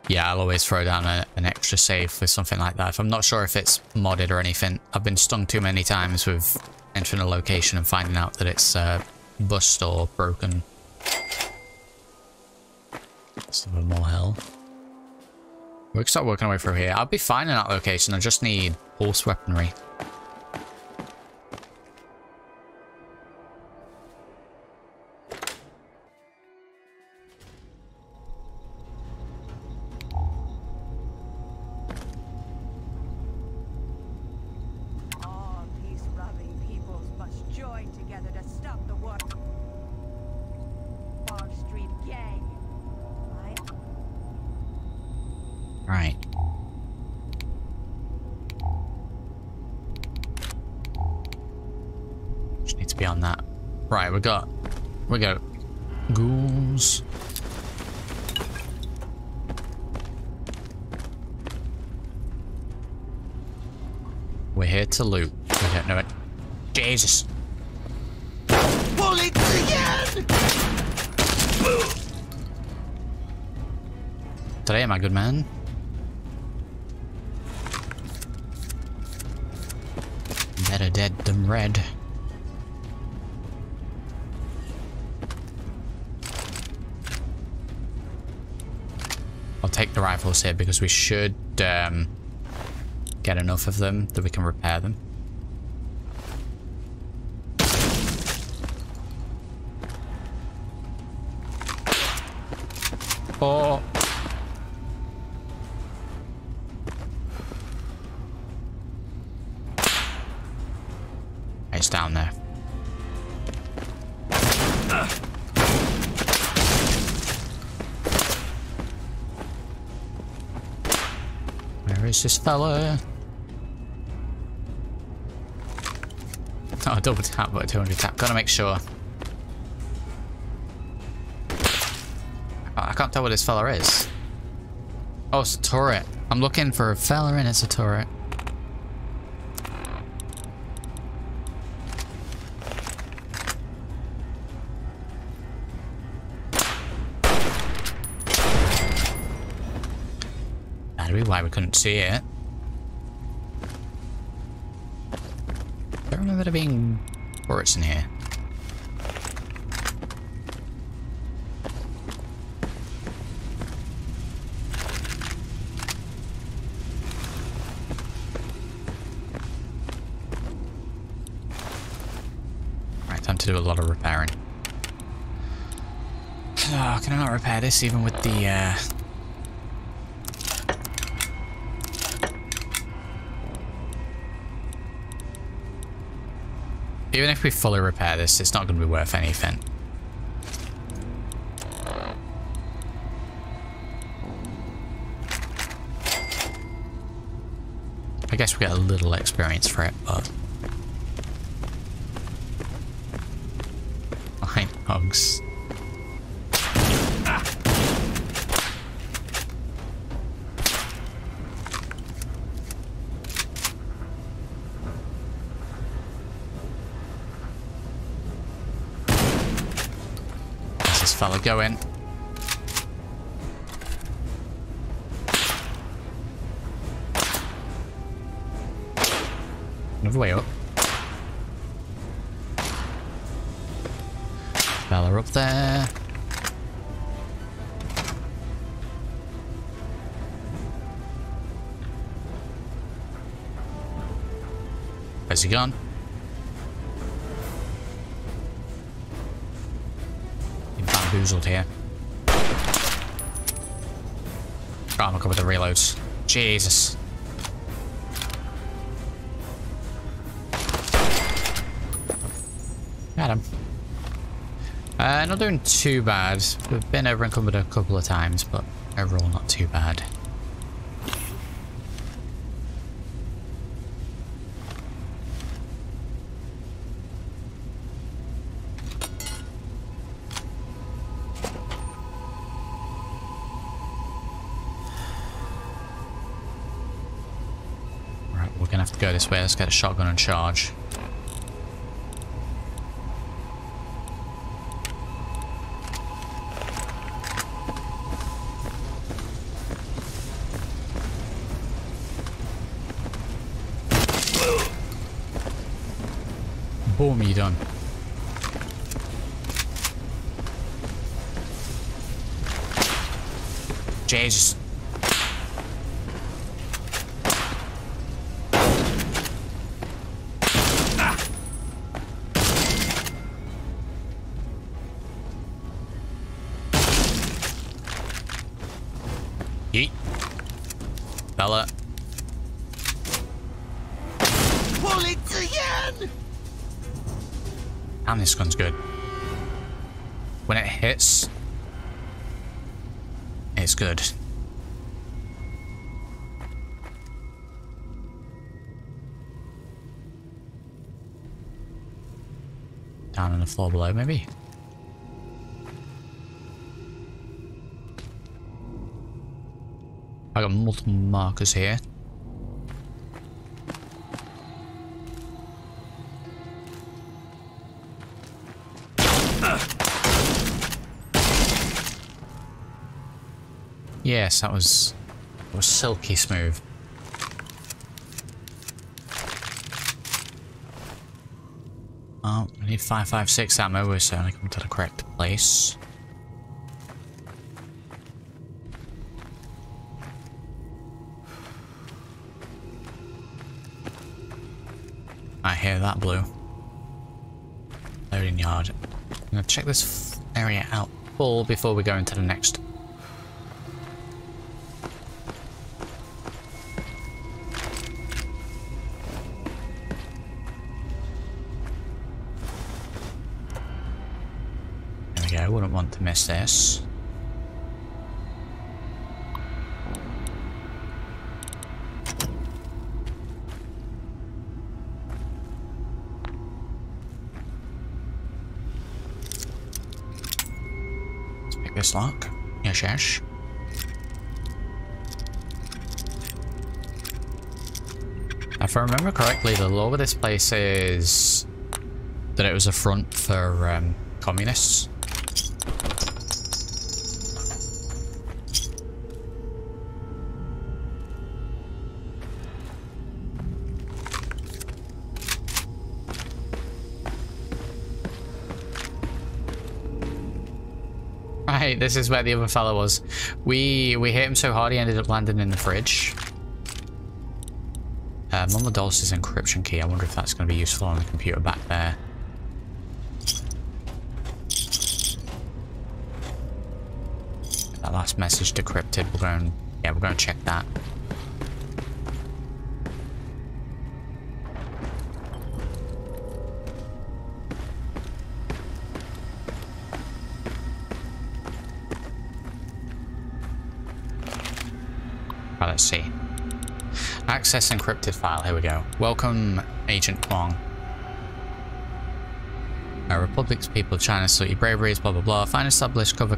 Yeah, I'll always throw down an extra save for something like that. If I'm not sure if it's modded or anything. I've been stung too many times with entering a location and finding out that it's bust or broken. Let's have more hell. We can start working our way through here. I'll be fine in that location. I just need horse weaponry. We got ghouls. We're here to loot. We don't know it. Jesus. Bullets again! Today, my good man. Better dead than red. Take the rifles here because we should get enough of them that we can repair them. Oh. It's down there. This fella. Oh, double tap, but 200 tap. Gotta make sure. I can't tell what this fella is. Oh, it's a turret. I'm looking for a fella and it's a turret. Why we couldn't see it. I don't remember there being turrets in here. Right, time to do a lot of repairing. Oh, can I not repair this even with the Even if we fully repair this, it's not going to be worth anything. I guess we get a little experience for it, but... Fine, hogs. this fella going. Another way up. Fella up there. Where's he gone? You're bamboozled here. Right, I'm gonna come with the reloads. Jesus. Got him. Not doing too bad. We've been over encumbered a couple of times, but overall not too bad. Go this way, let's get a shotgun and charge. Boom, you done. Jesus. This gun's good. When it hits, it's good. Down on the floor below, maybe? I got multiple markers here. Yes, that was silky smooth. Oh, I need 5.56 ammo, so I come to the correct place. I hear that blue. Loading yard. I'm gonna check this area out full before we go into the next. To miss this. Let's pick this lock. Yes, yes. If I remember correctly, the law of this place is that it was a front for communists. This is where the other fella was. We hit him so hard he ended up landing in the fridge. Mama Dolce's encryption key. I wonder if that's going to be useful on the computer back there. That last message decrypted. We're going. Yeah, we're going to check that. Access encrypted file, here we go. Welcome, Agent Kwong. Our Republic's people of China salute your bravery, blah blah blah. Find established cover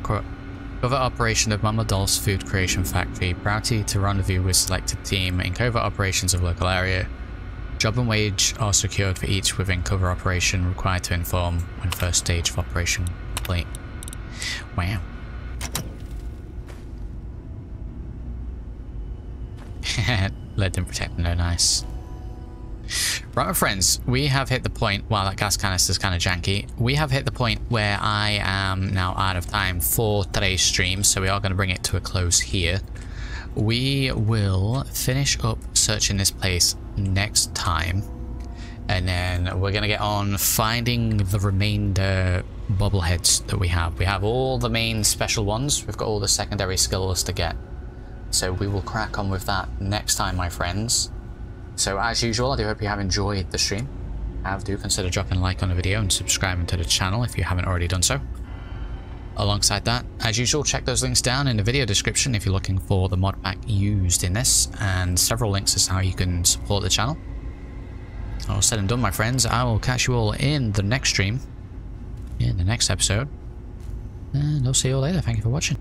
operation of Mama Dolce Food Creation Factory. Bounty to rendezvous with selected team in covert operations of local area. Job and wage are secured for each within cover operation required to inform when first stage of operation complete. Wow. Let them protect them, no nice. Right, my friends, we have hit the point... Wow, that gas canister's kind of janky. We have hit the point where I am now out of time for today's stream, so we are going to bring it to a close here. We will finish up searching this place next time, and then we're going to get on finding the remainder bobbleheads that we have. We have all the main special ones. We've got all the secondary skills to get. So we will crack on with that next time, my friends. So as usual, I do hope you have enjoyed the stream. Do consider dropping a like on the video and subscribing to the channel if you haven't already done so. Alongside that, as usual, check those links down in the video description if you're looking for the mod pack used in this, and several links as to how you can support the channel. All said and done, my friends, I will catch you all in the next stream, in the next episode, and I'll see you all later. Thank you for watching.